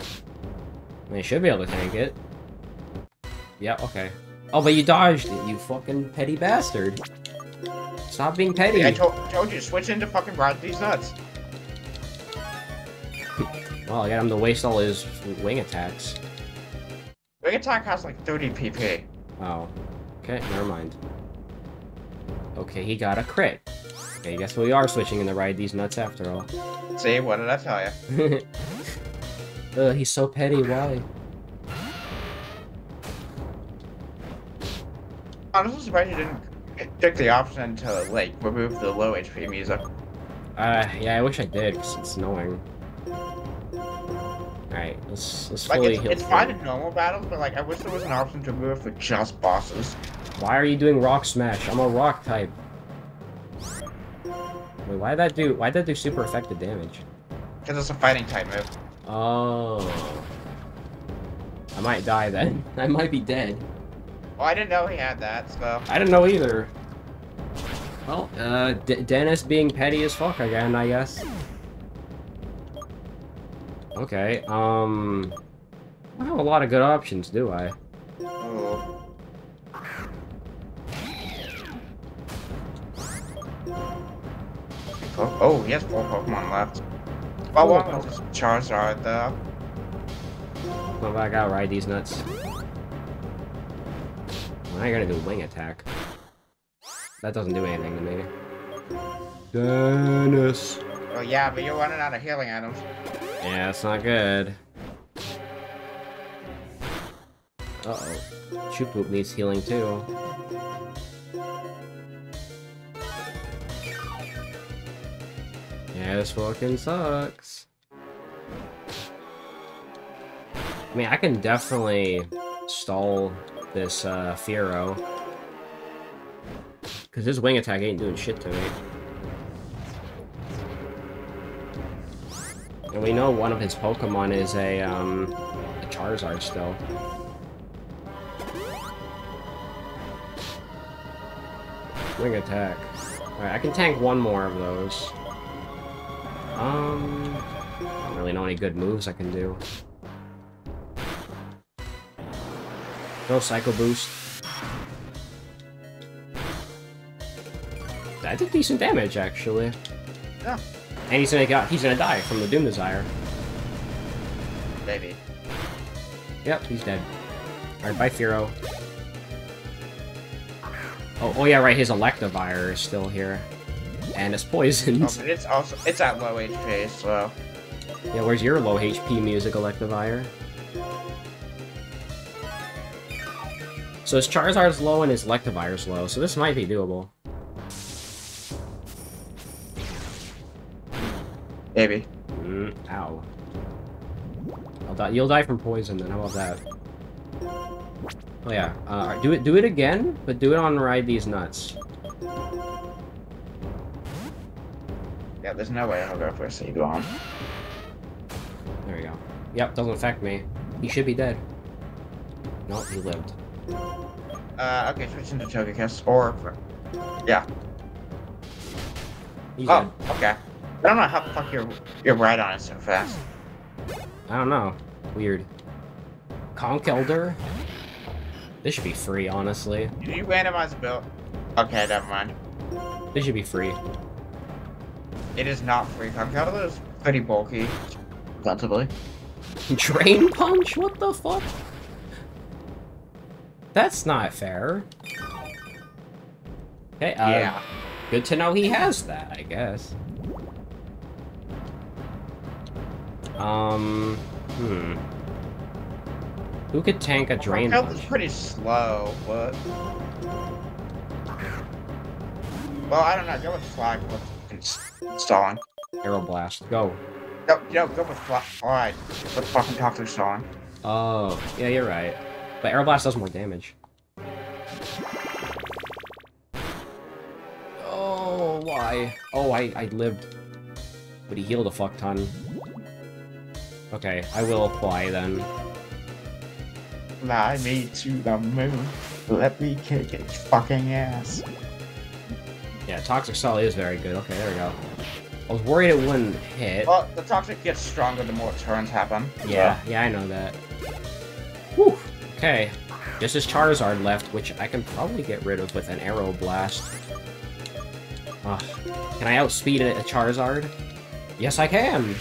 I mean, you should be able to tank it. Yeah, okay. Oh, but you dodged it, you fucking petty bastard. Stop being petty. Hey, I to told you, switch into fucking Rod these nuts. Well, I got him to waste all his wing attacks. Wing attack has like thirty P P. Oh. Okay, never mind. Okay, he got a crit. Okay, guess we are switching in the ride these nuts after all. See, what did I tell you? Ugh, he's so petty, why? I'm just surprised you didn't pick the option to, like, remove the low H P music. Uh, yeah, I wish I did, because it's annoying. Alright, let's, let's like fully heal. It's, it's fine in normal battles, but, like, I wish there was an option to move for just bosses. Why are you doing Rock Smash? I'm a rock type. Wait, why'd that do, why'd that do super effective damage? Because it's a fighting type move. Oh. I might die then. I might be dead. Well, I didn't know he had that, so... I didn't know either. Well, uh, D Dennis being petty as fuck again, I guess. Okay, um... I have a lot of good options, do I? Oh. Oh, he has four Pokemon left. Well, oh, one was Charizard, though. What about I gotta ride these nuts? Well, I gotta do wing attack. That doesn't do anything to me. Dennis! Oh yeah, but you're running out of healing items. Yeah, that's not good. Uh-oh. Chewpoop needs healing, too. Yeah, this fucking sucks. I mean, I can definitely stall this, uh, Fearow. Because his wing attack ain't doing shit to me. And we know one of his Pokemon is a, um, a Charizard still. Wing attack. Alright, I can tank one more of those. Um... I don't really know any good moves I can do. No Psycho Boost. That did decent damage, actually. Yeah. And he's gonna got, he's gonna die from the Doom Desire. Maybe. Yep, he's dead. Alright, bye Fearow. Oh, oh yeah, right, his Electivire is still here. And it's poisoned. Oh, but it's also it's at low H P, so. Yeah, where's your low H P music, Electivire? So his Charizard's low and his Electivire's low, so this might be doable. Maybe. Mm, ow. I'll die. You'll die from poison, then. How about that? Oh yeah. Uh, do it. Do it again, but do it on Ride These Nuts. Yeah, there's no way I'll go for a save on. There we go. Yep, doesn't affect me. You should be dead. No, you lived. Uh, okay, switch into Togekiss, or... Yeah. He's oh, dead. Okay. I don't know how the fuck your, your Rhydon is so fast. I don't know. Weird. Conch Elder? This should be free, honestly. Did you randomize the build? Okay, never mind. This should be free. It is not free. Conch Elder is pretty bulky. Possibly. Drain Punch? What the fuck? That's not fair. Okay, uh, yeah. Good to know he has that, I guess. Um, hmm. Who could tank a Drain Punch? Health is pretty slow, but... Well, I don't know, go with Fly, go with Stalling. Arrow Blast, go. No, no, go with Fly, alright. Let's fucking talk to Stalling. Oh, yeah, you're right. But Arrow Blast does more damage. Oh, why? Oh, I, I lived. But he healed a fuck ton. Okay, I will apply then. Fly me to the moon. Let me kick its fucking ass. Yeah, Toxic Solid is very good. Okay, there we go. I was worried it wouldn't hit. Well, the Toxic gets stronger the more turns happen. Yeah, so. Yeah, I know that. Whew. Okay, just as Charizard left, which I can probably get rid of with an Arrow Blast. Ugh. Can I outspeed a, a Charizard? Yes, I can!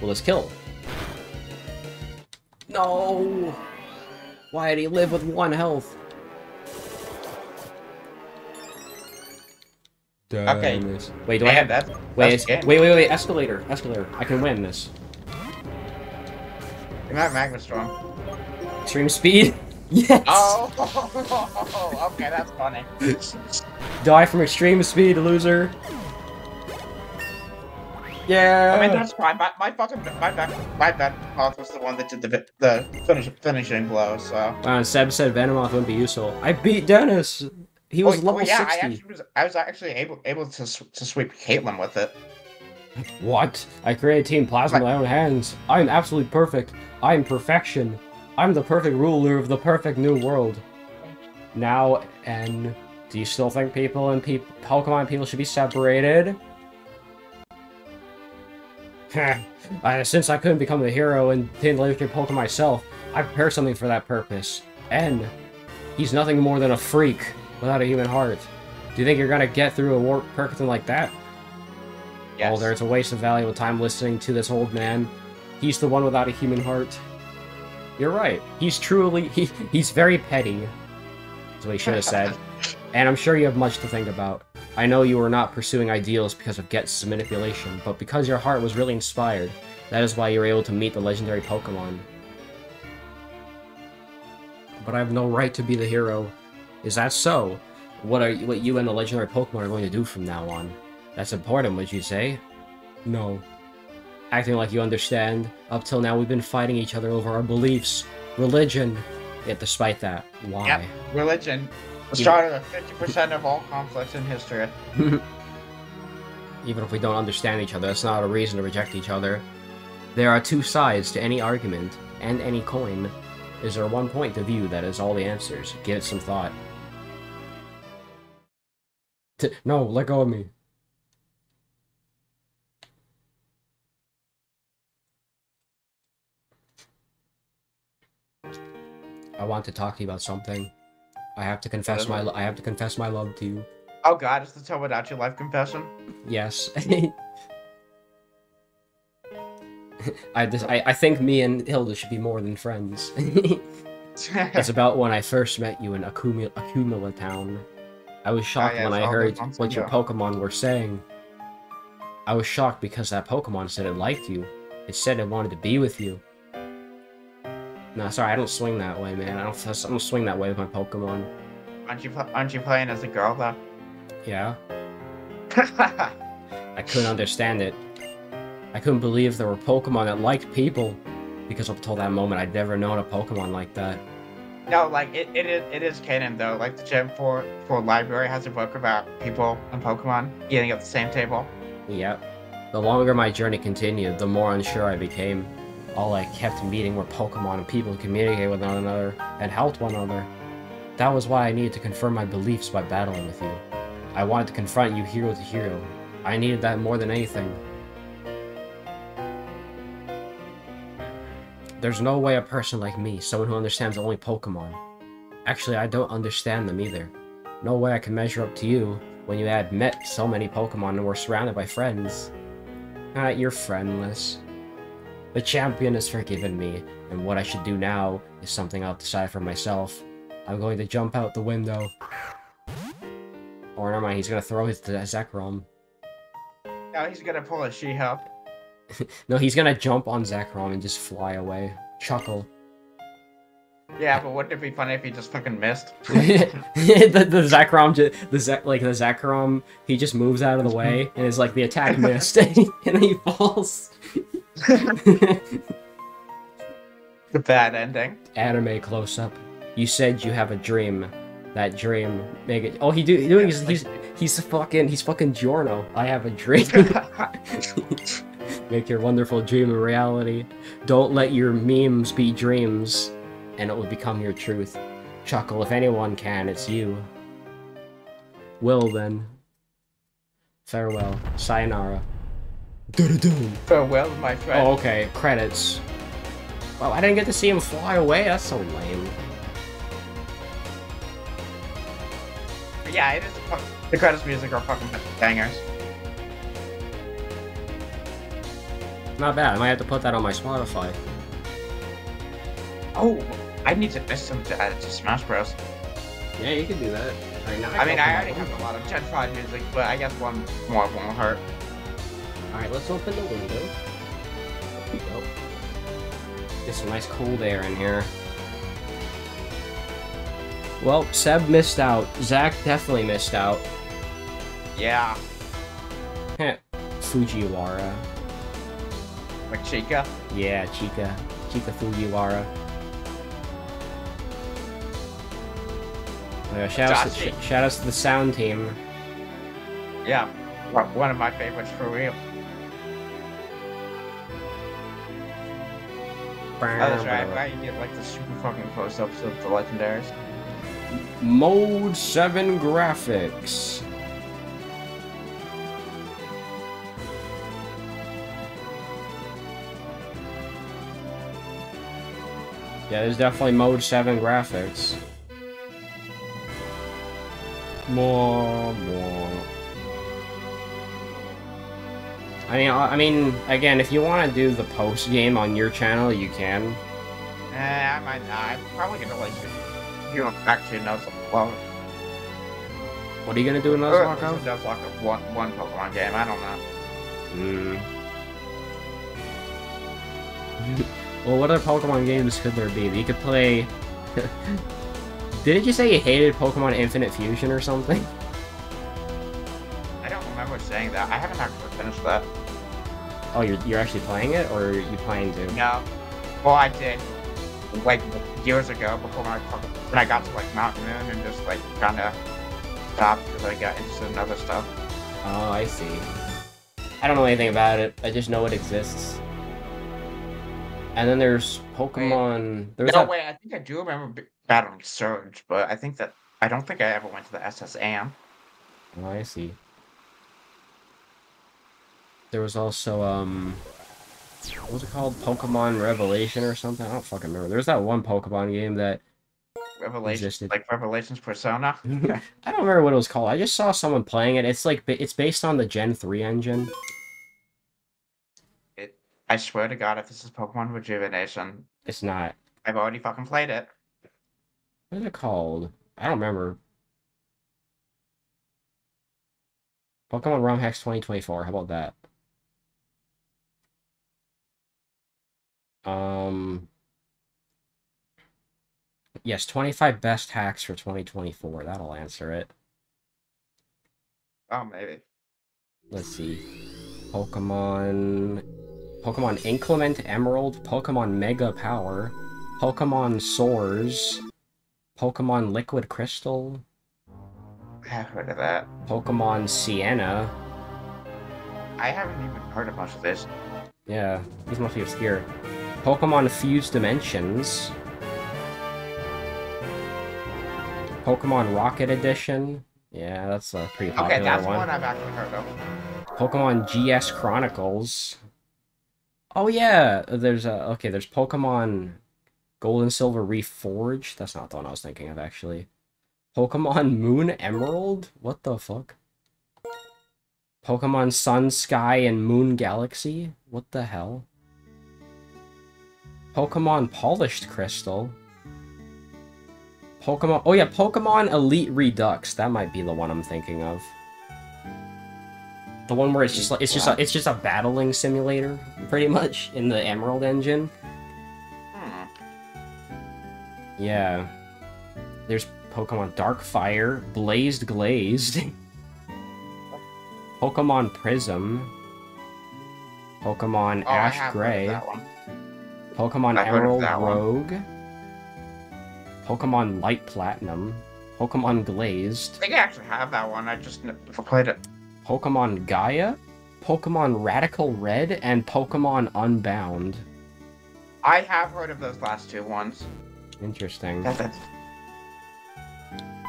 Well, let's kill. No! Why did he live with one health? Damn okay. This. Wait, do Damn, I have that? Wait, wait, wait, wait, wait, escalator, escalator. I can win this. You're not Magnezone. Extreme speed? Yes! Oh, okay, that's funny. Die from extreme speed, loser. Yeah! I mean, that's fine. My, my fucking, my back, my back path was the one that did the, the finish, finishing blow, so... Uh, Seb said Venomoth wouldn't be useful. I beat Dennis! He was oh, level oh, yeah, sixty. I, actually was, I was actually able able to, to sweep Caitlyn with it. What? I created Team Plasma with my own hands. I am absolutely perfect. I am perfection. I'm the perfect ruler of the perfect new world. Now, and do you still think people and pe Pokemon people should be separated? I, since I couldn't become the hero and didn't live through Pokemon myself, I prepared something for that purpose. And he's nothing more than a freak without a human heart. Do you think you're gonna get through a warp Perkington like that? Yes. Oh, there's a waste of valuable time listening to this old man. He's the one without a human heart. You're right. He's truly... He, he's very petty. That's what he should have said. And I'm sure you have much to think about. I know you were not pursuing ideals because of Getz's manipulation, but because your heart was really inspired, that is why you were able to meet the legendary Pokemon. But I have no right to be the hero. Is that so? What are what you and the legendary Pokemon are going to do from now on? That's important, would you say? No. Acting like you understand, up till now we've been fighting each other over our beliefs. Religion. Yet despite that, why? Yep, religion. The start of fifty percent of all conflicts in history. Even if we don't understand each other, that's not a reason to reject each other. There are two sides to any argument, and any coin. Is there one point of view that is all the answers? Give it some thought. T no, let go of me. I want to talk to you about something. I have to confess my I have to confess my love to you. Oh God, is the Tomodachi life confession? Yes. I, just, I I think me and Hilda should be more than friends. It's about when I first met you in Akumula, Akumula Town. I was shocked oh, yeah, when I heard what your Pokemon were saying. I was shocked because that Pokemon said it liked you. It said it wanted to be with you. No, sorry, I don't swing that way, man. I don't, I don't swing that way with my Pokemon. Aren't you, aren't you playing as a girl, though? Yeah. I couldn't understand it. I couldn't believe there were Pokemon that liked people, because up until that moment, I'd never known a Pokemon like that. No, like, it, it, is, it is canon, though. Like, the Gen four, four library has a book about people and Pokemon eating at the same table. Yep. The longer my journey continued, the more unsure I became. all like kept meeting where Pokemon and people communicate with one another and helped one another. That was why I needed to confirm my beliefs by battling with you. I wanted to confront you hero to hero. I needed that more than anything. There's no way a person like me, someone who understands only Pokemon. Actually, I don't understand them either. No way I can measure up to you when you had met so many Pokemon and were surrounded by friends. Ah, you're friendless. The champion has forgiven me, and what I should do now is something I'll decide for myself. I'm going to jump out the window. Or never mind, he's gonna throw his Zekrom. Now he's gonna pull a She-Hulk. No, he's gonna jump on Zekrom and just fly away. Chuckle. Yeah, but wouldn't it be funny if he just fucking missed? the, the Zekrom, just, the Zek, like the Zekrom, he just moves out of the way and is like the attack missed, and then he falls. The bad ending. Anime close up. You said you have a dream. That dream, make it. Oh, he do doing. He's, he's he's fucking he's fucking Giorno. I have a dream. Make your wonderful dream a reality. Don't let your memes be dreams, and it will become your truth. Chuckle, if anyone can, it's you. Will then. Farewell. Sayonara. Do-do-do. Farewell, my friend. Oh, okay. Credits. Wow, I didn't get to see him fly away. That's so lame. Yeah, it is a the credits music are fucking bangers. Not bad. I might have to put that on my Spotify. Oh, I need to miss some to add it to Smash Bros. Yeah, you can do that. I mean, I, I, mean, I already have a lot of Gen five music, but I guess one more won't hurt. Alright, let's open the window. There we go. Get some nice cold air in here. Well, Seb missed out. Zach definitely missed out. Yeah. Fujiwara. Like Chica? Yeah, Chica. Chica Fujiwara. Uh, shout, outs to, sh shout outs to the sound team. Yeah, one of my favorites for real. Oh, that's right. I forgot you get like the super fucking close-ups of the legendaries. Mode seven graphics. Yeah, there's definitely mode seven graphics. More, more. I mean, I mean, again, if you want to do the post game on your channel, you can. Eh, I might not. I'm probably gonna like it. You don't actually know something about it. What are you gonna do in Nuzlocke? Uh, Nuzlocke of one, one Pokemon game, I don't know. Hmm. Well, what other Pokemon games could there be? You could play... Didn't you say you hated Pokemon Infinite Fusion or something? I don't remember saying that. I haven't actually finished that. Oh, you're, you're actually playing it? Or are you planning to? No. Well, I did. Like, years ago, before when I, when I got to, like, Mount Moon and just, like, kinda stopped because I got interested in other stuff. Oh, I see. I don't know anything about it, I just know it exists. And then there's Pokemon... There's no, that... wait, I think I do remember battling Surge, but I think that... I don't think I ever went to the S S A M. Oh, I see. There was also, um... what was it called? Pokemon Revelation or something? I don't fucking remember. There was that one Pokemon game that Revelation, existed. Like Revelation's Persona? I don't remember what it was called. I just saw someone playing it. It's like, it's based on the Gen three engine. It, I swear to God, if this is Pokemon Rejuvenation... It's not. I've already fucking played it. What is it called? I don't remember. Pokemon ROM Hacks twenty twenty-four. How about that? Um, yes, twenty-five best hacks for twenty twenty-four. That'll answer it. Oh, maybe. Let's see. Pokemon... Pokemon Inclement Emerald. Pokemon Mega Power. Pokemon Soars. Pokemon Liquid Crystal. I have heard of that. Pokemon Sienna. I haven't even heard of much of this. Yeah, these must be obscure. Pokemon Fuse Dimensions, Pokemon Rocket Edition. Yeah, that's a pretty popular one. Okay, that's one. one I've actually heard of. Pokemon G S Chronicles. Oh yeah, there's a okay. There's Pokemon Gold and Silver Reforged. That's not the one I was thinking of actually. Pokemon Moon Emerald. What the fuck? Pokemon Sun, Sky, and Moon Galaxy. What the hell? Pokemon Polished Crystal. Pokemon... Oh yeah, Pokemon Elite Redux. That might be the one I'm thinking of. The one where it's just like it's just a, it's just a battling simulator, pretty much, in the Emerald engine. Yeah. There's Pokemon Darkfire, Blazed Glazed, Pokemon Prism, Pokemon oh, Ash Gray, Pokemon Emerald Rogue, one. Pokemon Light Platinum, Pokemon Glazed. I think I actually have that one, I just never played it. Pokemon Gaia, Pokemon Radical Red, and Pokemon Unbound. I have heard of those last two ones. Interesting.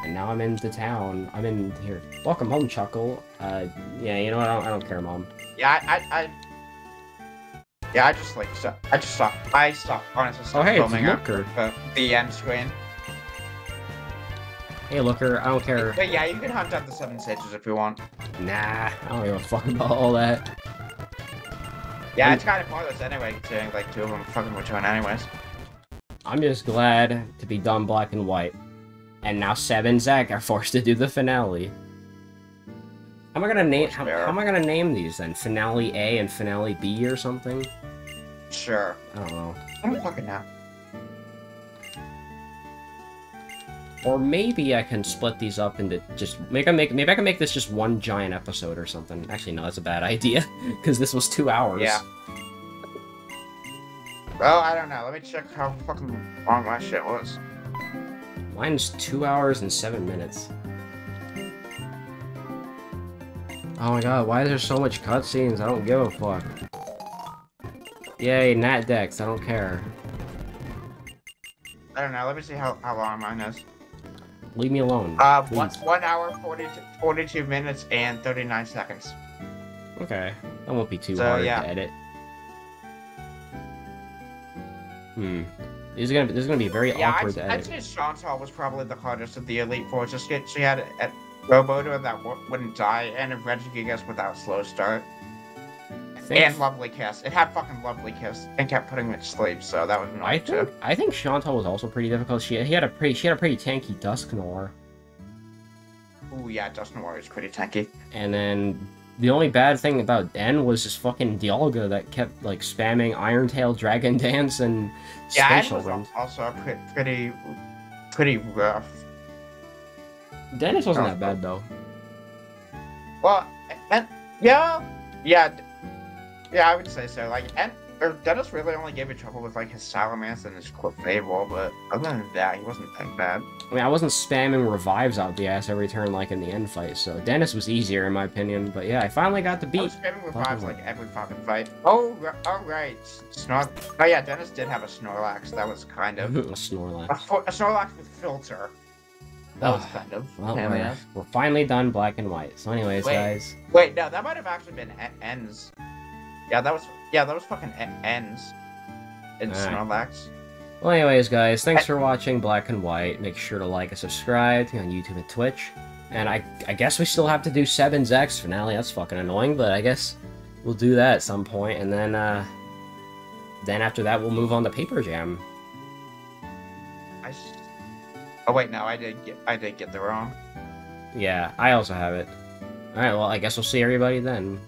And now I'm into town. I'm in here. Welcome home, Chuckle. Uh, yeah, you know what? I don't, I don't care, Mom. Yeah, I, I, I... Yeah, I just, like, stopped. I just stopped. I stopped, honestly, stopped oh, hey, filming it's Looker. The, the end screen. Hey, Looker, I don't care. But yeah, you can hunt out the Seven Sages if you want. Nah, I don't give a fuck about all that. Yeah, I'm... it's kind of pointless anyway, considering, like, two of them fucking return anyways. I'm just glad to be done black and white. And now Seb and Zach are forced to do the finale. How am I gonna name? How, how am I gonna name these then? Finale A and Finale B or something? Sure. I don't know. I don't fucking know. Or maybe I can split these up into just make I make maybe I can make this just one giant episode or something. Actually, no, that's a bad idea because this was two hours. Yeah. Well, I don't know. Let me check how fucking long my shit was. Mine's two hours and seven minutes. Oh my god, why is there so much cutscenes? I don't give a fuck. Yay, Nat Dex, I don't care. I don't know, let me see how, how long mine is. Leave me alone. Uh, one, one hour, forty-two minutes, and thirty-nine seconds. Okay, that won't be too so, hard yeah. to edit. Hmm. This is, gonna be, this is gonna be very yeah, awkward I'd, to edit. Yeah, I'd say Chantal was probably the hardest of the Elite Four. Just get, she had a, a Roboto that wouldn't die, and a Regigigas without slow start. And Lovely Kiss. It had fucking Lovely Kiss, and kept putting it to sleep, so that was annoying I think, too. I think Chantal was also pretty difficult. She, he had a pretty, she had a pretty tanky Dusk Noir. Oh yeah, Dusk Noir is pretty tanky. And then... the only bad thing about N was this fucking Dialga that kept, like, spamming Iron Tail, Dragon Dance, and yeah, Spatial Wind. Yeah, also a pretty, pretty rough. Dennis wasn't oh. that bad, though. Well, and, yeah, yeah, yeah, I would say so. Like, and, or Dennis really only gave me trouble with, like, his Salamence and his Clip Fable, but other than that, he wasn't that bad. I mean, I wasn't spamming revives out the ass every turn like in the end fight, so Dennis was easier in my opinion, but yeah, I finally got the beat. I was spamming revives like every fucking fight. Oh, oh right, Snor- oh yeah, Dennis did have a Snorlax, that was kind of... a Snorlax. A, a Snorlax with filter. That was kind of... Well, yeah, we're, yeah. we're finally done black and white, so anyways, wait, guys. Wait, no, that might have actually been N's. Yeah, that was... Yeah, that was fucking N's. In Snorlax. Well, anyways, guys, thanks for watching Black and White. Make sure to like and subscribe on YouTube and Twitch. And I I guess we still have to do Seven's X finale. That's fucking annoying, but I guess we'll do that at some point. And then, uh... Then after that, we'll move on to Paper Jam. I... Oh, wait, no, I did get, I did get the wrong. Yeah, I also have it. Alright, well, I guess we'll see everybody then.